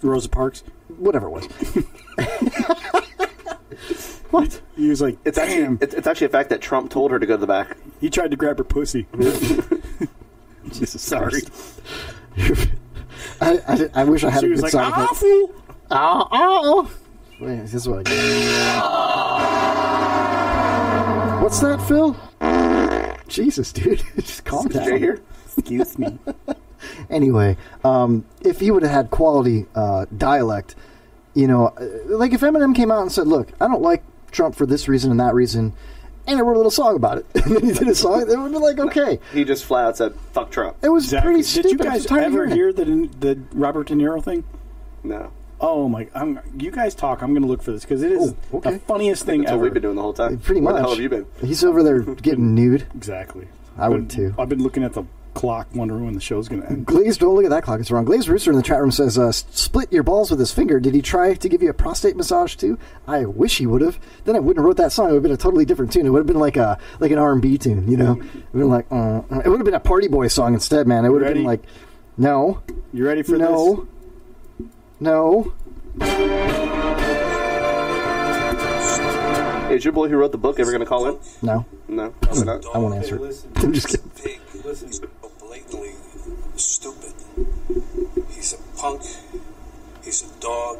Rosa Parks, whatever it was. What? He was like, it's damn. It's actually a fact that Trump told her to go to the back. He tried to grab her pussy. Jesus, sorry. I wish I had a good side effect. She was like, awful. Wait, this is what I get. What's that, Phil? Jesus, dude. Just calm down. Right here? Excuse me. Anyway, if he would have had quality dialect, you know, if Eminem came out and said, look, I don't like Trump for this reason and that reason, and I wrote a little song about it, and then he did a song, they would be like, okay. He just flat out said, fuck Trump. It was pretty stupid. Did you guys ever hear the Robert De Niro thing? No. Oh my! You guys talk. I'm going to look for this because it is the funniest thing ever. That's what we've been doing the whole time. Pretty much. Where the hell have you been? He's over there getting nude. Exactly. I would too. I've been looking at the clock, wondering when the show's going to end. Glazed, don't look at that clock. It's wrong. Glazed Rooster in the chat room says, "Split your balls with his finger." Did he try to give you a prostate massage too? I wish he would have. Then I wouldn't have wrote that song. It would have been a totally different tune. It would have been like an R&B tune. You know, it would have been it would have been a party boy song instead, man. It would have been like, no. You ready for this? No. Hey, is your boy who wrote the book ever going to call in? No, probably not. I won't answer it. I'm just kidding. Pig. Listen, he's blatantly stupid. He's a punk. He's a dog.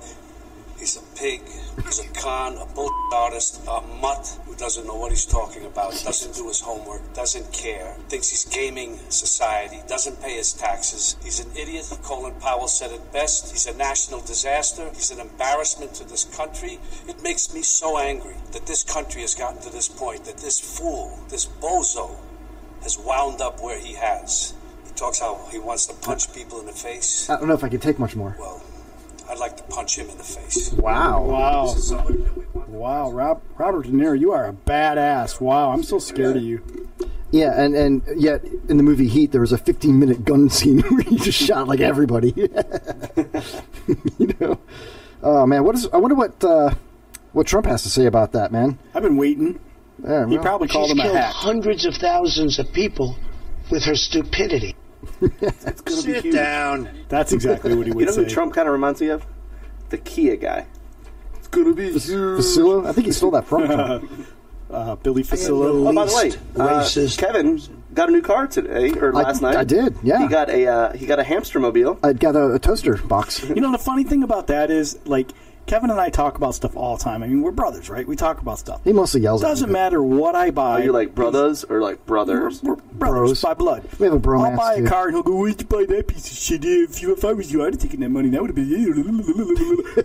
He's a pig. He's a con, a bullshit artist, a mutt who doesn't know what he's talking about, doesn't do his homework, doesn't care, thinks he's gaming society, doesn't pay his taxes. He's an idiot. Colin Powell said it best. He's a national disaster. He's an embarrassment to this country. It makes me so angry that this country has gotten to this point, that this fool, this bozo, has wound up where he has. He talks how he wants to punch people in the face. I don't know if I can take much more. Well, I'd like to punch him in the face. Wow, Robert De Niro, you are a badass. Wow, I'm so scared of you. Yeah, and yet in the movie Heat, there was a 15-minute gun scene where he just shot like everybody. You know, oh man, I wonder what Trump has to say about that, man. I've been waiting. Yeah, he probably called him a hack. She's killed hundreds of thousands of people with her stupidity. That's gonna be huge. Down. That's exactly what he would say. You know who Trump kind of reminds me of? The Kia guy. It's gonna be huge. Fasillo? I think he stole that from Trump. Billy Fasillo. Oh, by the way, Kevin got a new car today or last night. I did. Yeah, he got a hamster mobile. I got a toaster box. You know, the funny thing about that is, like, Kevin and I talk about stuff all the time. I mean, we're brothers, right? We talk about stuff. He mostly yells at me. Doesn't matter what I buy. Are you like brothers or like brothers? We're brothers by blood. We have a bromance. I'll buy a car and he'll go, "Where'd you buy that piece of shit? If I was you, I'd have taken that money. That would have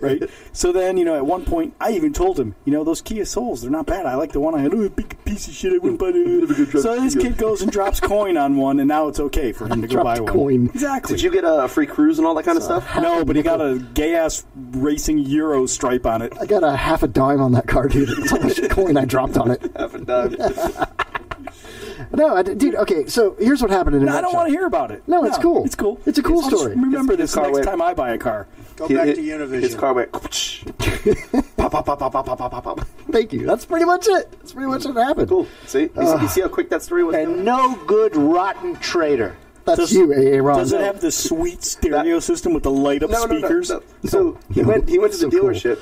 been..." Right? So then, you know, at one point, I even told him, you know, those Kia Souls, they're not bad. I like the one I had. "Oh, a big piece of shit. I wouldn't buy that." So this kid goes and drops coin on one, and now it's okay for him to go buy one. Coin. Exactly. Did you get a free cruise and all that kind of stuff? No, but he got a gay-ass racing Euro stripe on it. I got a half a dime on that car, dude. That's how much coin I dropped on it. Half a dime. No, dude. Okay, so here's what happened in a nutshell. I don't want to hear about it. No, it's cool. It's cool. It's a cool story. Remember this next time I buy a car. Go back to Univision. His car went pop, pop, pop, pop, pop, pop, pop, pop. Thank you. That's pretty much it. That's pretty much what happened. Cool. See, you see how quick that story was. And no good rotten traitor. That's you, A-Aron. Does it have the sweet stereo system with the light-up speakers? No. So he went to the dealership,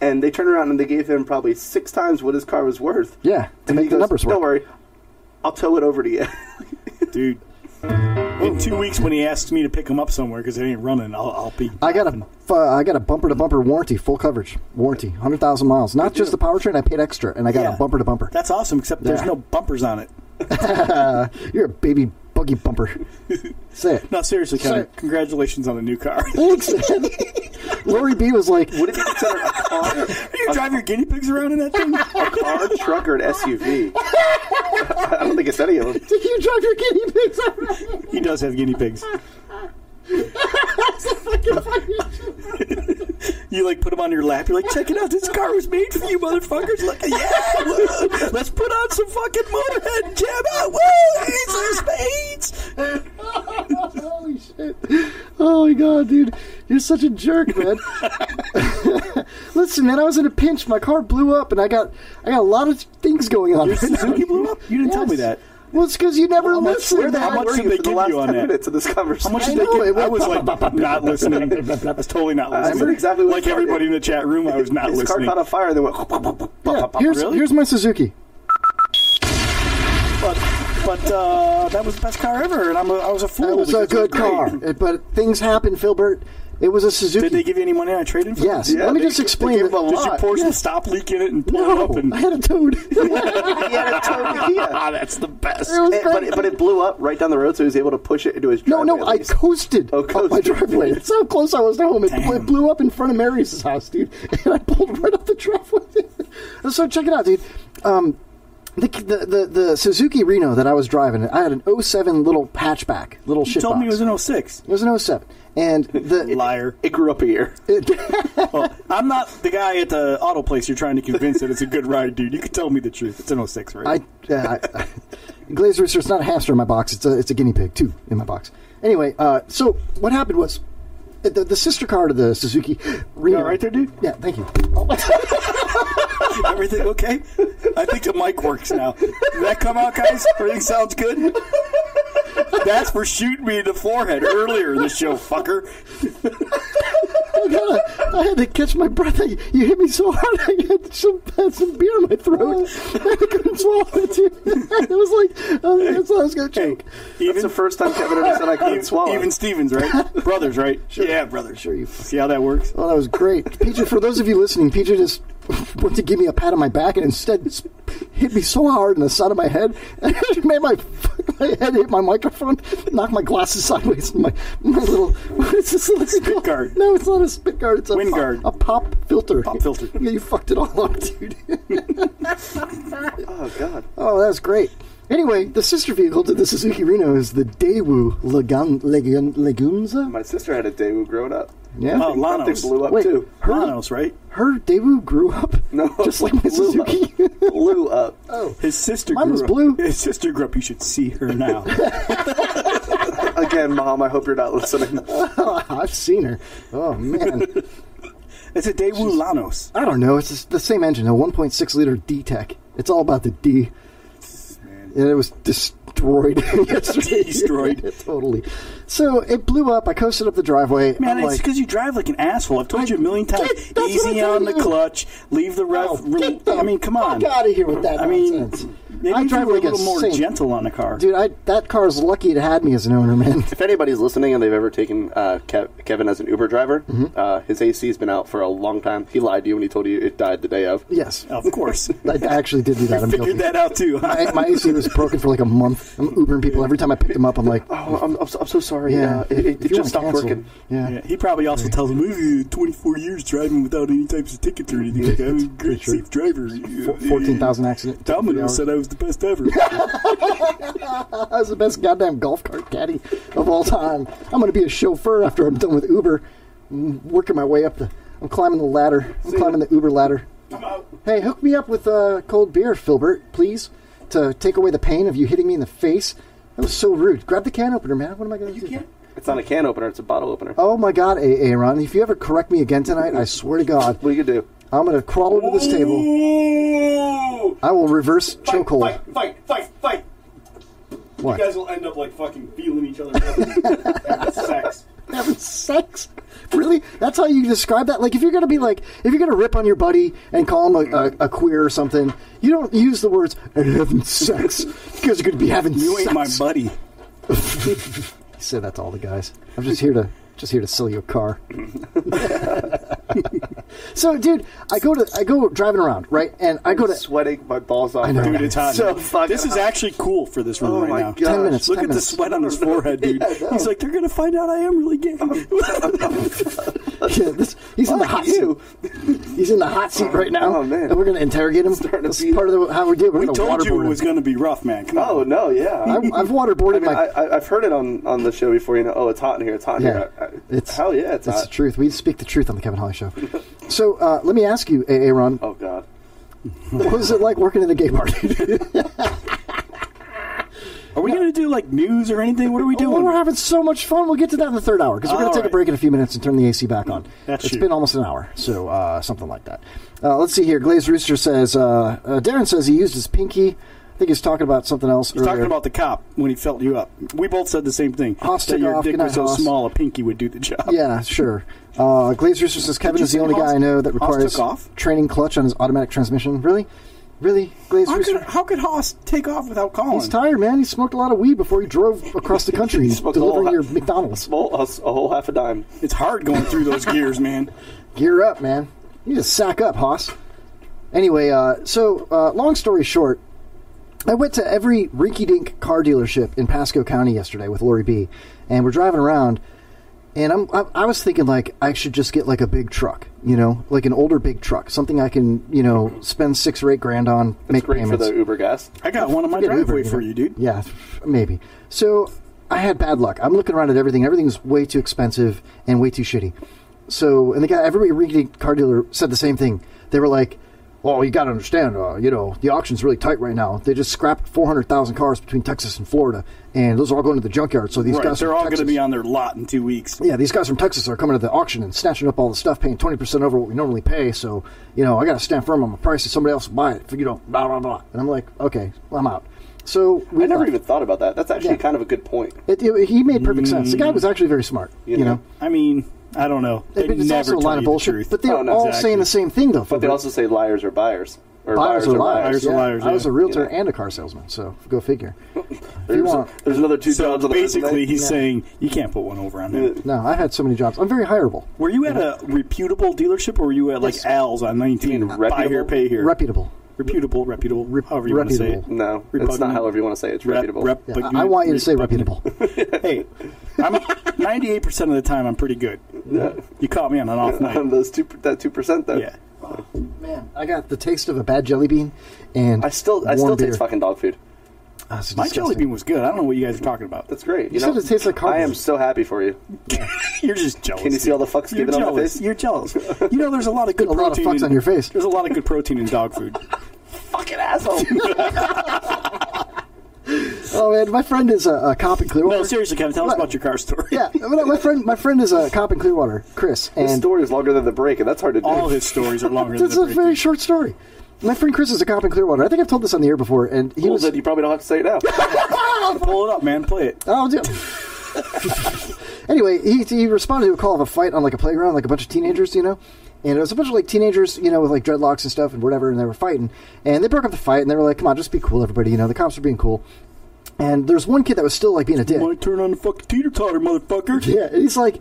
and they turned around and they gave him probably 6 times what his car was worth. Yeah, to make the numbers work. "Don't worry, I'll tow it over to you." Dude, in 2 weeks when he asks me to pick him up somewhere because it ain't running, I'll be... I got a bumper-to-bumper warranty, full coverage warranty, 100,000 miles. Not just the powertrain, I paid extra, and I got a bumper-to-bumper. That's awesome, except there's no bumpers on it. You're a baby buggy bumper. Say it. No, seriously, Kevin. Congratulations on the new car. Thanks, man. Lori B was like, "Would it be considered a car? You drive your guinea pigs around in that thing? A car, truck, or an SUV?" I don't think it's any of them. Do you drive your guinea pigs around? He does have guinea pigs. That's a fucking funny. You like put them on your lap. You're like, "Check it out. This car was made for you, motherfuckers." Like, yeah, let's put on some fucking Motorhead and jam out. Woo, spades. Holy shit! Oh my god, dude, you're such a jerk, man. Listen, man, I was in a pinch. My car blew up, and I got a lot of things going on. Your Suzuki blew up? You didn't tell me that. Well, it's because you never listened. How much did they give you on that? To this conversation, how much did they give? I was like not listening. I was totally not listening. I heard exactly what, like everybody in the chat room, I was not listening. His car caught on fire. And they went. Yeah, here's my Suzuki. But that was the best car ever, and I was a fool. It was a good car, but things happened, Philbert. It was a Suzuki. Did they give you any money on a trade-in? Yes. Yeah, let me just explain. Did you pour some stop leak in it and pull it up? And... I had a Toad. He had a Toad Kia. That's the best. But it blew up right down the road, so he was able to push it into his driveway. No, I coasted up my driveway. That's how close I was to home. It blew up in front of Mary's house, dude. And I pulled right up the driveway. So check it out, dude. The Suzuki Reno that I was driving, I had an 07 little hatchback, little shitbox. You told me it was an 06. It was an 07. And the liar, it grew up a year. Well, I'm not the guy at the auto place you're trying to convince that it's a good ride, dude. You can tell me the truth. It's an 06, right? Glazed Rooster, it's not a hamster in my box. It's a guinea pig too in my box. Anyway, so what happened was the sister car to the Suzuki Reno. You all right there, dude? Yeah, thank you. Everything okay? I think the mic works now. Did that come out, guys? Everything sounds good? That's for shooting me in the forehead earlier in the show, fucker. I had to catch my breath. You hit me so hard, I had some beer in my throat. I couldn't swallow it. It was like, that's how I was going to choke. That's the first time Kevin ever said I couldn't swallow. Even Stevens, right? Brothers, right? Sure. Yeah, brothers. Sure, you see how that works? Oh, that was great. Peter, for those of you listening, Peter just went to give me a pat on my back and instead hit me so hard in the side of my head, and it made my head hit my microphone, knock my glasses sideways, and my little, what is this little spit guard? No, it's not a spit guard. It's a wind guard. A pop filter. Pop filter. Yeah, you fucked it all up, dude. Oh god. Oh, that was great. Anyway, the sister vehicle to the Suzuki Reno is the Daewoo Legunza. My sister had a Daewoo growing up. Yeah, I think Lana's blew up too. Lana's, right? Her Debu grew up. No, just like my Suzuki blew up. Oh, his sister. Mine was blue. His sister grew up. You should see her now. Again, Mom, I hope you're not listening. I've seen her. Oh man. It's a Daewoo Lanos. I don't know. It's the same engine, a 1.6 liter D-Tech. It's all about the D. Man. And it was destroyed yesterday. Destroyed. Totally. So it blew up. I coasted up the driveway. Man, it's because you drive like an asshole. I've told you a million times. Easy on the clutch. Leave the rough. I mean, come on. Get out of here with that nonsense. Maybe I drive like a little more gentle on the car. Dude, that car's lucky it had me as an owner, man. If anybody's listening and they've ever taken Kevin as an Uber driver, his AC's been out for a long time. He lied to you when he told you it died the day of. Yes. Of course. I actually did do that. I figured that out, too. Huh? My AC was broken for like a month. I'm Ubering people. Every time I pick them up, I'm like, oh, I'm so sorry. Yeah. It just stopped working. Yeah. He probably also tells them, 24 years driving without any types of tickets or anything like that. I'm a great safe driver. 14,000 accident. Domino said I was the best ever. I was the best goddamn golf cart caddy of all time. I'm going to be a chauffeur after I'm done with Uber. I'm working my way up I'm climbing the ladder. I'm climbing the Uber ladder. Hey, hook me up with cold beer, Philbert, please, to take away the pain of you hitting me in the face. That was so rude. Grab the can opener, man. What am I going to do? It's not a can opener. It's a bottle opener. Oh, my God, A-Aron. If you ever correct me again tonight, I swear to God. What are you going to do? I'm going to crawl over this table. I will reverse chokehold. Fight. What? You guys will end up like fucking feeling each other. Having sex. Having sex? Really? That's how you describe that? Like, if you're going to be like, if you're going to rip on your buddy and call him a queer or something, you don't use the words, and having sex. You guys are going to be having sex. You ain't my buddy. He said that to all the guys. I'm just here to... Just here to sell you a car. So, dude, I go driving around, right? And I go to sweating my balls off. I know, dude, it's hot. So this is actually cool for this room right now. Gosh. 10 minutes. Look at the sweat on his forehead, dude. Yeah, he's like, they're gonna find out I am really gay. He's in the hot seat. He's in the hot seat right now. Oh man, and we're gonna interrogate him. That's part of how we do. We told you it was gonna be rough, man. Come on. Oh no, yeah. I've waterboarded. I mean, I've heard it on the show before. You know, oh, it's hot in here. It's hot in here. Hell yeah, it's the truth. We speak the truth on the Kevin Holly Show. So let me ask you, A-Aron. Oh, God. What was it like working in a gay bar? Are we going to do, like, news or anything? What are we doing? Well, we're having so much fun. We'll get to that in the third hour, because we're going to take a break in a few minutes and turn the AC back on. It's been almost an hour, so something like that. Let's see here. Glazed Rooster says, Darren says he used his pinky. I think he's talking about something else. He's talking about the cop when he felt you up. We both said the same thing. Hoss that your dick was so small, a pinky would do the job. Yeah, sure. Glazed Rooster says Kevin is the only guy I know that requires training clutch on his automatic transmission. Really? Really? Glazed Rooster? How could Hoss take off without calling? He's tired, man. He smoked a lot of weed before he drove across the country delivering your McDonald's. A whole half a dime. It's hard going through those gears, man. Gear up, man. You just sack up, Hoss. Anyway, so long story short, I went to every rinky-dink car dealership in Pasco County yesterday with Lori B, and we're driving around, and I was thinking, like, I should just get, like, a big truck, you know, like an older big truck, something I can, you know, spend $6 or $8 grand on, that's make great payments. For the Uber gas. I got one on my driveway for you, dude. Yeah, maybe. So I had bad luck. I'm looking around at everything. Everything's way too expensive and way too shitty. So, and the guy, every rinky-dink car dealer said the same thing. They were like, oh, you got to understand, you know, the auction's really tight right now. They just scrapped 400,000 cars between Texas and Florida, and those are all going to the junkyard. So these guys are all going to be on their lot in 2 weeks. Yeah, these guys from Texas are coming to the auction and snatching up all the stuff, paying 20% over what we normally pay. So, you know, I got to stand firm on my price, and somebody else will buy it. You know, blah, blah, blah. And I'm like, okay, well, I'm out. So I never even thought about that. That's actually kind of a good point. He made perfect sense. The guy was actually very smart. You know? I mean... I don't know. It's also a line of bullshit. But they're all saying the same thing, though. But they also say liars are buyers. Or buyers are liars. I was a realtor and a car salesman, so go figure. There's another two jobs on the business. Basically, he's saying you can't put one over on him. No, I've had so many jobs. I'm very hireable. Were you at a reputable dealership, or were you at, like, Al's on 19? Buy here, pay here. Reputable. However you want to say it. No, it's not however you want to say it. It's reputable. I want you to say reputable. Hey, 98% of the time I'm pretty good. Yeah. You caught me on an off night. That 2% though. Yeah. Oh, man, I got the taste of a bad jelly bean, and I still taste fucking dog food. My jelly bean was good. I don't know what you guys are talking about. That's great. You said it tastes like cardboard. I am so happy for you. You're just jealous. Can you see all the fucks given on my face? You're jealous. You know, there's a lot of good protein. A lot of fucks on your face. There's a lot of good protein in dog food. Fucking asshole. Oh man, my friend is a cop in Clearwater. No, seriously, Kevin, tell us about your car story. Yeah, my friend is a cop in Clearwater, Chris. And his story is longer than the break, and that's hard to do. All his stories are longer than the break. It's a very short story. My friend Chris is a cop in Clearwater. I think I've told this on the air before, and he was. You probably don't have to say it now. Pull it up, man. Play it. I'll do. Anyway, he responded to a call of a fight on like a playground, like a bunch of teenagers, you know. And it was a bunch of, like, teenagers, you know, with, like, dreadlocks and stuff and whatever, and they were fighting. And they broke up the fight, and they were like, come on, just be cool, everybody. You know, the cops were being cool. And there's one kid that was still, like, being a dick. My turn on the fucking teeter-totter, motherfucker. Yeah, and he's like,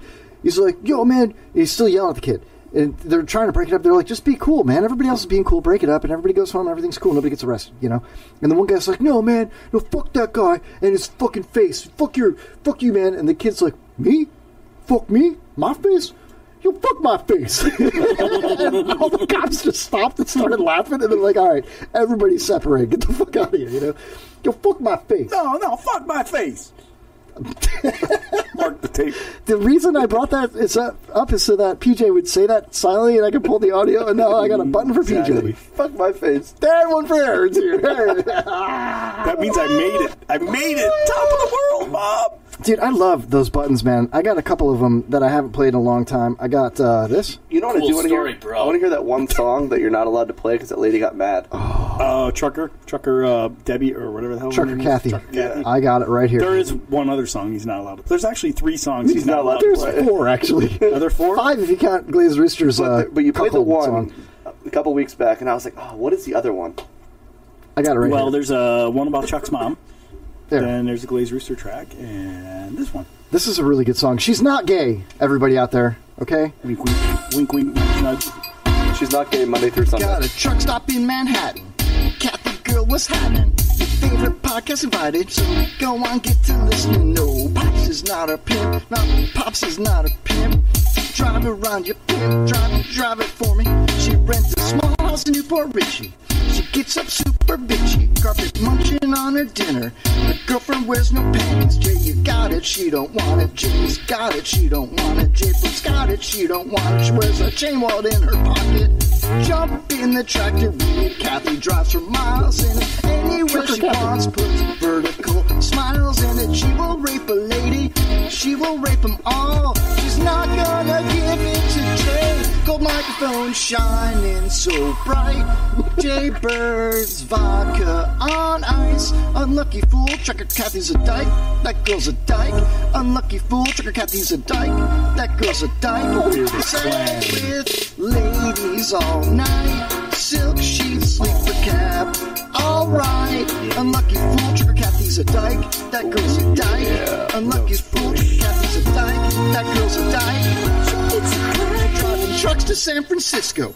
yo, man. And he's still yelling at the kid. And they're trying to break it up. They're like, just be cool, man. Everybody else is being cool. Break it up, and everybody goes home. Everything's cool. Nobody gets arrested, you know. And the one guy's like, no, man. No, fuck that guy and his fucking face. Fuck you, man. And the kid's like, me? Fuck me? My face? You fuck my face. And all the cops just stopped and started laughing, and they're like, all right, everybody separate. Get the fuck out of here, you know? You fuck my face. No, fuck my face. Mark the tape. The reason I brought that up is so that PJ would say that silently, and I could pull the audio, and now I got a button for PJ. Fuck my face. Dad, one for Aaron's here. That means I made it. I made it. Top of the world, Bob. Dude, I love those buttons, man. I got a couple of them that I haven't played in a long time. I got this. You know what cool I do want to hear? Bro. I want to hear that one song that you're not allowed to play because that lady got mad. Oh, Trucker, Debbie, or whatever the hell. Trucker Kathy. Trucker Kathy. I got it right here. There is one other song he's not allowed to play. There's actually three songs he's not allowed to play. There's four, actually. Are there four? Five if you count Glazed Rooster's but you played the one song a couple weeks back, and I was like, oh, what is the other one? I got it right here. Well, there's one about Chuck's mom. Then there's the Glazed Rooster track, and this one. This is a really good song. She's not gay, everybody out there, okay? Wink, wink, wink, wink, nudge. She's not gay Monday through Sunday. Got a truck stop in Manhattan. Kathy girl, what's happening? Your favorite podcast invited, so go on, get to listening. No, Pops is not a pimp. No, Pops is not a pimp. Drive around your pimp. Drive it for me. She rents a small house in Newport Richie. She gets up super bitchy, carpet munching on her dinner. Her girlfriend wears no panties. Jay, you got it, she don't want it. Jamie's got it, she don't want it. Jay's got it, she don't want it. She wears a chain wallet in her pocket. Jump in the tractor wheel. Kathy drives for miles in it. Anywhere she wants, puts vertical smiles in it. She will rape a lady. She will rape them all. She's not gonna give it to Jay. Gold microphone shining so bright. Jay Bird's vodka on ice. Unlucky fool, Trucker Kathy's a dyke. That girl's a dyke. Unlucky fool, Trucker Kathy's a dyke. That girl's a dyke. Sat with ladies all night. Silk sheets, sleeper cap. All right. Unlucky fool, Trucker Kathy's a dyke. That girl's a dyke. Yeah, unlucky fool, Trucker Kathy's a dyke. That girl's a dyke. It's a driving trucks to San Francisco.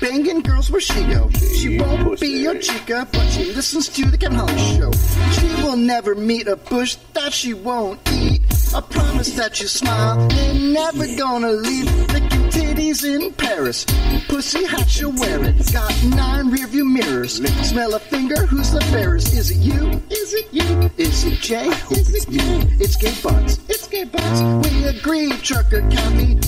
Banging girls where she go. She won't be your chica, but she listens to the Kevin Holly show. She will never meet a bush that she won't eat. I promise that you smile. They're never gonna leave. Licking titties in Paris. Pussy hot, she'll wear it. Got 9 rearview mirrors. Smell a finger, who's the fairest? Is it you? Is it you? Is it Jay? Is it you? It's gay butts. It's gay butts. We agree, Trucker Kathy.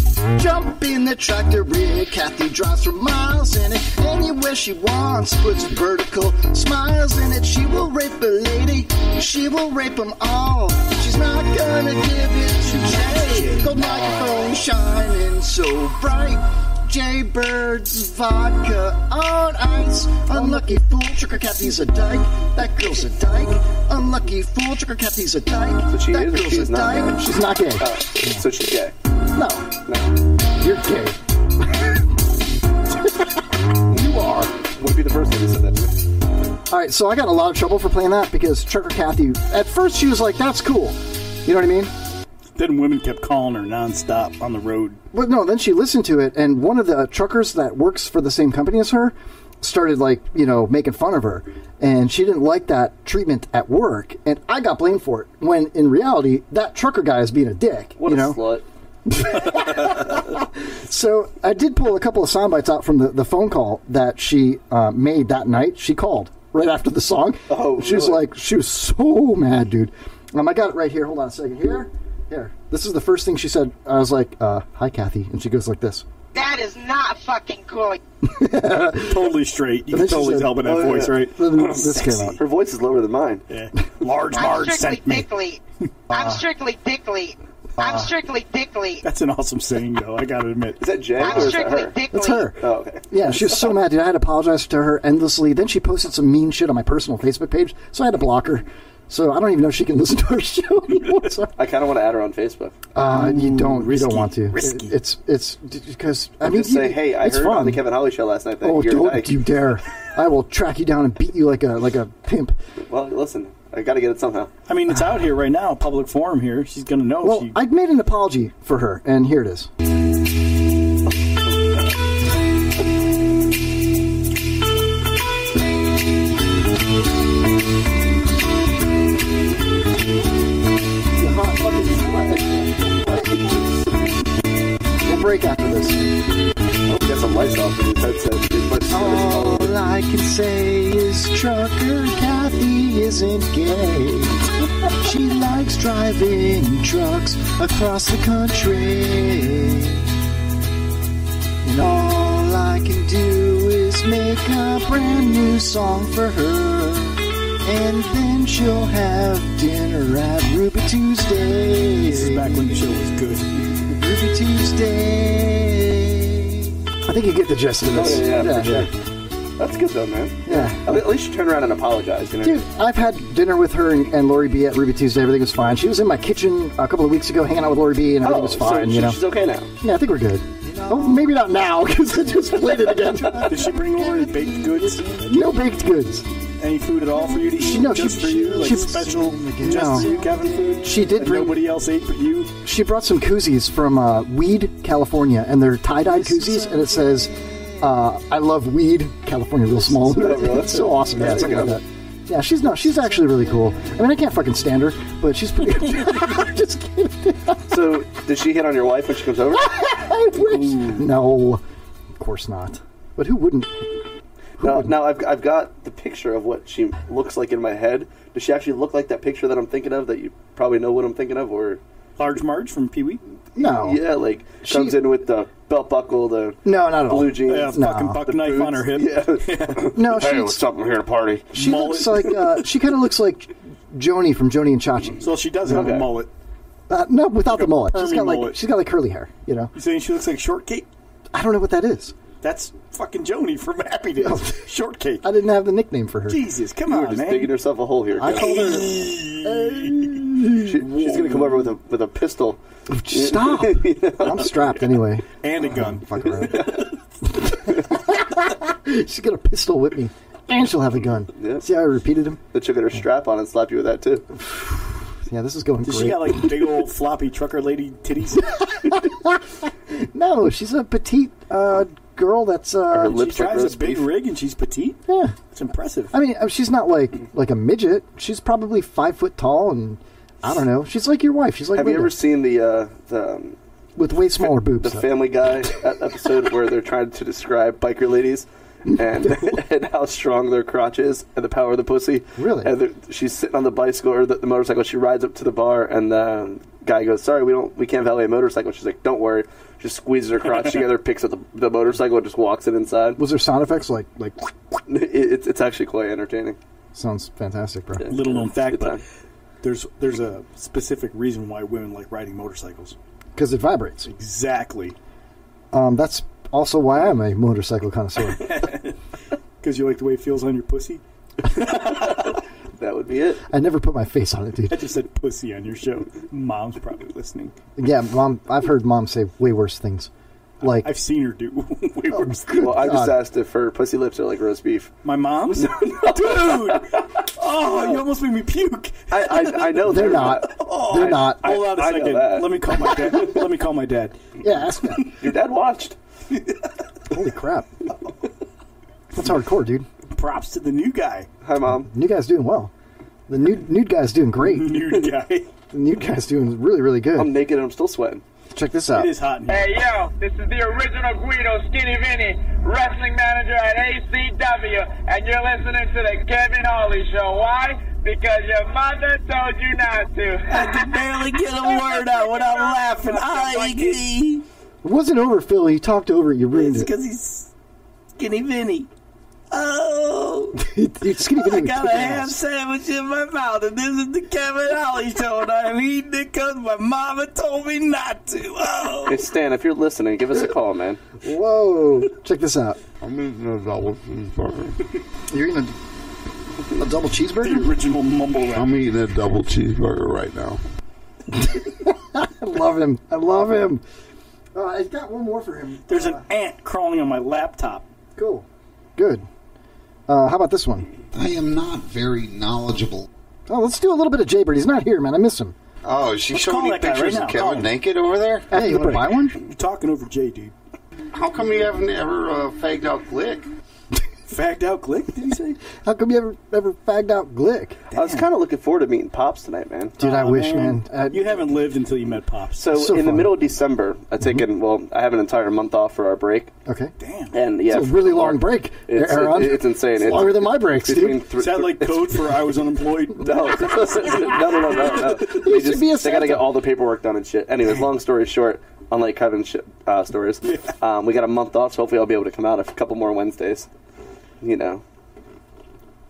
Jump in the tractor rear. Kathy drives for miles in it. Anywhere she wants, puts vertical smiles in it. She will rape a lady. She will rape them all. She's not gonna give it to Jay. Gold microphone shining so bright. Jay Bird's vodka on ice. Unlucky fool, Trucker Kathy's a dyke. That girl's a dyke. Unlucky fool, Trucker Kathy's a dyke. So she that is or she's a not dyke. Gay? She's not gay. Yeah. So she's gay. No. You're gay. You are. Would be the first thing to say that to me. Alright, so I got a lot of trouble for playing that because Trucker Kathy, at first she was like, that's cool. You know what I mean? Then women kept calling her nonstop on the road. But no, then she listened to it, and one of the truckers that works for the same company as her started, like, you know, making fun of her. And she didn't like that treatment at work, and I got blamed for it, when in reality, that trucker guy is being a dick. What you know? Slut. So I did pull a couple of sound bites out from the phone call that she made that night. She called right after the song. Oh, she was like, she was so mad, dude. I got it right here. Hold on a second. Here. This is the first thing she said. I was like, hi, Kathy. And she goes like this. That is not fucking cool. Totally straight. You can totally tell by that voice, right? This came out. Her voice is lower than mine. Yeah. Large Marge sent me. I'm strictly dickly. I'm strictly dickly. That's an awesome saying, though. I gotta admit. Is that Jen? I'm strictly dickly. That's her. Oh, okay. Yeah, she was so mad, dude. I had to apologize to her endlessly. Then she posted some mean shit on my personal Facebook page, so I had to block her. So I don't even know if she can listen to our show anymore. I kind of want to add her on Facebook. You don't want to. Risky. It's because I mean, just say, hey, I heard on the Kevin Holly show last night that you're don't you dare! I will track you down and beat you like a pimp. Well, listen, I got to get it somehow. I mean, it's out here right now, public forum here. She's gonna know. Well, I made an apology for her, and here it is. Break after this. I hope you got some lights off in these headsets. All I can say is trucker Kathy isn't gay. She likes driving trucks across the country. And all I can do is make a brand new song for her. And then she'll have dinner at Ruby Tuesday. This is back when the show was good. Tuesday. I think you get the gist of this. Yeah, sure. That's good though, man. Yeah. At least you turn around and apologize. You know? Dude, I've had dinner with her and Lori B at Ruby Tuesday. Everything was fine. She was in my kitchen a couple of weeks ago hanging out with Lori B and everything was fine. So she's okay now? Yeah, I think we're good. Well, maybe not now because I just played it again. Did she bring over any baked goods? No baked goods. Any food at all for you to eat? No, just for you? Like special, just for you, Kevin food? She did bring... nobody else ate but you? She brought some koozies from Weed, California, and they're tie-dyed koozies, and it says, I love Weed, California, real small. It's so awesome. Yeah, it's like that. Yeah, she's actually really cool. I mean, I can't fucking stand her, but she's pretty good. I'm just kidding. So, does she hit on your wife when she comes over? I wish. No, of course not. But who wouldn't... Now I've got the picture of what she looks like in my head. Does she actually look like that picture that I'm thinking of? That you probably know what I'm thinking of, or Large Marge from Pee Wee? No. Yeah, like she comes in with the belt buckle, the blue jeans, fucking buck knife on her hip. Yeah. No, hey, what's up? I'm here to party. She looks like she kind of looks like Joni from Joni and Chachi. So she does have a mullet. No, without the mullet. She's got like curly hair. You know. You saying she looks like Shortcake? I don't know what that is. That's fucking Joni from Happy Days. Shortcake. I didn't have the nickname for her. Jesus, come on, man. You were just digging yourself a hole here. I told her. She's going to come over with a pistol. Stop. You know? I'm strapped anyway. And a gun. Fuck around. She's going to pistol whip me. And she'll have a gun. Yep. See how I repeated him? That she'll get her strap on and slap you with that, too. Yeah, this is going great. She got, like, big old floppy trucker lady titties? No, she's a petite... girl that's she drives a big rig and she's petite. Yeah, it's impressive. I mean, she's not like a midget. She's probably 5 foot tall, and I don't know. She's like your wife. She's like. Have you ever seen the with way smaller boobs? The Family Guy episode where they're trying to describe biker ladies and how strong their crotch is and the power of the pussy. Really? And she's sitting on the bicycle or the motorcycle. She rides up to the bar and the guy goes, "Sorry, we can't valet a motorcycle." She's like, "Don't worry." Just squeezes her crotch together, picks up the motorcycle, and just walks it inside. Was there sound effects like? It's actually quite entertaining. Sounds fantastic, bro. Yeah. Little known fact, but there's a specific reason why women like riding motorcycles. Because it vibrates. Exactly. That's also why I'm a motorcycle connoisseur. Because you like the way it feels on your pussy. That would be it. I never put my face on it, dude. I just said pussy on your show. Mom's probably listening. Yeah, Mom. I've heard Mom say way worse things. Like I've seen her do way worse things. Well, I just asked if her pussy lips are like roast beef. My mom's? No. Dude! Oh, you almost made me puke. I know they're not. Oh, they're not. Hold on a second. Let me call my dad. Yeah, ask me. Your dad watched. Holy crap. That's hardcore, dude. Props to the new guy. Hi, Mom. New guy's doing well. The nude guy's doing great. Nude guy. The nude guy's doing really, really good. I'm naked and I'm still sweating. Check this out. It is hot in here. Hey, yo, this is the original Guido, Skinny Vinny, wrestling manager at ACW, and you're listening to the Kevin Holly Show. Why? Because your mother told you not to. I could barely get a word out without laughing. It wasn't over, Phil. He talked over it. You ruined it. It's because he's Skinny Vinny. Oh, Skinny Vinny, I got a ham sandwich in my mouth, and this is the Kevin Holly Show, and I'm eating it because my mama told me not to. Oh. Hey, Stan, if you're listening, give us a call, man. Whoa. Check this out. I'm eating a double cheeseburger. You're eating a double cheeseburger? The original mumble rap. I'm eating a double cheeseburger right now. I love him. I love him. I've got one more for him. There's an ant crawling on my laptop. Cool. Good. How about this one? I am not very knowledgeable. Oh, let's do a little bit of Jaybird. He's not here, man. I miss him. Oh, she's showing me pictures of Kevin naked over there? Hey, you want to buy one? You're talking over Jay, dude. How come you haven't ever fagged out Glick? Fagged out Glick, did you say? How come you ever fagged out Glick? Damn. I was kind of looking forward to meeting Pops tonight, man. Dude, I wish, man. You haven't lived until you met Pops. So in the middle of December, I've taken, well, I have an entire month off for our break. Okay. Damn. And yeah, it's a really long break, Aaron. It's insane. It's longer than my breaks, dude. Is that like code for I was unemployed? No. They got to get all the paperwork done and shit. Anyways, long story short, unlike Kevin's stories, we got a month off, so hopefully I'll be able to come out a couple more Wednesdays. You know,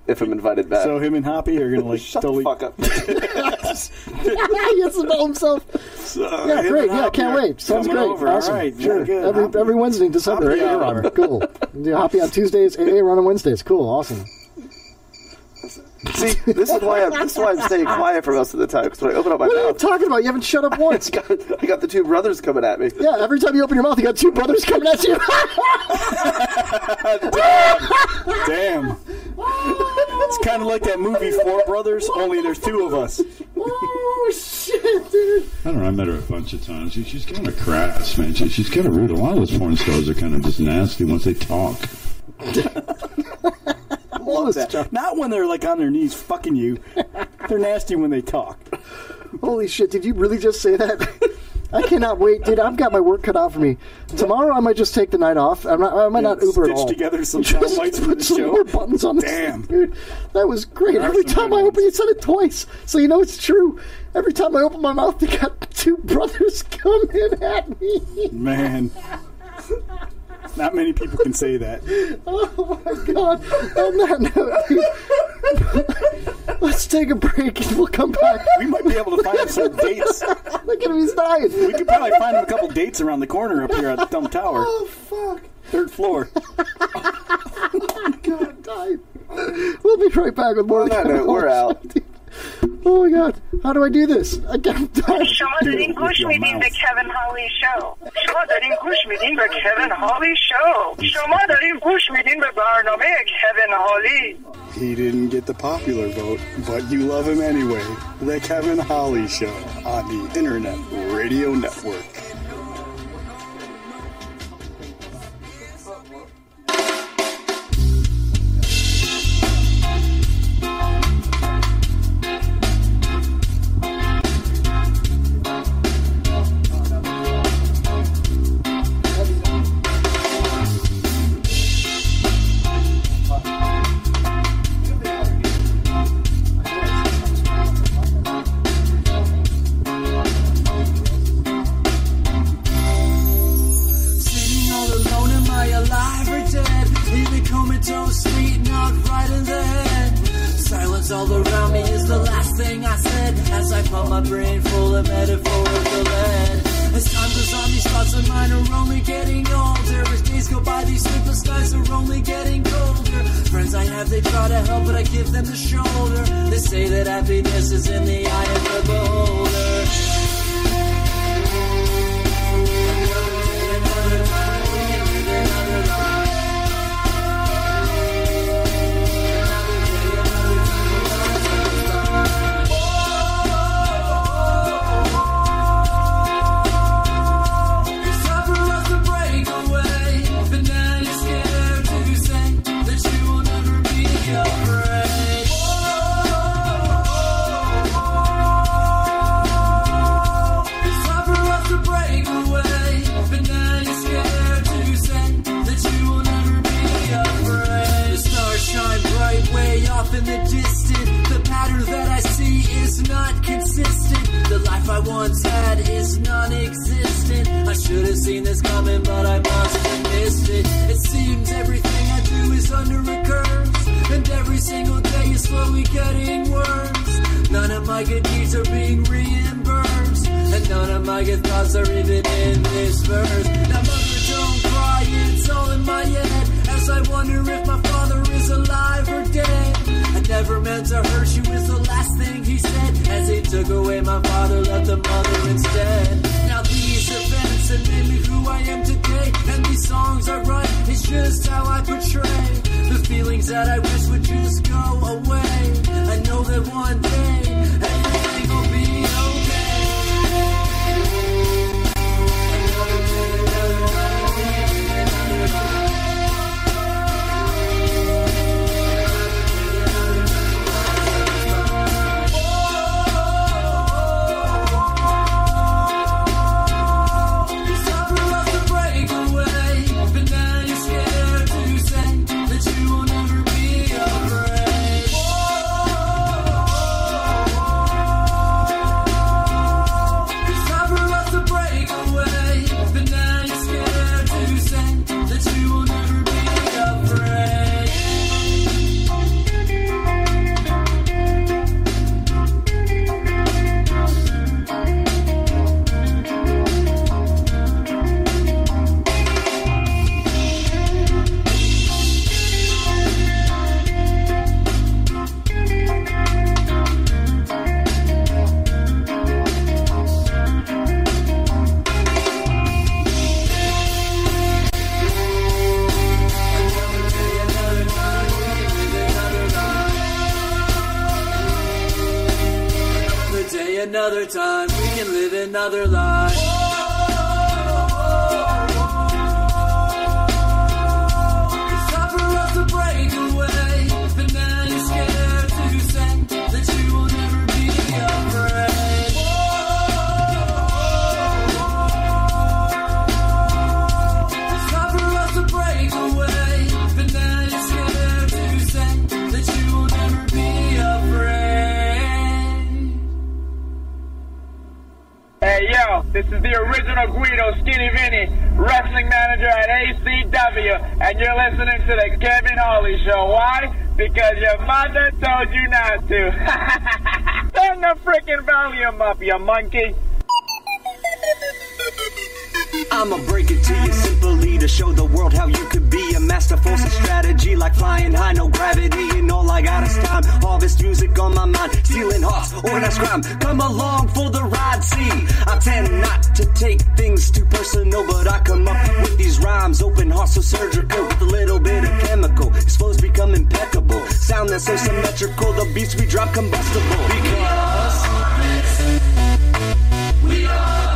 if I'm invited back. So him and Hoppy are going to like... Shut the fuck up. He gets to know himself. So yeah, great. Yeah, can't wait. Sounds great. Over. Awesome. All right. Sure. Good. Every Wednesday in December. A-Aron. Cool. Yeah, Hoppy on Tuesdays, A-Aron on Wednesdays. Cool. Awesome. See, this is why I'm staying quiet for most of the time, because when I open up my mouth... What are you talking about? You haven't shut up once. I got the two brothers coming at me. Yeah, every time you open your mouth, you got two brothers coming at you. Damn. It's kind of like that movie, Four Brothers, only there's two of us. Oh, shit, dude. I don't know, I met her a bunch of times. She's kind of crass, man. She's kind of rude. A lot of those porn stars are kind of just nasty once they talk. Not when they're like on their knees fucking you. They're nasty when they talk. Holy shit, did you really just say that? I cannot wait, dude. I've got my work cut out for me. Tomorrow I might just take the night off. I might not Uber at all. Stitch together some sound bites for the show. More buttons on this. Damn. Dude, that was great. Every time I open, you said it twice. So you know it's true. Every time I open my mouth, they got two brothers coming at me. Man. Not many people can say that. Oh, my God. On that note, let's take a break and we'll come back. We might be able to find him some dates. Look at him. He's dying. We could probably find him a couple dates around the corner up here at the Dumb Tower. Oh, fuck. Third floor. Oh, my God. Dying. We'll be right back with more. We're out. Oh, my God. How do I do this? I can't die. Show the English meeting the Kevin Holly Show. Show the English meeting the Kevin Holly Show. Show the English meeting the Barnabé Kevin Holly. He didn't get the popular vote, but you love him anyway. The Kevin Holly Show on the Internet Radio Network. I once had is non-existent. I should have seen this coming, but I must have missed it. It seems everything I do is under a curse, and every single day is slowly getting worse. None of my good deeds are being reimbursed, and none of my good thoughts are even in this verse. Now mother, don't cry, it's all in my head, as I wonder if my father is alive or dead. I never meant to hurt you is the last thing he said, as he took away my father, left the mother instead. Now these events have made me who I am today, and these songs I write, it's just how I portray the feelings that I wish would just go away. I know that one day everything will be okay. Another time, we can live another life. It's time for us to break away, but now you're scared to say that you will never be afraid. It's time for us to break away, but now you're scared to say that you will never be afraid. Hey, yo, this is the original Guido, Skinny Vinny, wrestling manager at ACW, and you're listening to the Kevin Holly Show. Why? Because your mother told you not to. Turn the freaking volume up, you monkey. I'ma break it to you simply to show the world how you could be a master force of strategy, like flying high, no gravity, and all I got is time. Harvest music on my mind, stealing hearts, organized crime. Come along for the ride, see. I tend not to take things too personal, but I come up with these rhymes, open heart so surgical, with a little bit of chemical. His flows become impeccable, sound that's so symmetrical, the beats we drop combustible. Because we are.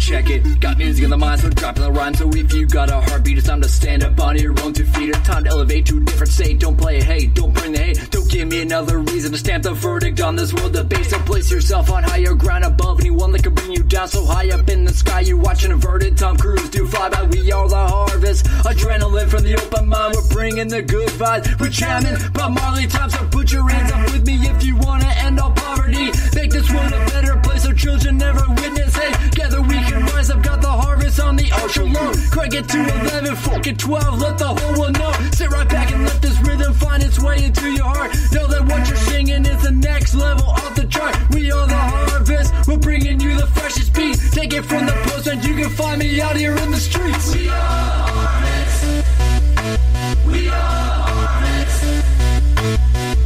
Check it, got music in the mind, so dropping the rhyme. So if you got a heartbeat, it's time to stand up on your own 2 feet. It's time to elevate to a different state. Don't play it, hey, don't bring the hate. Don't give me another reason to stamp the verdict on this world debate. So place yourself on higher ground above anyone that can bring you down. So high up in the sky, you watching inverted Tom Cruise do fly by. We are the harvest, adrenaline from the open mind. We're bringing the good vibes, we're jamming by Marley Time. So put your hands up with me if you wanna end all poverty. Make this world a better place so children never witness hate. Together we can. I've got the harvest on the ultra low. Crank it to 11, fucking 12. Let the whole world know. Sit right back and let this rhythm find its way into your heart. Know that what you're singing is the next level off the chart. We are the harvest. We're bringing you the freshest beat. Take it from the post and you can find me out here in the streets. We are harvest. We are harvest.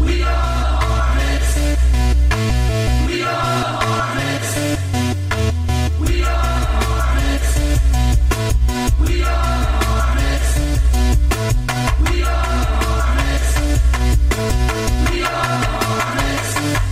We are harvest. We are harvest. We are harvest. We are harvest. We are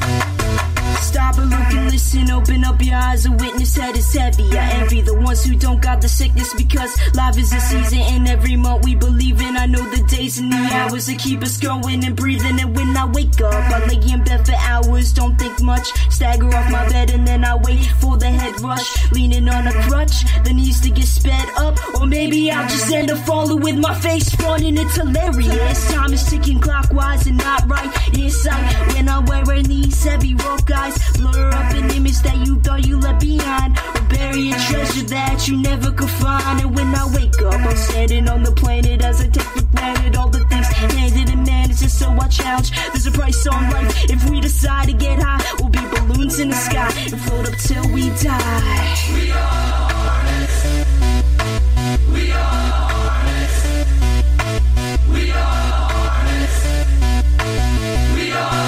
harvest. Stop and look and listen, oh Open up your eyes and witness that it's heavy. I envy the ones who don't got the sickness, because life is a season and every month we believe in. I know the days and the hours that keep us going and breathing. And when I wake up, I lay in bed for hours, don't think much, stagger off my bed, and then I wait for the head rush, leaning on a crutch that needs to get sped up. Or maybe I'll just end up falling with my face front, and it's hilarious. Time is ticking clockwise and not right in sight. When I'm wearing these heavy rock eyes, blur up an image that you thought you left behind, or bury a treasure that you never could find. And when I wake up, I'm standing on the planet as I take for granted all the things handed and managed. And so I challenge, there's a price on life. If we decide to get high, we'll be balloons in the sky and float up till we die. We are honest. We are honest. We are honest. We are honest.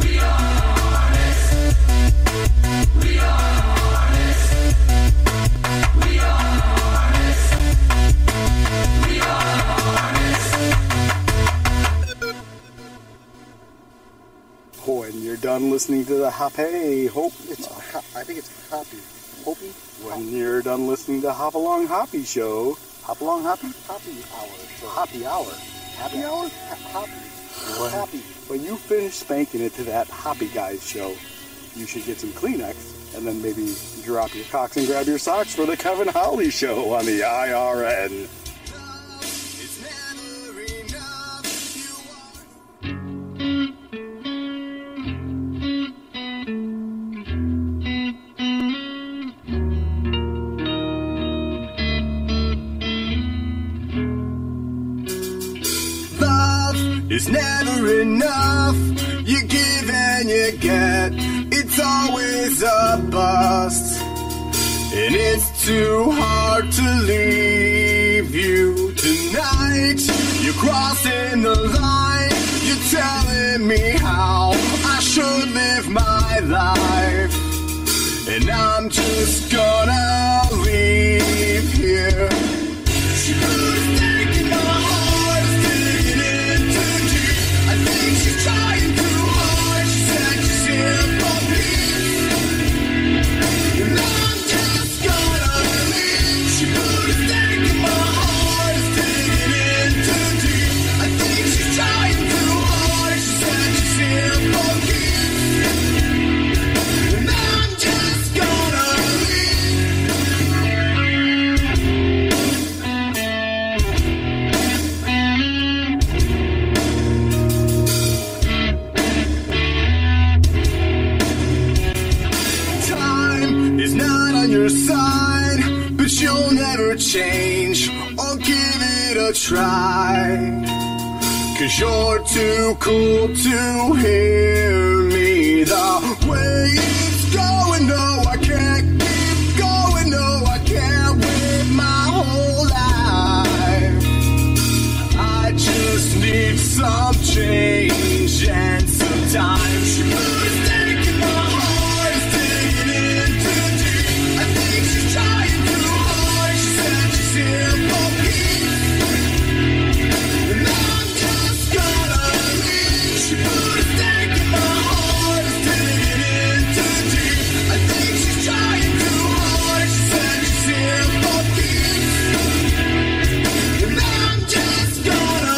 We are honest. We are honest. We are honest. We are honest. Oh, and you're done listening to the Hoppy. When you're done listening to Hop Along Hoppy Show, Hop Along Hoppy? Happy Hour. When you finish spanking it to that Hoppy Guys show, you should get some Kleenex and then maybe drop your cocks and grab your socks for the Kevin Holly show on the IRN. It's never enough, you give and you get, it's always a bust, and it's too hard to leave you tonight. You're crossing the line, you're telling me how I should live my life, and I'm just gonna leave here. She could've taken my heart. She's trying too hard, she said she's here for peace, and I'm just gonna leave. She put a stake in my heart, it's digging in too deep. I think she's trying too hard, she said she's here for peace, and I'm just gonna your side, but you'll never change or give it a try, 'cause you're too cool to hear me. The way it's going, no, I can't keep going, no, I can't wait my whole life. I just need some change and some time. She moves back in my heart, it's digging into deep. She's trying too hard, she said she's here for peace, and I'm just gonna leave. She put a stake in my heart, it's digging in too deep. I think she's trying too hard, she said she's here for peace, and I'm just gonna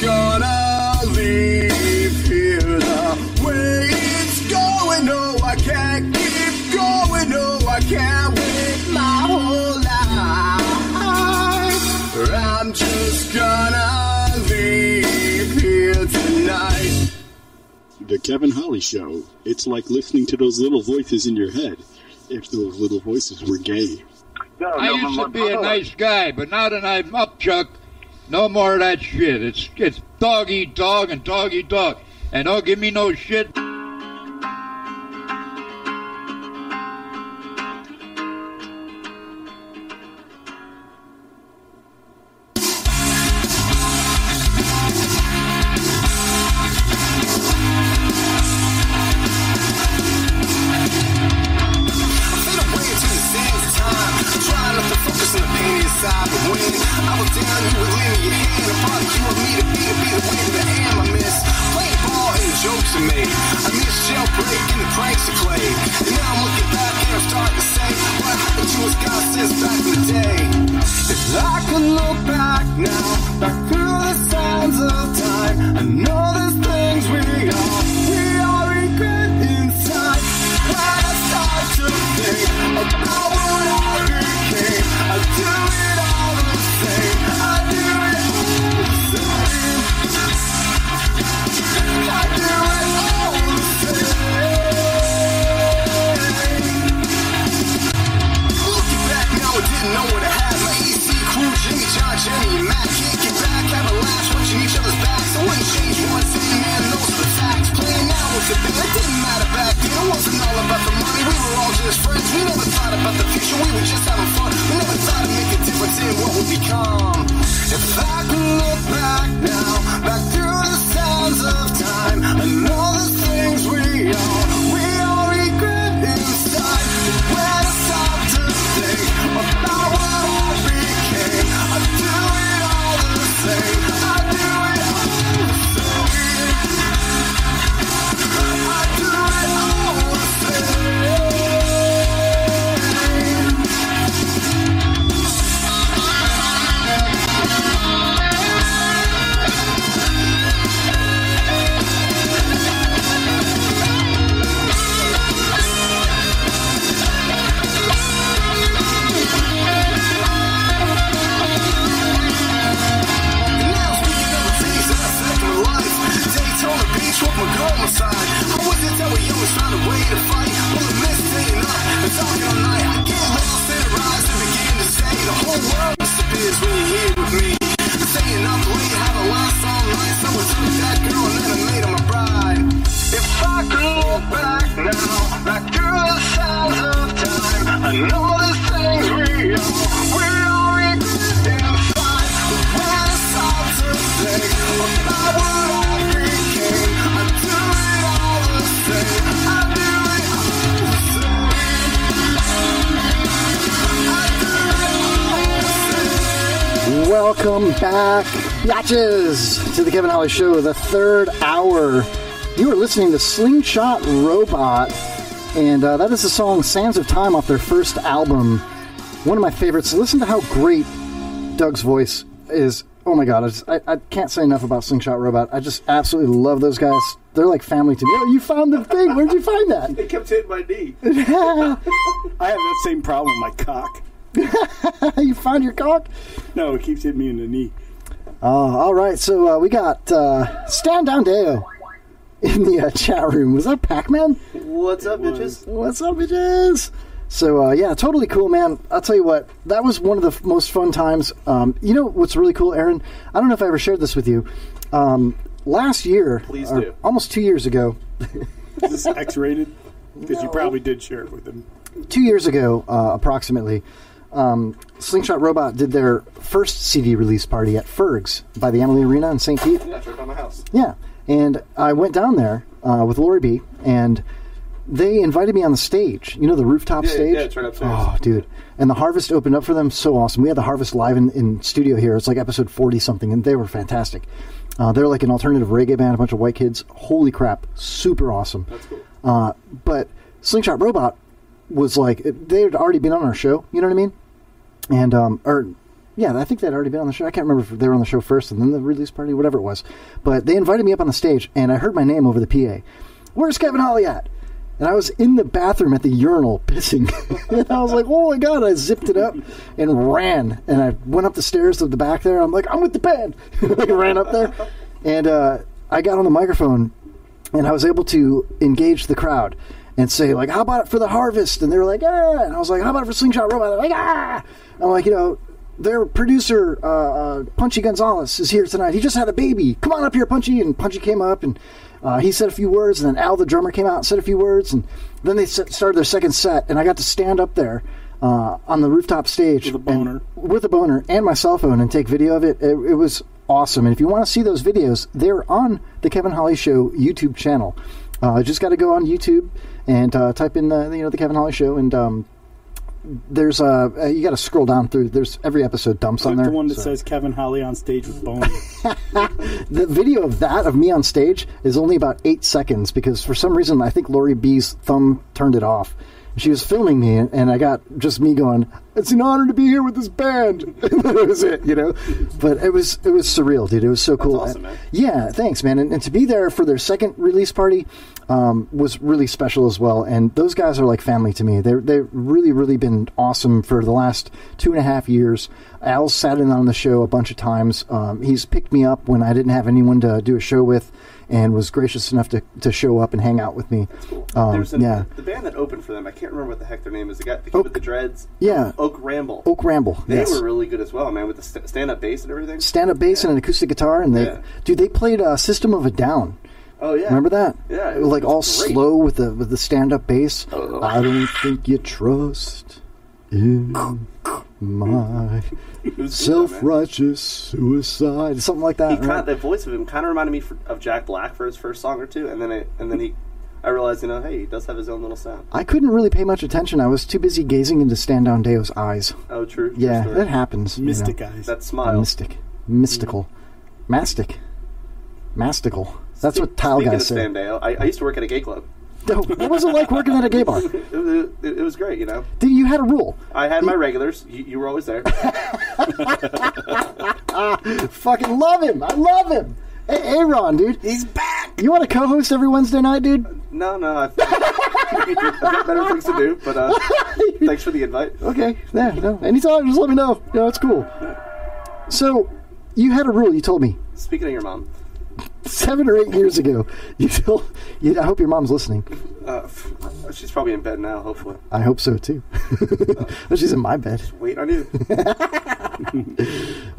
gonna leave here. The way it's going, no, I can't. Kevin Holly show. It's like listening to those little voices in your head. If those little voices were gay. I used to be a nice guy, but now that I'm upchuck, no more of that shit. It's dog eat dog and dog eat dog. And don't give me no shit. To the Kevin Holly Show, the third hour. You are listening to Slingshot Robot, and that is the song Sands of Time off their first album. One of my favorites. Listen to how great Doug's voice is. Oh my God, I can't say enough about Slingshot Robot. I just absolutely love those guys. They're like family to me. Oh, you found the thing. Where'd you find that? It kept hitting my knee. I have that same problem with my cock. You found your cock? No, it keeps hitting me in the knee. Oh, all right. So we got Stan Deo in the chat room. Was that Pac-Man? What's up, bitches? What's up, bitches? So, yeah, totally cool, man. I'll tell you what. That was one of the most fun times. You know what's really cool, Aaron? I don't know if I ever shared this with you. Last year, almost 2 years ago. Is this X-rated? Because no. You probably did share it with them. 2 years ago, approximately. Slingshot Robot did their first CD release party at Ferg's by the Amalie Arena in St. Pete. Yeah, right by my house. Yeah, and I went down there with Lori B, and they invited me on the stage. You know, the rooftop stage? Yeah, it's right upstairs. Oh, dude. And The Harvest opened up for them. So awesome. We had The Harvest live in studio here. It's like episode 40-something, and they were fantastic. They're like an alternative reggae band, a bunch of white kids. Holy crap. Super awesome. That's cool. But Slingshot Robot was like, they had already been on our show. You know what I mean? And, yeah, I think they'd already been on the show. I can't remember if they were on the show first and then the release party, whatever it was. But they invited me up on the stage, and I heard my name over the PA. Where's Kevin Holly at? And I was in the bathroom at the urinal pissing. And I was like, oh, my God. I zipped it up and ran. And I went up the stairs to the back there. I'm like, I'm with the band. I ran up there. And I got on the microphone, And I was able to engage the crowd and say, like, how about it for The Harvest? And they were like, ah. And I was like, how about it for Slingshot Robot? They're like, ah. I'm like, you know, their producer, Punchy Gonzalez, is here tonight. He just had a baby. Come on up here, Punchy. And Punchy came up, and he said a few words. And then Al, the drummer, came out and said a few words. And then they started their second set. And I got to stand up there on the rooftop stage. With a boner. With a boner and my cell phone, and take video of it. It was awesome. And if you want to see those videos, they're on the Kevin Holly Show YouTube channel. Just got to go on YouTube and type in the Kevin Holly Show, and there's you got to scroll down through. There's every episode dumps on there. The one that says Kevin Holly on stage with Boner. The video of that, of me on stage, is only about 8 seconds, because for some reason I think Lori B's thumb turned it off. She was filming me, and I got just me going, "It's an honor to be here with this band." That was it, you know. But it was surreal, dude. It was so cool. That's awesome, man. Yeah, thanks, man. And to be there for their second release party was really special as well. And those guys are like family to me. They've really, really been awesome for the last 2.5 years. Al sat in on the show a bunch of times. He's picked me up when I didn't have anyone to do a show with, and was gracious enough to show up and hang out with me. That's cool. The band that opened for them, I can't remember what the heck their name is. The kid with the dreads. Yeah. Oak Ramble. They were really good as well, man, with the stand-up bass and everything. Stand-up bass and an acoustic guitar, and they played System of a Down. Oh yeah. Remember that? Yeah. It was like all great. Slow with the stand-up bass. Oh. I don't think you trust in my self-righteous suicide, something like that. The voice of him kind of reminded me of Jack Black for his first song or two, and then I realized, you know, hey, he does have his own little sound. I couldn't really pay much attention. I was too busy gazing into Stan Deo's eyes. Oh, true. Yeah, that happens. Mystic eyes. That smile. Mystical. Mastic. Mastical. That's what Tile guys say. Stan Deo, I used to work at a gay club. What was it like working at a gay bar? It was great, you know. Dude, you had a rule. I had my regulars. You were always there. Fucking love him. I love him. Hey, A-Aron, dude. He's back. You want to co-host every Wednesday night, dude? No. I've got better things to do, but thanks for the invite. Okay. Yeah, no. Anytime, just let me know. You know, it's cool. So, you had a rule, you told me. Speaking of your mom. 7 or 8 years ago, I hope your mom's listening. She's probably in bed now, hopefully. I hope so, too. But she's in my bed. Just wait on you.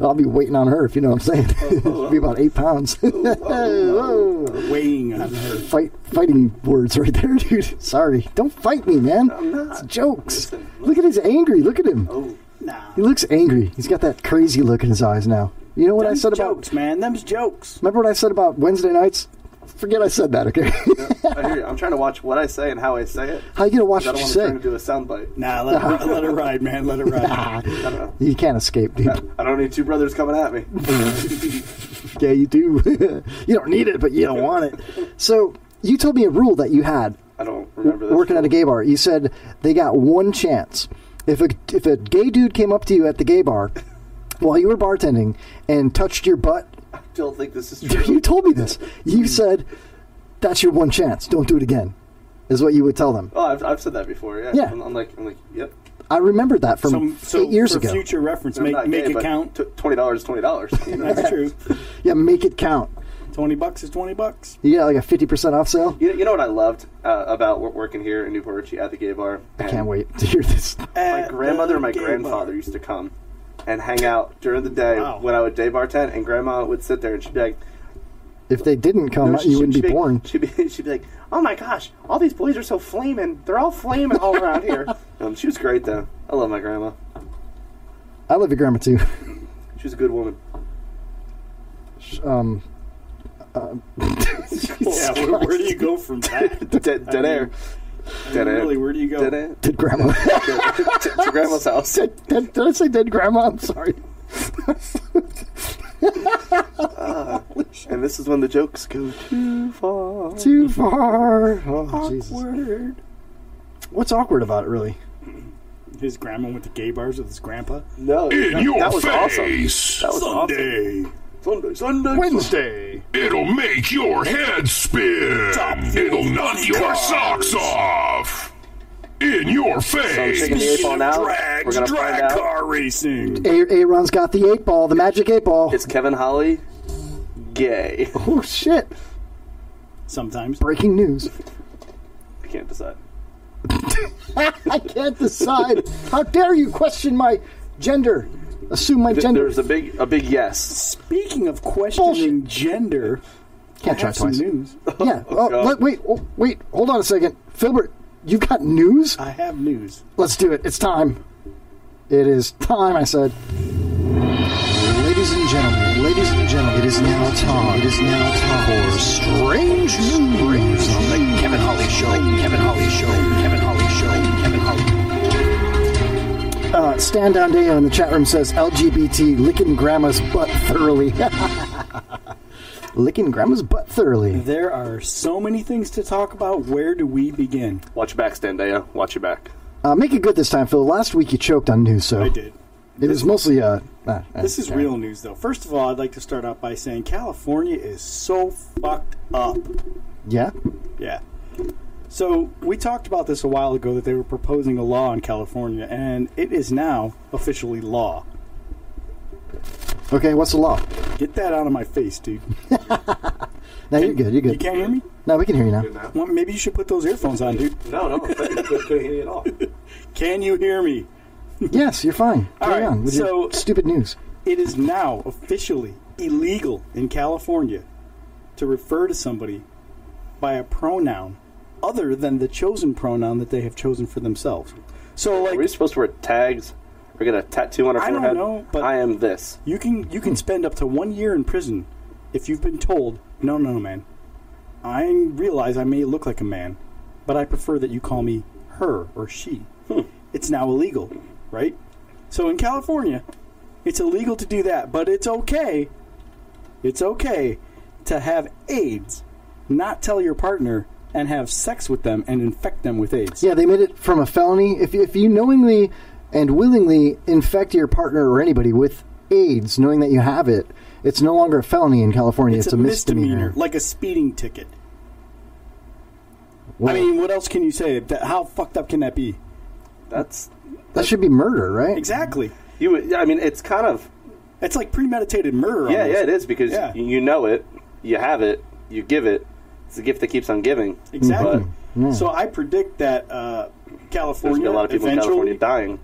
I'll be waiting on her, if you know what I'm saying. It'll be about 8 pounds. Weighing on her. Fighting words right there, dude. Sorry. Don't fight me, man. I'm not. It's jokes. Listen, look at his angry. Look at him. Oh, nah. He looks angry. He's got that crazy look in his eyes now. You know what I said about jokes, man? Them's jokes. Remember what I said about Wednesday nights? Forget I said that, okay? Yeah, I hear you. I'm trying to watch what I say and how I say it. How are you going to watch what you say? I don't want to do a soundbite. Nah, let it ride, man. Let it ride. Nah, I don't know. You can't escape, dude. I don't need two brothers coming at me. Yeah, you do. You don't need it, but you don't want it. So you told me a rule that you had. I don't remember this. Working at a gay bar. You said they got one chance. If a gay dude came up to you at the gay bar while you were bartending and touched your butt. I don't think this is true. You told me this. You said, that's your one chance. Don't do it again, is what you would tell them. Oh, I've said that before, yeah. I'm like, yep. I remembered that from 8 years ago. So for future reference, make it count. $20 is $20. You know? That's true. Yeah, make it count. $20 is $20. You got like a 50% off sale. You know what I loved about working here in Newport Richie at the gay bar? I can't wait to hear this. My grandmother and my grandfather used to come and hang out during the day when I would day bartend, and Grandma would sit there and she'd be like, if they didn't come out, you wouldn't be born. She'd be like, oh my gosh, all these boys are so flaming. They're all flaming all around here. She was great, though. I love my grandma. I love your grandma, too. She was a good woman. Yeah, where do you go from that? Dead air. Really, where do you go? Dead grandma. To grandma's house. Did I say dead grandma? I'm sorry. And this is when the jokes go too far. Too far. Oh, awkward. Jesus. What's awkward about it, really? His grandma went to gay bars with his grandpa? No. That was awesome. That was Sunday. Awesome. Sunday. Wednesday. It'll make your head spin. It'll knock your socks off. In your face. So drag car racing. A-Aron's got the 8-ball, the magic 8-ball. It's Kevin Holly. Gay. Oh, shit. sometimes. Breaking news. I can't decide. I can't decide. How dare you question my gender? Assume my gender. There's a big yes. Speaking of questioning gender, can't try twice. Some news. Yeah. Wait. Hold on a second, Philbert. You've got news? I have news. Let's do it. It's time. It is time. I said. Ladies and gentlemen, it is now time for strange news on the Kevin Holly Show. Stan Deo in the chat room says LGBT licking grandma's butt thoroughly. Licking grandma's butt thoroughly. There are so many things to talk about. Where do we begin? Watch your back, Stan Deo. Watch your back. Make it good this time, Phil. Last week you choked on news, so I did. It was mostly this is real news, though. First of all, I'd like to start out by saying California is so fucked up. Yeah? Yeah. So we talked about this a while ago, that they were proposing a law in California, and it is now officially law. Okay, what's the law? Get that out of my face, dude. No, you're good. You're good. You can't hear me? No, we can hear you now. Well, maybe you should put those earphones on, dude. No. Couldn't hear you at all. Can you hear me? Yes, you're fine. Carry on with your stupid news. It is now officially illegal in California to refer to somebody by a pronoun other than the chosen pronoun that they have chosen for themselves. So, like, are we supposed to wear tags or get a tattoo on our forehead? I don't know, but I am this. You can spend up to 1 year in prison if you've been told, no, man. I realize I may look like a man, but I prefer that you call me her or she. It's now illegal. Right? So in California, it's illegal to do that, but it's okay. It's okay to have AIDS, not tell your partner, and have sex with them and infect them with AIDS. Yeah, they made it from a felony. If you knowingly and willingly infect your partner or anybody with AIDS, knowing that you have it, it's no longer a felony in California. It's a misdemeanor. Like a speeding ticket. Well, I mean, what else can you say? How fucked up can that be? That should be murder, right? Exactly. It's kind of... It's like premeditated murder. Yeah, almost. Yeah, it is, because you know it, you have it, you give it. It's a gift that keeps on giving. Exactly. Mm-hmm. Yeah. So I predict that California... There's going to be a lot of people in California dying.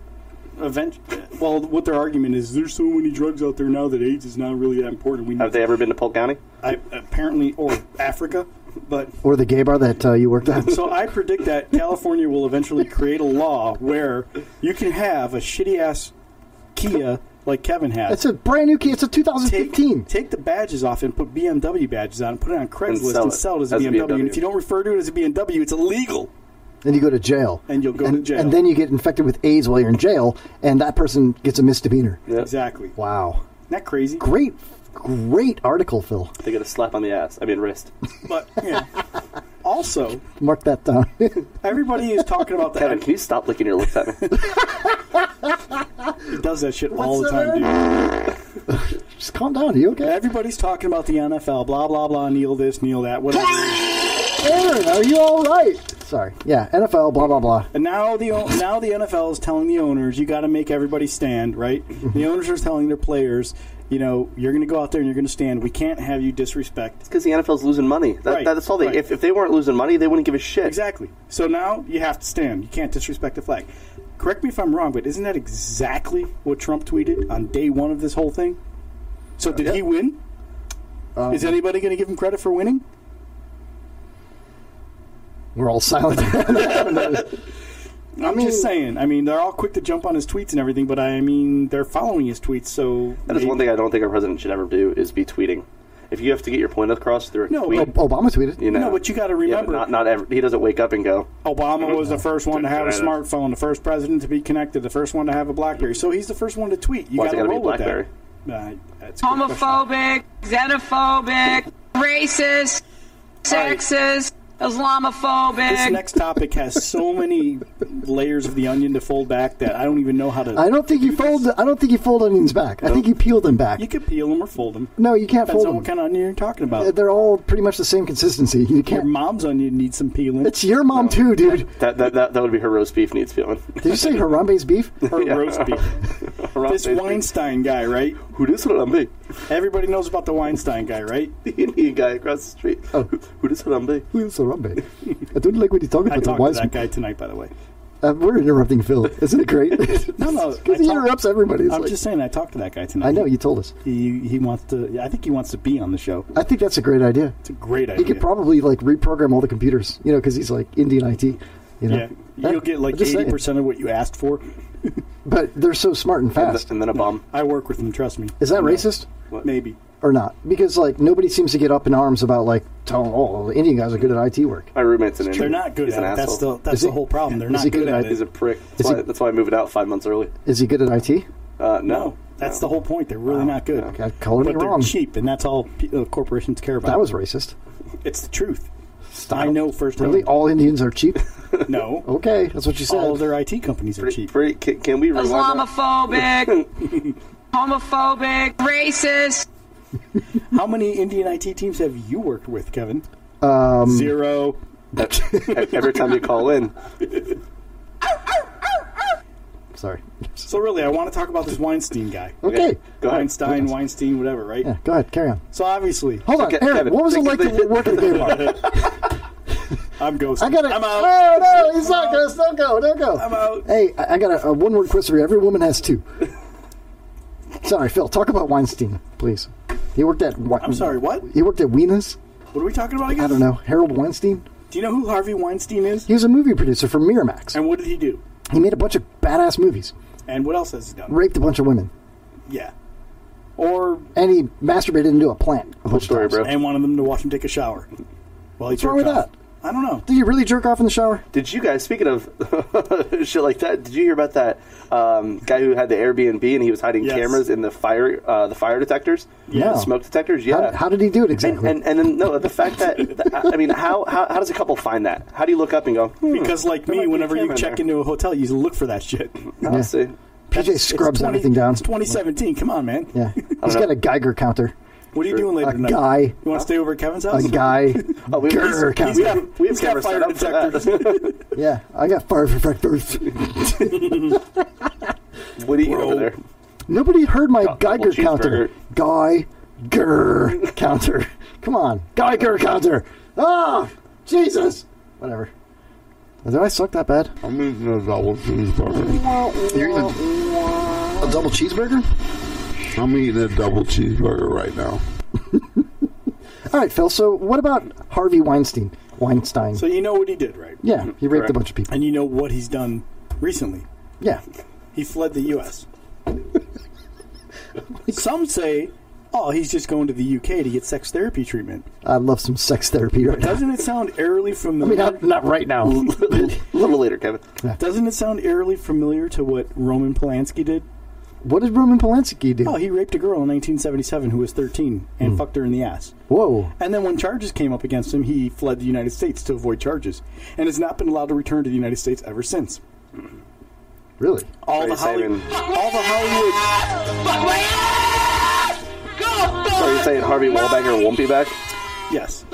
Well, what their argument is, there's so many drugs out there now that AIDS is not really that important. Have they ever been to Polk County? Apparently, or Africa. Or the gay bar that you worked at. So I predict that California will eventually create a law where you can have a shitty-ass Kia like Kevin has. It's a brand-new Kia. It's a 2015. Take the badges off and put BMW badges on and put it on Craigslist and sell it as a BMW. And if you don't refer to it as a BMW, it's illegal. And you go to jail. And then you get infected with AIDS while you're in jail, and that person gets a misdemeanor. Yep. Exactly. Wow. Isn't that crazy? Great article, Phil. They got a slap on the ass. I mean, wrist. But, yeah. Also... Mark that down. Everybody is talking about that. Kevin, can you stop licking your lips at me? He does that shit all the time, dude. Just calm down. Are you okay? Everybody's talking about the NFL. Blah, blah, blah. Kneel this, kneel that. Whatever. Aaron, are you all right? Sorry. Yeah, NFL, blah, blah, blah. And now the NFL is telling the owners, you got to make everybody stand, right? The owners are telling their players... You know, you're going to go out there and you're going to stand. We can't have you disrespect. It's because the NFL's losing money. That's all they... Right. If they weren't losing money, they wouldn't give a shit. Exactly. So now you have to stand. You can't disrespect the flag. Correct me if I'm wrong, but isn't that exactly what Trump tweeted on day one of this whole thing? So did he win? Is anybody going to give him credit for winning? We're all silent. I'm just saying. I mean, they're all quick to jump on his tweets and everything, but I mean, they're following his tweets, so... That is one thing I don't think our president should ever do, is be tweeting. If you have to get your point across through a tweet... Obama tweeted. You know, no, but you got to remember... Yeah, not every, he doesn't wake up and go... Obama was the first one to have a smartphone, the first president to be connected, the first one to have a BlackBerry. So he's the first one to tweet. You got to roll with that. That's homophobic, xenophobic, racist, sexist... Islamophobic. This next topic has so many layers of the onion to fold back that I don't even know how to. I don't think you fold onions back. No. I think you peel them back. You could peel them or fold them. No, you can't fold them. Depends on what kind of onion you're talking about. They're all pretty much the same consistency. You can't. Your mom's onion needs some peeling. It's your mom too, dude. That would be her roast beef needs peeling. Did you say Harambe's beef? Her roast beef. This Weinstein guy, right? Who does Harambe? Everybody knows about the Weinstein guy, right? The Indian guy across the street. Oh. Who does Harambe? Who is Harambe? I don't like what he's talking about. I talked to that guy tonight, by the way. We're interrupting Phil. Isn't it great? No. Because he interrupts everybody. I'm just saying, I talked to that guy tonight. I know, you told us. He wants to, I think he wants to be on the show. I think that's a great idea. It's a great idea. He could probably, like, reprogram all the computers, you know, because he's, like, Indian IT. You know? Yeah. You'll get, like, 80% of what you asked for. But they're so smart and fast. And then a bomb. I work with them, trust me. Is that racist? What? Maybe. Or not. Because, like, nobody seems to get up in arms about, like, the Indian guys are good at IT work. My roommate's an Indian. They're not good at it. That's the whole problem. They're not good at it. He's a prick. That's why I moved out 5 months early. Is he good at IT? No. That's the whole point. They're really not good. Okay, calling it wrong. They're cheap, and that's all corporations care about. That was racist. It's the truth. Stop. I know firsthand. Really? All Indians are cheap? No. Okay, that's what you said. All their IT companies are cheap. Can we rewind that? Islamophobic. Homophobic. Racist. How many Indian IT teams have you worked with, Kevin? 0. Every time you call in. Sorry. So really, I want to talk about this Weinstein guy. Okay. Go Weinstein, ahead. Weinstein, whatever, right? Yeah, go ahead. Carry on. So obviously. Hold on, Aaron, Kevin, what was it like to work at the gay bar? I'm ghosting. I'm out. Oh, no, he's not ghost. Don't go. Don't go. I'm out. Hey, I got a one-word quiz for you. Every woman has two. Sorry, Phil. Talk about Weinstein, please. He worked at... I'm sorry, what? He worked at Weenas. What are we talking about again? I don't know. Harold Weinstein? Do you know who Harvey Weinstein is? He was a movie producer for Miramax. And what did he do? He made a bunch of badass movies. And what else has he done? Raped a bunch of women. Yeah. Or... And he masturbated into a plant. Whole story, bro. And wanted them to watch him take a shower. Well, what's wrong with that? I don't know. Did you really jerk off in the shower? Did you guys, speaking of shit like that, did you hear about that guy who had the Airbnb and he was hiding cameras in the fire detectors? Yeah. The smoke detectors? Yeah. How did he do it exactly? And then, no, the fact that, I mean, how does a couple find that? How do you look up and go, Because like me, whenever you check into a hotel, you look for that shit. Honestly. Yeah. PJ scrubs everything down. It's 2017. Come on, man. Yeah. He's got a Geiger counter. What are you doing later tonight? A guy. You want to stay over at Kevin's house? A guy. Oh, we have cameras set up for that. Yeah, I got fire detectors. What do you over there? Nobody heard my Geiger counter. Geiger counter. Come on. Geiger counter. Ah, Jesus. Whatever. Did I suck that bad? I'm eating a double cheeseburger. You're eating a double cheeseburger? I'm eating a double cheeseburger right now. All right, Phil. So what about Harvey Weinstein? So you know what he did, right? Yeah, he raped a bunch of people. And you know what he's done recently? Yeah. He fled the U.S. Some say, oh, he's just going to the U.K. to get sex therapy treatment. I love some sex therapy right now. Doesn't it sound eerily familiar? I mean, not right now. A little later, Kevin. Yeah. Doesn't it sound eerily familiar to what Roman Polanski did? What did Roman Polanski do? Oh, he raped a girl in 1977 who was 13 and fucked her in the ass. Whoa. And then when charges came up against him, he fled the United States to avoid charges and has not been allowed to return to the United States ever since. Really? All the Hollywood... So you're saying Harvey Wallbanger won't be back? Yes.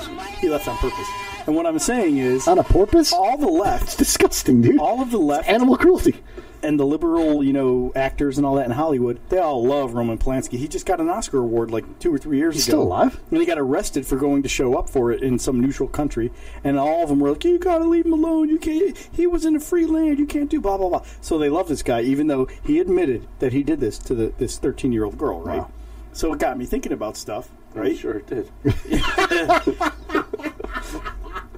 He left on purpose. And what I'm saying is... On a porpoise? All the left... It's disgusting, dude. All of the left... It's animal cruelty. And the liberal, you know, actors and all that in Hollywood, they all love Roman Polanski. He just got an Oscar award like 2 or 3 years ago. He's still alive? And he got arrested for going to show up for it in some neutral country. And all of them were like, you gotta leave him alone. You can't. He was in a free land. You can't do blah, blah, blah. So they love this guy, even though he admitted that he did this to this 13-year-old girl, right? Wow. So it got me thinking about stuff, right? I'm sure it did.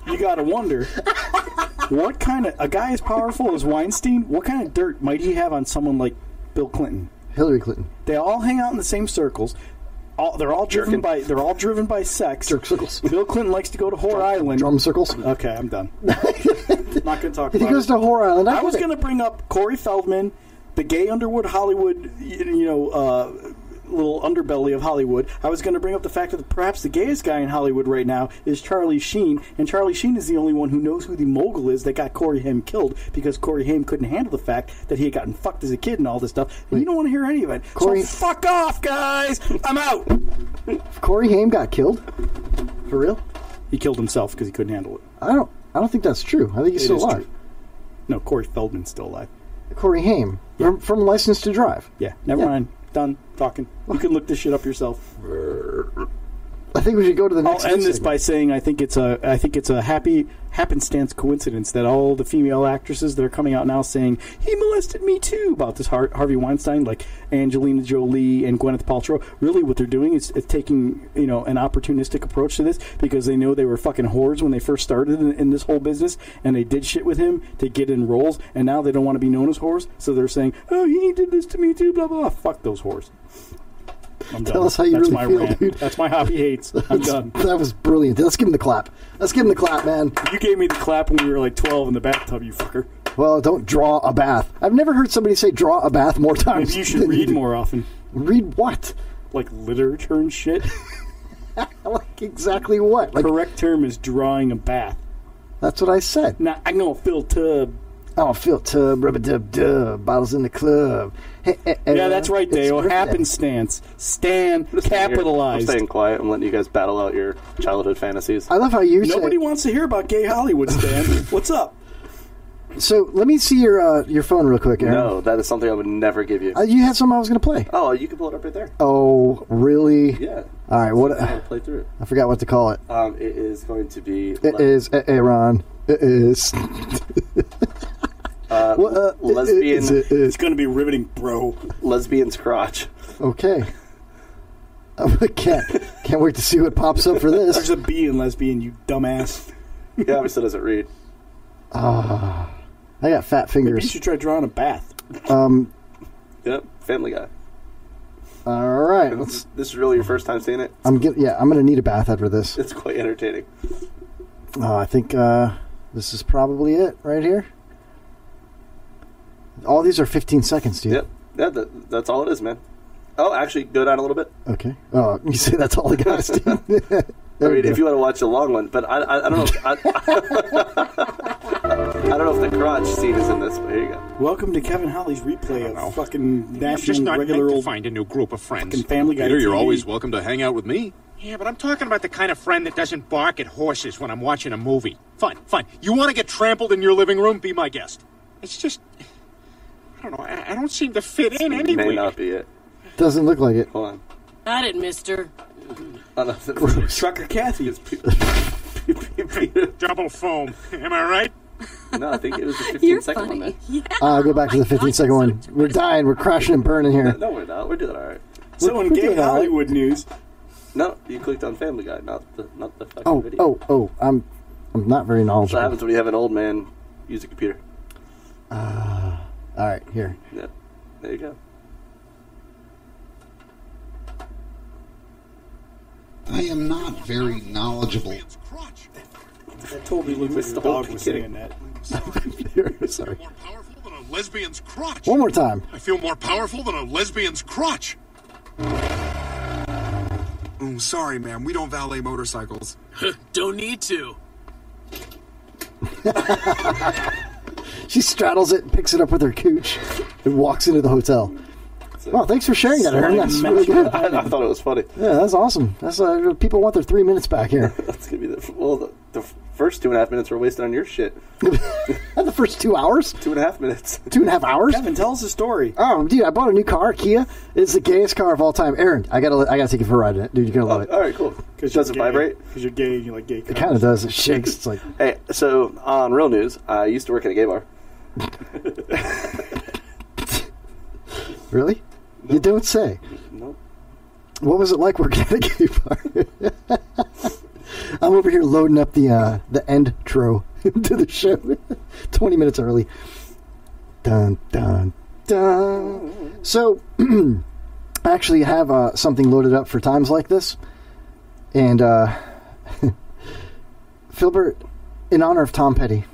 You gotta wonder... What kind of a guy as powerful as Weinstein? What kind of dirt might he have on someone like Bill Clinton, Hillary Clinton? They all hang out in the same circles. They're all driven by sex. Jerk circles. Bill Clinton likes to go to Whore Island. Drum circles. Okay, I'm done. I'm not going to talk about it. He goes to Whore Island. I was going to bring up Corey Feldman, the gay Underwood Hollywood. You know. Little underbelly of Hollywood. I was going to bring up the fact that perhaps the gayest guy in Hollywood right now is Charlie Sheen, and Charlie Sheen is the only one who knows who the mogul is that got Corey Haim killed because Corey Haim couldn't handle the fact that he had gotten fucked as a kid and all this stuff. And you don't want to hear any of it. So fuck off, guys! I'm out! Corey Haim got killed? For real? He killed himself because he couldn't handle it. I don't think that's true. I think he's still alive. No, Corey Feldman's still alive. Corey Haim from License to Drive. Yeah, never mind. Done talking. You can look this shit up yourself. I think we should go to the next. I'll end this by saying I think it's a happenstance coincidence that all the female actresses that are coming out now saying he molested me too about this Harvey Weinstein, like Angelina Jolie and Gwyneth Paltrow. Really, what they're doing is taking an opportunistic approach to this because they know they were fucking whores when they first started in this whole business, and they did shit with him to get in roles, and now they don't want to be known as whores, so they're saying, oh, he did this to me too, blah blah blah. Fuck those whores. I'm done. Tell us how you really feel, dude. That's my hobby hates. I'm done. That was brilliant. Let's give him the clap. Let's give him the clap, man. You gave me the clap when we were like 12 in the bathtub, you fucker. Well, don't draw a bath. I've never heard somebody say draw a bath more times. Maybe you should read more often. Read what? Like literature and shit? Like exactly what? Like, correct term is drawing a bath. That's what I said. Now, I'm going to fill tub. Oh, fill tub, rub-a-dub-dub, bottles in the club. Hey, yeah, that's right, Deo. Happenstance. Stan, capitalized. I'm staying quiet. I'm letting you guys battle out your childhood fantasies. I love how you say... Nobody wants to hear about gay Hollywood, Stan. What's up? So, let me see your phone real quick, Aaron. No, that is something I would never give you. You had something I was going to play. Oh, you can pull it up right there. Oh, really? Yeah. All right, what... play through it. I forgot what to call it. It is going to be... It is A-Aron. It is... lesbian. It's going to be riveting, bro. Lesbian crotch. Okay. Can't wait to see what pops up for this. There's a B in lesbian, you dumbass. Yeah, obviously doesn't read. I got fat fingers. Maybe you should try drawing a bath. Yep, Family Guy. All right. This is really your first time seeing it? I'm going to need a bath after this. It's quite entertaining. I think this is probably it right here. All these are 15 seconds, dude. Yep. Yeah, that's all it is, man. Oh, actually, go down a little bit. Okay. Oh, you say that's all I got, Steve. If you want to watch the long one, but I don't know. I don't know if the crotch scene is in this, but here you go. Welcome to Kevin Holly's replay of fucking national regular old. Find a new group of friends. Family Guy. Peter, you're always welcome to hang out with me. Yeah, but I'm talking about the kind of friend that doesn't bark at horses when I'm watching a movie. Fun. You want to get trampled in your living room? Be my guest. It's just, I don't know, I don't seem to fit in anyway. May not be it. Doesn't look like it. Hold on. Got it, mister. Trucker Kathy. Double foam. Am I right? No, I think it was the 15-second one, man. Yeah. I'll go back to the 15-second one. We're dying. We're crashing and burning here. No, we're not. We're doing all right. So in gay Hollywood news. No, you clicked on Family Guy, not the fucking video. Oh, I'm not very knowledgeable. That's what happens when you have an old man use a computer. All right, here. Yep. There you go. I am not very knowledgeable. I totally missed the dog was saying that. Sorry. More powerful than a lesbian's crotch. One more time. I feel more powerful than a lesbian's crotch. Oh, sorry, ma'am. We don't valet motorcycles. Don't need to. She straddles it and picks it up with her cooch and walks into the hotel. Wow, thanks for sharing that, Aaron. That's really good. I thought it was funny. Yeah, that's awesome. That's people want their 3 minutes back here. That's gonna be the first 2.5 minutes were wasted on your shit. The first 2 hours? 2.5 minutes. 2.5 hours? Kevin, tell us a story. Oh, dude, I bought a new car, Kia. It's the gayest car of all time. Aaron, I gotta take you for a ride in it, dude. You're gonna love it. All right, cool. Does it vibrate? Because you're gay and you like gay cars. It kind of does. It shakes. It's like. Hey, so on real news, I used to work at a gay bar. Really? Nope. You don't say. Nope. What was it like working at a gay bar? I'm over here loading up the end-tro to the show. 20 minutes early. Dun, dun, dun. So, I actually have something loaded up for times like this. And, Philbert, in honor of Tom Petty,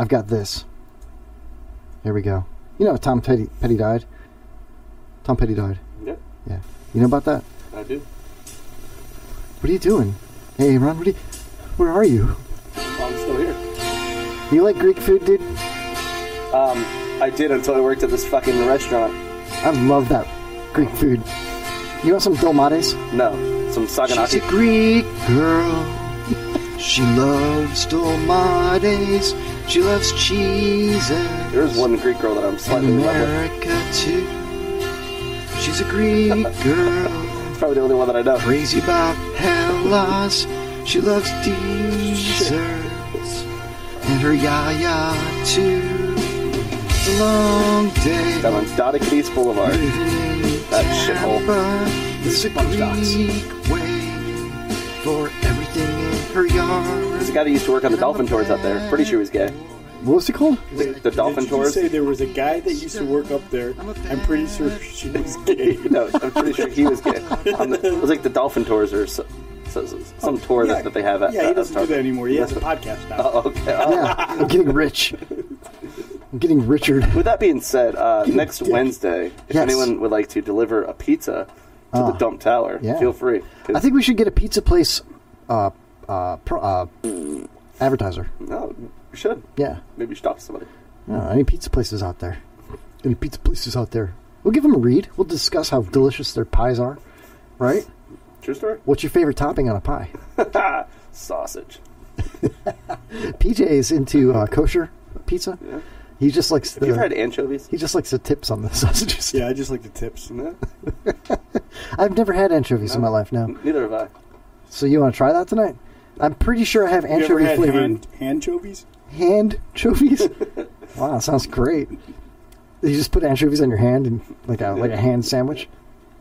I've got this. Here we go. You know Tom Petty died? Tom Petty died. Yep. Yeah. You know about that? I do. What are you doing? Hey, Ron, where are you? I'm still here. You like Greek food, dude? I did until I worked at this fucking restaurant. I love that Greek food. You want some dolmades? No. Some saganaki. She's a Greek girl. She loves Dolmades. She loves cheeses. There's one Greek girl that I'm slightly in love with. America too. She's a Greek girl. It's probably the only one that I know. Crazy about Hellas. She loves desserts. And her yaya too. It's a long day. That one's Dodicades Boulevard. That shithole. This is Bunch Docs. For everything in her yard. There's a guy that used to work on the dolphin tours out there. Pretty sure he was gay. What was he called? The dolphin tours. Say there was a guy that used to work up there. I'm pretty sure she was gay. No, I'm pretty sure he was gay. It was like the dolphin tours or some tour that they have at. Yeah, he doesn't do that anymore. He has a podcast now. Oh, okay. Oh. Yeah, I'm getting rich. I'm getting Richard. With that being said, next Wednesday, if anyone would like to deliver a pizza to the Dump Tower, feel free. I think we should get a pizza place advertiser. No, we should. Yeah. Maybe you should talk to somebody. No, any pizza places out there. Any pizza places out there. We'll give them a read. We'll discuss how delicious their pies are. Right? True story. What's your favorite topping on a pie? Sausage. PJ is into kosher pizza. Yeah. He just likes Have you ever had anchovies? He just likes the tips on the sausages. Yeah, I just like the tips. No. I've never had anchovies in my life, no. Neither have I. So you want to try that tonight? I'm pretty sure I have anchovy flavored. Anchovies? Hand-chovies? Wow, sounds great. You just put anchovies on your hand and like a hand sandwich.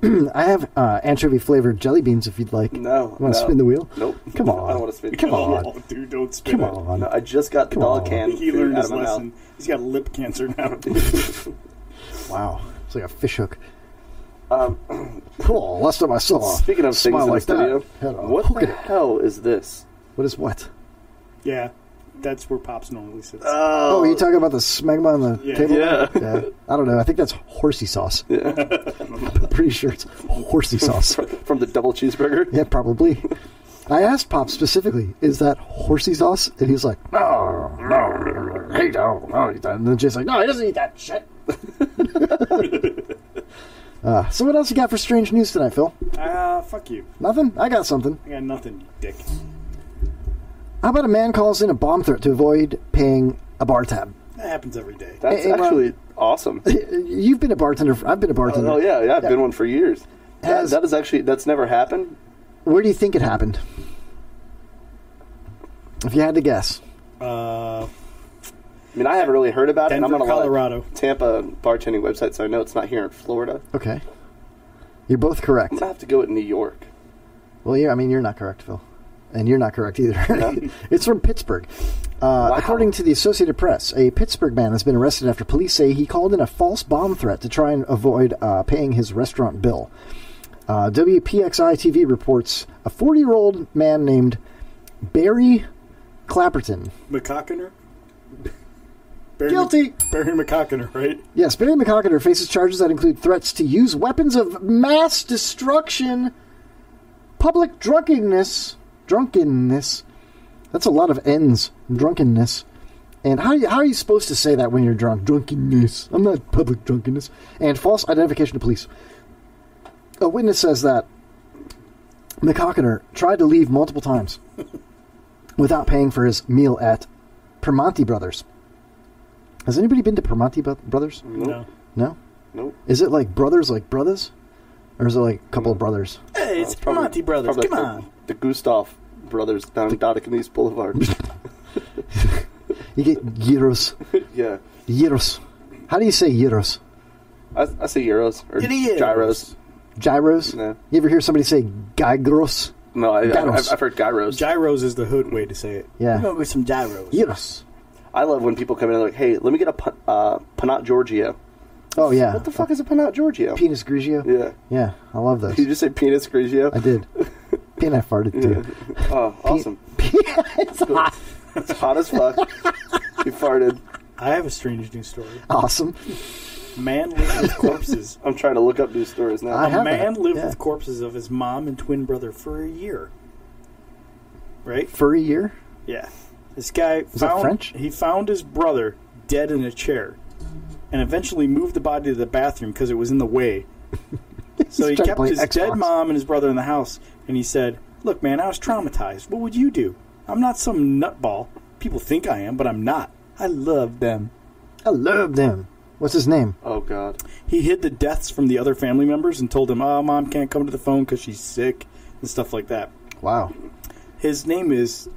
I have anchovy flavored jelly beans if you'd like. No. You want to spin the wheel? Nope. Come on. I don't want to spin. Come on. Oh, dude, don't spin. Come on. No, I just got the dog can. He learned his lesson. He's got lip cancer now. Wow. It's like a fish hook. Cool. Last time I saw. Speaking of things in the studio, what the hell is this? What is what? Yeah. That's where Pops normally sits. Oh, are you talking about the smegma on the table? Yeah. I don't know. I think that's horsey sauce. Yeah. I'm pretty sure it's horsey sauce. From the double cheeseburger? Yeah, probably. I asked Pops specifically, is that horsey sauce? And he was like, no, he don't eat that. And then Jay's like, no, he doesn't eat that shit. So what else you got for strange news tonight, Phil? Fuck you. Nothing? I got something. I got nothing, you dick. How about a man calls in a bomb threat to avoid paying a bar tab? That happens every day. That's actually awesome. You've been a bartender. I've been a bartender. Oh, yeah. I've been one for years. That is actually, that's never happened. Where do you think it happened? If you had to guess. I mean, I haven't really heard about Denver, it. I'm on a Colorado. Lot of Tampa bartending website, so I know it's not here in Florida. Okay. You're both correct. I'm going to have to go with New York. Well, yeah, I mean, you're not correct, Phil. And you're not correct either. No. It's from Pittsburgh. Wow. According to the Associated Press, a Pittsburgh man has been arrested after police say he called in a false bomb threat to try and avoid paying his restaurant bill. WPXI-TV reports a 40-year-old man named Barry Clapperton. McAuchner? Guilty! Barry McAuchner, right? Yes, Barry McAuchner faces charges that include threats to use weapons of mass destruction, public drunkenness... Drunkenness. That's a lot of N's. Drunkenness. And how are you supposed to say that when you're drunk? Drunkenness. I'm not public drunkenness. And false identification to police. A witness says that McAuchner tried to leave multiple times without paying for his meal at Primanti Brothers. Has anybody been to Primanti Brothers? No. No? Nope. Is it like brothers? Or is it like a couple of brothers? Hey, it's Primanti Brothers. Come on. The Gustav brothers down in Dodicades Boulevard. You get gyros. Yeah. Gyros. How do you say gyros? I say euros or gyros. Gyros? Yeah. You ever hear somebody say gyros? No, I've heard gyros. Gyros is the hood way to say it. Yeah. We're going with some gyros. Gyros. I love when people come in and they're like, hey, let me get a Panat Giorgio. Oh, yeah. What the fuck is a Panat Giorgio? Penis Grigio? Yeah. Yeah, I love those. Did you just say penis Grigio? I did. And I farted too. Yeah. Oh, awesome. It's hot. It's hot as fuck. You farted. I have a strange news story. Awesome. Man lived with corpses. I'm trying to look up news stories now. A man lived with corpses of his mom and twin brother for a year. Right? For a year? Yeah. This guy found his brother dead in a chair and eventually moved the body to the bathroom because it was in the way. So he kept his dead mom and his brother in the house. And he said, look, man, I was traumatized. What would you do? I'm not some nutball. People think I am, but I'm not. I love them. I love them. What's his name? Oh, God. He hid the deaths from the other family members and told them, oh, Mom can't come to the phone because she's sick and stuff like that. Wow. His name is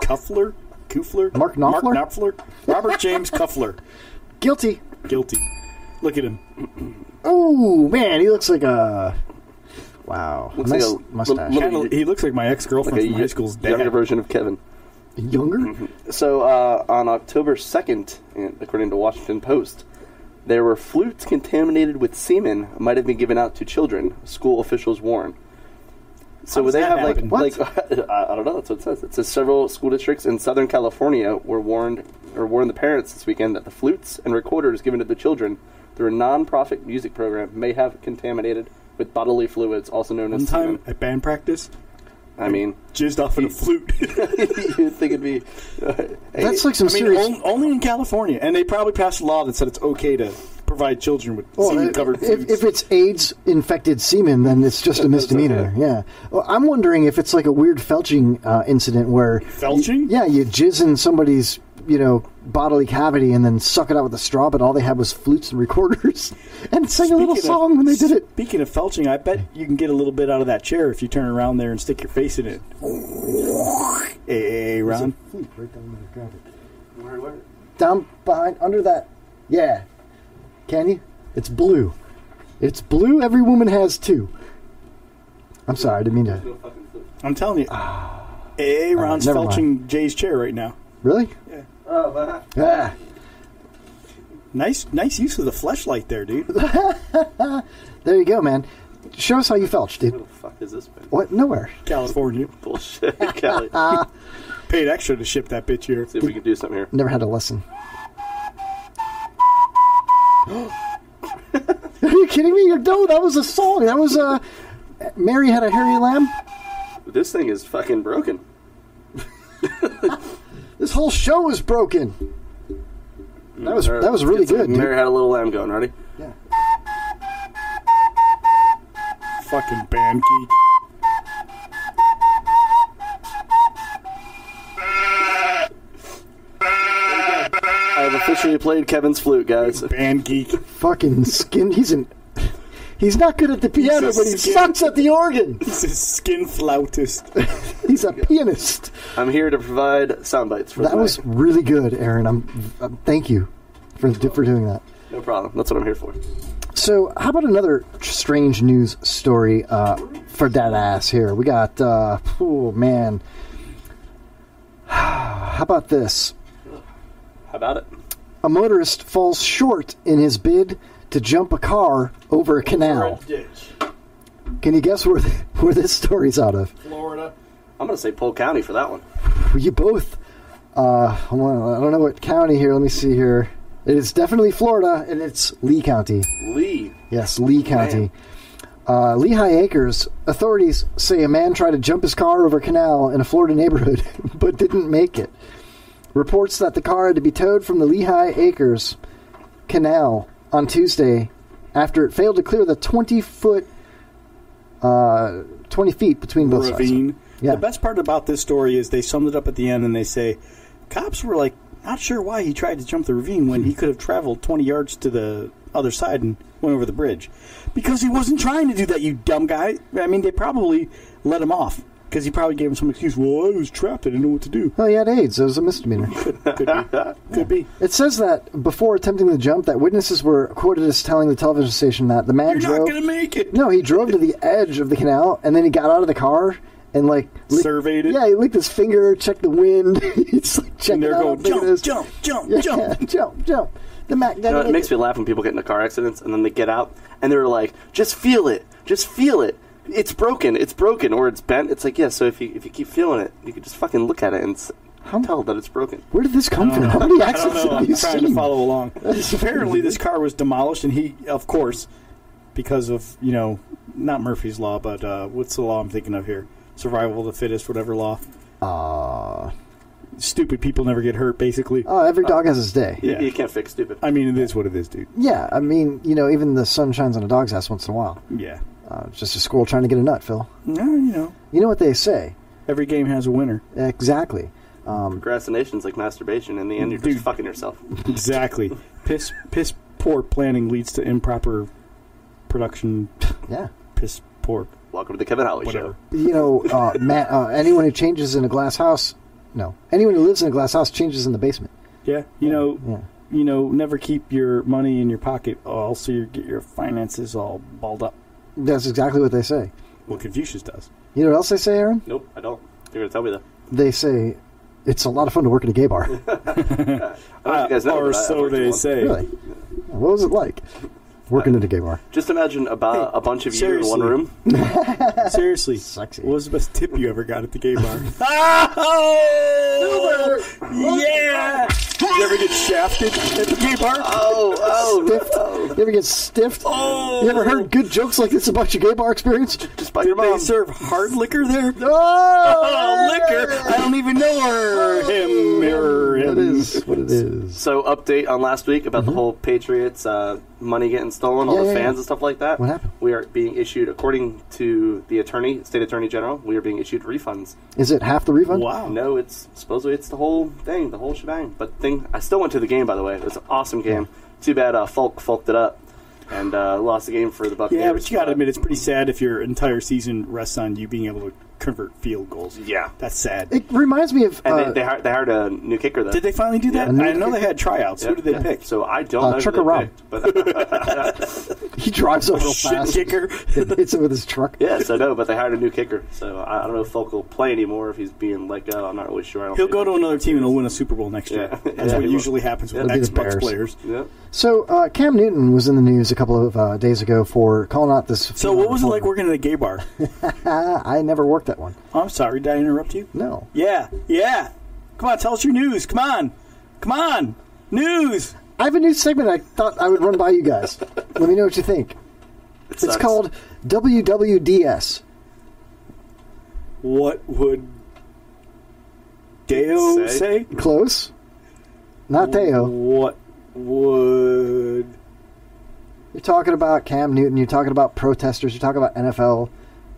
Cuffler? Kufler? Mark Knopfler? Mark Knopfler? Robert James Cuffler. Guilty. Guilty. Look at him. Oh, man, he looks like a... Wow. Looks nice like a mustache. He looks like my ex-girlfriend like from high school's dad. Younger version of Kevin. Younger? Mm-hmm. So, on October 2nd, according to Washington Post, there were flutes contaminated with semen might have been given out to children, school officials warn. So would they have, happen? like I don't know, that's what it says. It says several school districts in Southern California were warned the parents this weekend that the flutes and recorders given to the children through a non-profit music program may have contaminated with bodily fluids, also known as semen. One time at band practice, I mean... jizzed off in a flute. You'd think it'd be... that's like some serious... only in California, and they probably passed a law that said it's okay to... provide children with semen-covered foods. If it's AIDS-infected semen, then it's just a misdemeanor. Okay. Yeah. Well, I'm wondering if it's like a weird felching incident where... Felching? You jizz in somebody's, bodily cavity and then suck it out with a straw, but all they had was flutes and recorders and sang a little song when they did it. Speaking of felching, I bet you can get a little bit out of that chair if you turn around there and stick your face in it. Hey, Ron. There's a flute right down there. Grab it. Where? Down behind, under that. Yeah. Can you? It's blue. It's blue. Every woman has two. I'm sorry. I didn't mean to. I'm telling you. Aaron's felching Jay's chair right now. Really? Yeah. Oh, wow. Ah. Nice use of the fleshlight there, dude. There you go, man. Show us how you felched, dude. Where the fuck has this been? What? Nowhere. California. Bullshit. Cali. Paid extra to ship that bitch here. See if we can do something here. Never had a lesson. Are you kidding me? No, that was a song. That was Mary Had a Hairy Lamb. This thing is fucking broken. This whole show is broken. That was really good. Mary Had a Little Lamb going. Ready? Yeah. Fucking band geek. I've officially played Kevin's flute, guys. Band geek. Fucking skin. He's not good at the piano, but he sucks at the organ. He's a skin flautist. He's a pianist. I'm here to provide sound bites for that. That was really good, Aaron. Thank you for doing that. No problem. That's what I'm here for. So, how about another strange news story for that ass here? We got, oh, man. How about this? How about it? A motorist falls short in his bid to jump a car over a canal. Can you guess where this story's out of? Florida. I'm going to say Polk County for that one. You both. I don't know what county here. Let me see here. It is definitely Florida, and it's Lee County. Lee. Yes, Lee County. Lehigh Acres. Authorities say a man tried to jump his car over a canal in a Florida neighborhood, but didn't make it. Reports that the car had to be towed from the Lehigh Acres Canal on Tuesday after it failed to clear the 20 feet between both ravine. Sides. Yeah. The best part about this story is they summed it up at the end and they say, cops were like, not sure why he tried to jump the ravine when he could have traveled 20 yards to the other side and went over the bridge. Because he wasn't trying to do that, you dumb guy. I mean, they probably let him off. Because he probably gave him some excuse. Well, I was trapped. I didn't know what to do. Well, he had AIDS. It was a misdemeanor. Could be. It says that before attempting the jump, that witnesses were quoted as telling the television station that the man drove... You're not going to make it! No, he drove to the edge of the canal, and then he got out of the car and, like... surveyed it? Yeah, he licked his finger, checked the wind. He's like, checking it out. Jump, jump, jump. It makes me laugh when people get into car accidents, and then they get out, and they're like, just feel it. Just feel it. It's broken, or it's bent. It's like, yeah, so if you keep feeling it, you can just fucking look at it and tell that it's broken. Where did this come from? How many accidents have you seen? I'm trying to follow along. Apparently this car was demolished, and he, of course, because of, not Murphy's Law, but what's the law I'm thinking of here? Survival of the fittest, whatever law. Stupid people never get hurt, basically. Oh, every dog has his day. Yeah. You can't fix stupid. I mean, it is what it is, dude. Yeah, I mean, even the sun shines on a dog's ass once in a while. Yeah. Just a squirrel trying to get a nut, Phil. No, you know. You know what they say. Every game has a winner. Exactly. Procrastination's like masturbation. In the end, you're just fucking yourself. Exactly. Piss poor planning leads to improper production. Yeah. Piss poor. Welcome to the Kevin Holly Show. You know, anyone who changes in a glass house, anyone who lives in a glass house changes in the basement. Yeah. You know, never keep your money in your pocket. Also, you get your finances all balled up. That's exactly what they say. Well, Confucius does. You know what else they say, Aaron? Nope, I don't. You're going to tell me that. They say, it's a lot of fun to work in a gay bar. Or so they say. Really? What was it like working in a gay bar? Just imagine a bunch of you in one room. Seriously. Sexy. What was the best tip you ever got at the gay bar? Oh! Yeah! You ever get shafted at the gay bar? Oh, you ever get stiffed? Oh. You ever heard good jokes like this about your gay bar experience? Just by your mom. Did they serve hard liquor there? No! Oh, liquor! I don't even know her. Him. That is what it is. So, update on last week about the whole Patriots money getting stolen, all the fans and stuff like that. What happened? We are being issued, according to the attorney, state attorney general, we are being issued refunds. Is it half the refund? Wow. No, it's supposedly it's the whole thing, the whole shebang. But I still went to the game, by the way. It was an awesome game. Too bad Folk fulked it up and lost the game for the Buccaneers. Yeah, but you got to admit, it's pretty sad if your entire season rests on you being able to convert field goals. Yeah. That's sad. It reminds me of... And they hired a new kicker, though. Did they finally do that? I know they had tryouts. Yeah. Who did they pick? So I don't know Trucker Rob. He drives over fast. Shit kicker. Hits it with his truck. Yes, I know, but they hired a new kicker. So I don't know if Folk will play anymore if he's being let go. I'm not really sure. He'll go to another team and he'll win a Super Bowl next year. That's what usually happens with ex-Bucs players. Yeah. So Cam Newton was in the news a couple of days ago for calling out this... So what was it like working at a gay bar? I never worked that one. Oh, I'm sorry. Did I interrupt you? No. Yeah. Yeah. Come on. Tell us your news. Come on. Come on. News. I have a new segment I thought I would run by you guys. Let me know what you think. It's called WWDS. What would Deo say? Close. Not Deo. What would... You're talking about Cam Newton. You're talking about protesters. You're talking about NFL.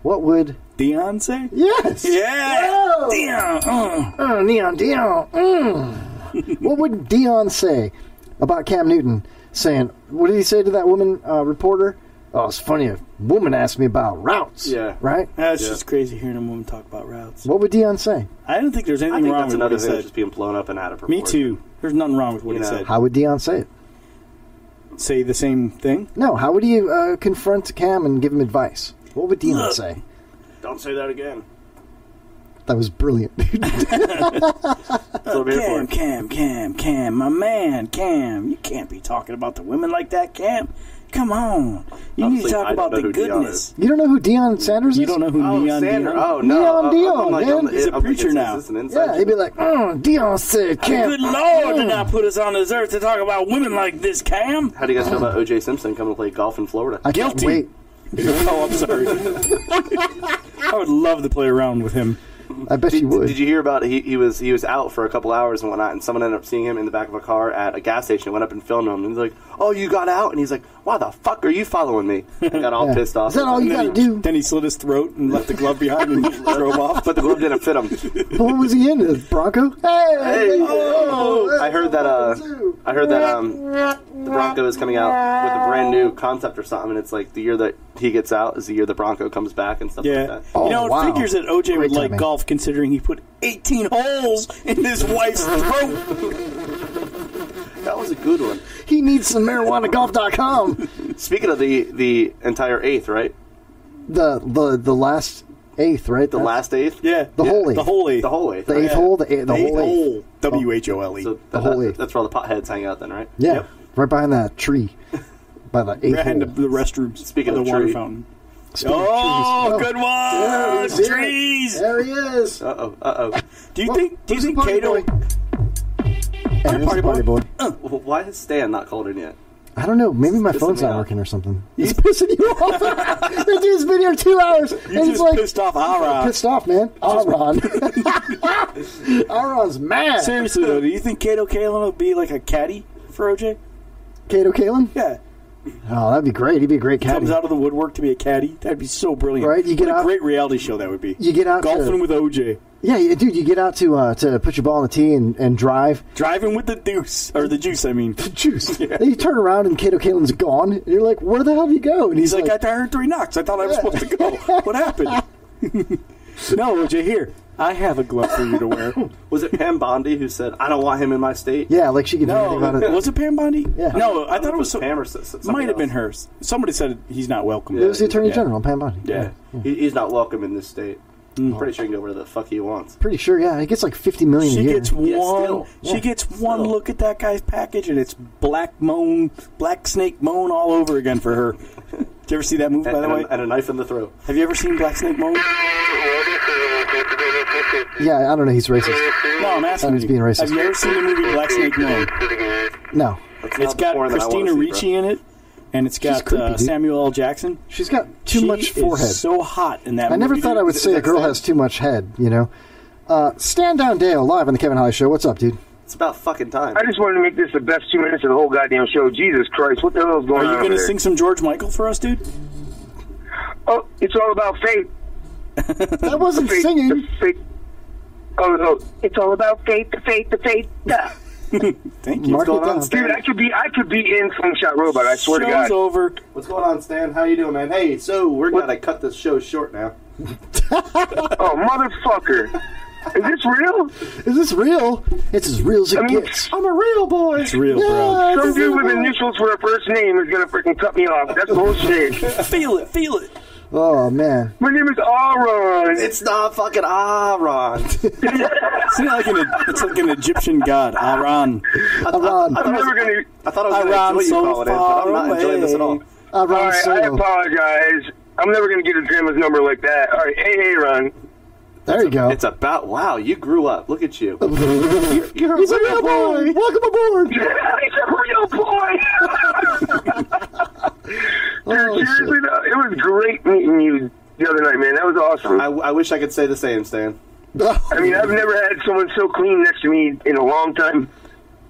What would... Deion say? Yes. Yeah. Oh. Deion. Deion. What would Deion say about Cam Newton saying, what did he say to that woman reporter? Oh, it's funny. A woman asked me about routes. Yeah. Right? That's just crazy hearing a woman talk about routes. What would Deion say? I don't think there's anything wrong with what he said. I think that's another thing, just being blown up and out of proportion. Me too. There's nothing wrong with what he said. How would Deion say it? Say the same thing? No. How would he confront Cam and give him advice? What would Deion say? Don't say that again. That was brilliant, dude. Cam, my man, Cam. You can't be talking about the women like that, Cam. Come on. You need to talk about the goodness. You don't know who Deion Sanders is? You don't know who Deion Sanders is? Oh, no. Deion, he's a preacher now. Yeah, he'd be like, Deion said, Cam. Good Lord, did not put us on this earth to talk about women like this, Cam. How do you guys feel about O.J. Simpson coming to play golf in Florida? I can't wait. Oh, I'm sorry. I would love to play around with him. I bet you would. Did you hear about he was out for a couple hours and whatnot, and someone ended up seeing him in the back of a car at a gas station, went up and filmed him, and he's like, oh, you got out? And he's like, why the fuck are you following me? And got all pissed off. Is that all you got to do? Then he slit his throat and left the glove behind and drove off. But the glove didn't fit him. What was he in? A Bronco? Hey! Oh, I heard that, the Bronco is coming out with a brand new concept or something, and it's like the year that he gets out is the year the Bronco comes back and stuff like that. Oh, you know, it figures that OJ would like golf considering he put 18 holes in his wife's throat. That was a good one. He needs some MarijuanaGolf.com. Speaking of the entire eighth, right? The last eighth, right? The last eighth? Yeah. The whole eighth. The whole eighth. The whole eighth. The eighth hole. The whole eighth. W-H-O-L-E. So the whole eighth. That's where all the potheads hang out then, right? Yeah. Yep. Right behind that tree. By the eighth hole. The restrooms. Speaking of the water fountain. Oh, good one! Yeah, trees! There he is! Uh-oh, uh-oh. Do you think Kato... You're party boy. Why has Stan not called in yet? I don't know. Maybe my phone's not working or something. He's pissing you off. That dude's been here 2 hours. He's like, pissed off A-Aron. Pissed off, man. A-Aron. A-Aron's mad. Seriously, though, do you think Kato Kalin would be like a caddy for OJ? Kato Kalin? Yeah. Oh, that'd be great. He'd be a great caddy. Comes out of the woodwork to be a caddy. That'd be so brilliant. Right? You get what out, a great reality show that would be. You get out golfing with OJ. Yeah, dude, you get out to put your ball on the tee and drive. Driving with the deuce. Or the juice, I mean. The juice. Yeah. Then you turn around and Kato Kalin's gone. And you're like, where the hell did he go? And he's like, I heard 3 knocks. I thought I was supposed to go. What happened? No, OJ, here. I have a glove for you to wear. Was it Pam Bondi who said, I don't want him in my state? Yeah, like she could do anything about it. Was it Pam Bondi? Yeah. No, I thought it was Pam or something. Might have been hers. Somebody said he's not welcome. Yeah, it was the Attorney General, Pam Bondi. Yeah. He's not welcome in this state. I'm pretty sure he can go where the fuck he wants. Pretty sure, yeah. He gets like $50 million a year. She gets one look at that guy's package, and it's black snake moan all over again for her. Did you ever see that movie, by the way? And a knife in the throat. Have you ever seen Black Snake Moan? Yeah, I don't know. He's racist. No, I'm asking. He's being racist. Have you ever seen the movie Black Snake Moan? No. It's got Christina Ricci in it, and it's got Samuel L. Jackson. She's got too much forehead. She's so hot in that movie. I never thought I would say a girl has too much head, you know? Stan Deo, live on the Kevin Holly Show. What's up, dude? It's about fucking time. I just wanted to make this the best 2 minutes of the whole goddamn show. Jesus Christ, what the hell is going on? Are you going to sing some George Michael for us, dude? Oh, it's all about faith. That wasn't faith, singing. The faith. Oh no! It's all about faith, the faith, the faith. Thank you. What's going on, Stan? Dude, I could be in Slingshot Robot. I swear to God. Show's over. What's going on, Stan? How you doing, man? Hey, so we're gonna cut this show short now. Oh, motherfucker! Is this real? Is this real? It's as real as it gets. I'm a real boy. It's real, bro. Some dude with initials for a first name is gonna freaking cut me off. That's bullshit. Feel it. Feel it. Oh, man. My name is A-Aron. It's not fucking A-Aron. It's like an Egyptian god, A-Aron. I thought I was going to enjoy you calling it, but I'm not enjoying this at all. All right, I apologize. I'm never going to get his grandma's number like that. All right, A-Aron. There you go. It's about, wow, you grew up. Look at you. He's a real boy. Welcome aboard. He's a real boy. Dude, seriously, it was great meeting you the other night, man. That was awesome. I wish I could say the same, Stan. I mean, I've never had someone so clean next to me in a long time.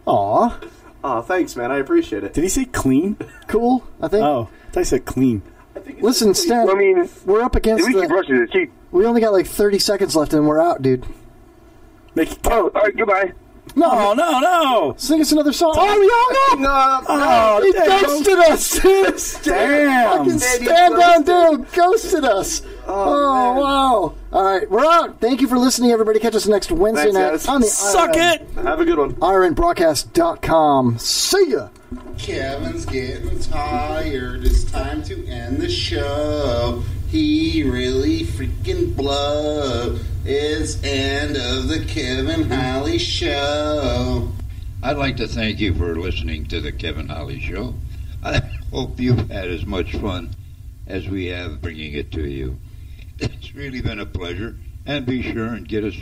Aw. Oh, thanks, man. I appreciate it. Did he say clean? Cool, I think. Oh, I thought he said clean. Listen, Stan, I mean, we're up against we only got like 30 seconds left and we're out, dude. Oh, all right, goodbye. No. Sing us another song. Oh, y'all no. He ghosted us. Damn. Fucking Stand Down Dale ghosted us. Oh, wow. All right, we're out. Thank you for listening, everybody. Catch us next Wednesday night on the Suck IRN. It. Have a good one. irnbroadcast.com. See ya. Kevin's getting tired. It's time to end the show. He really freaking blew. It's end of the Kevin Holly Show. I'd like to thank you for listening to the Kevin Holly Show. I hope you've had as much fun as we have bringing it to you. It's really been a pleasure. And be sure and get us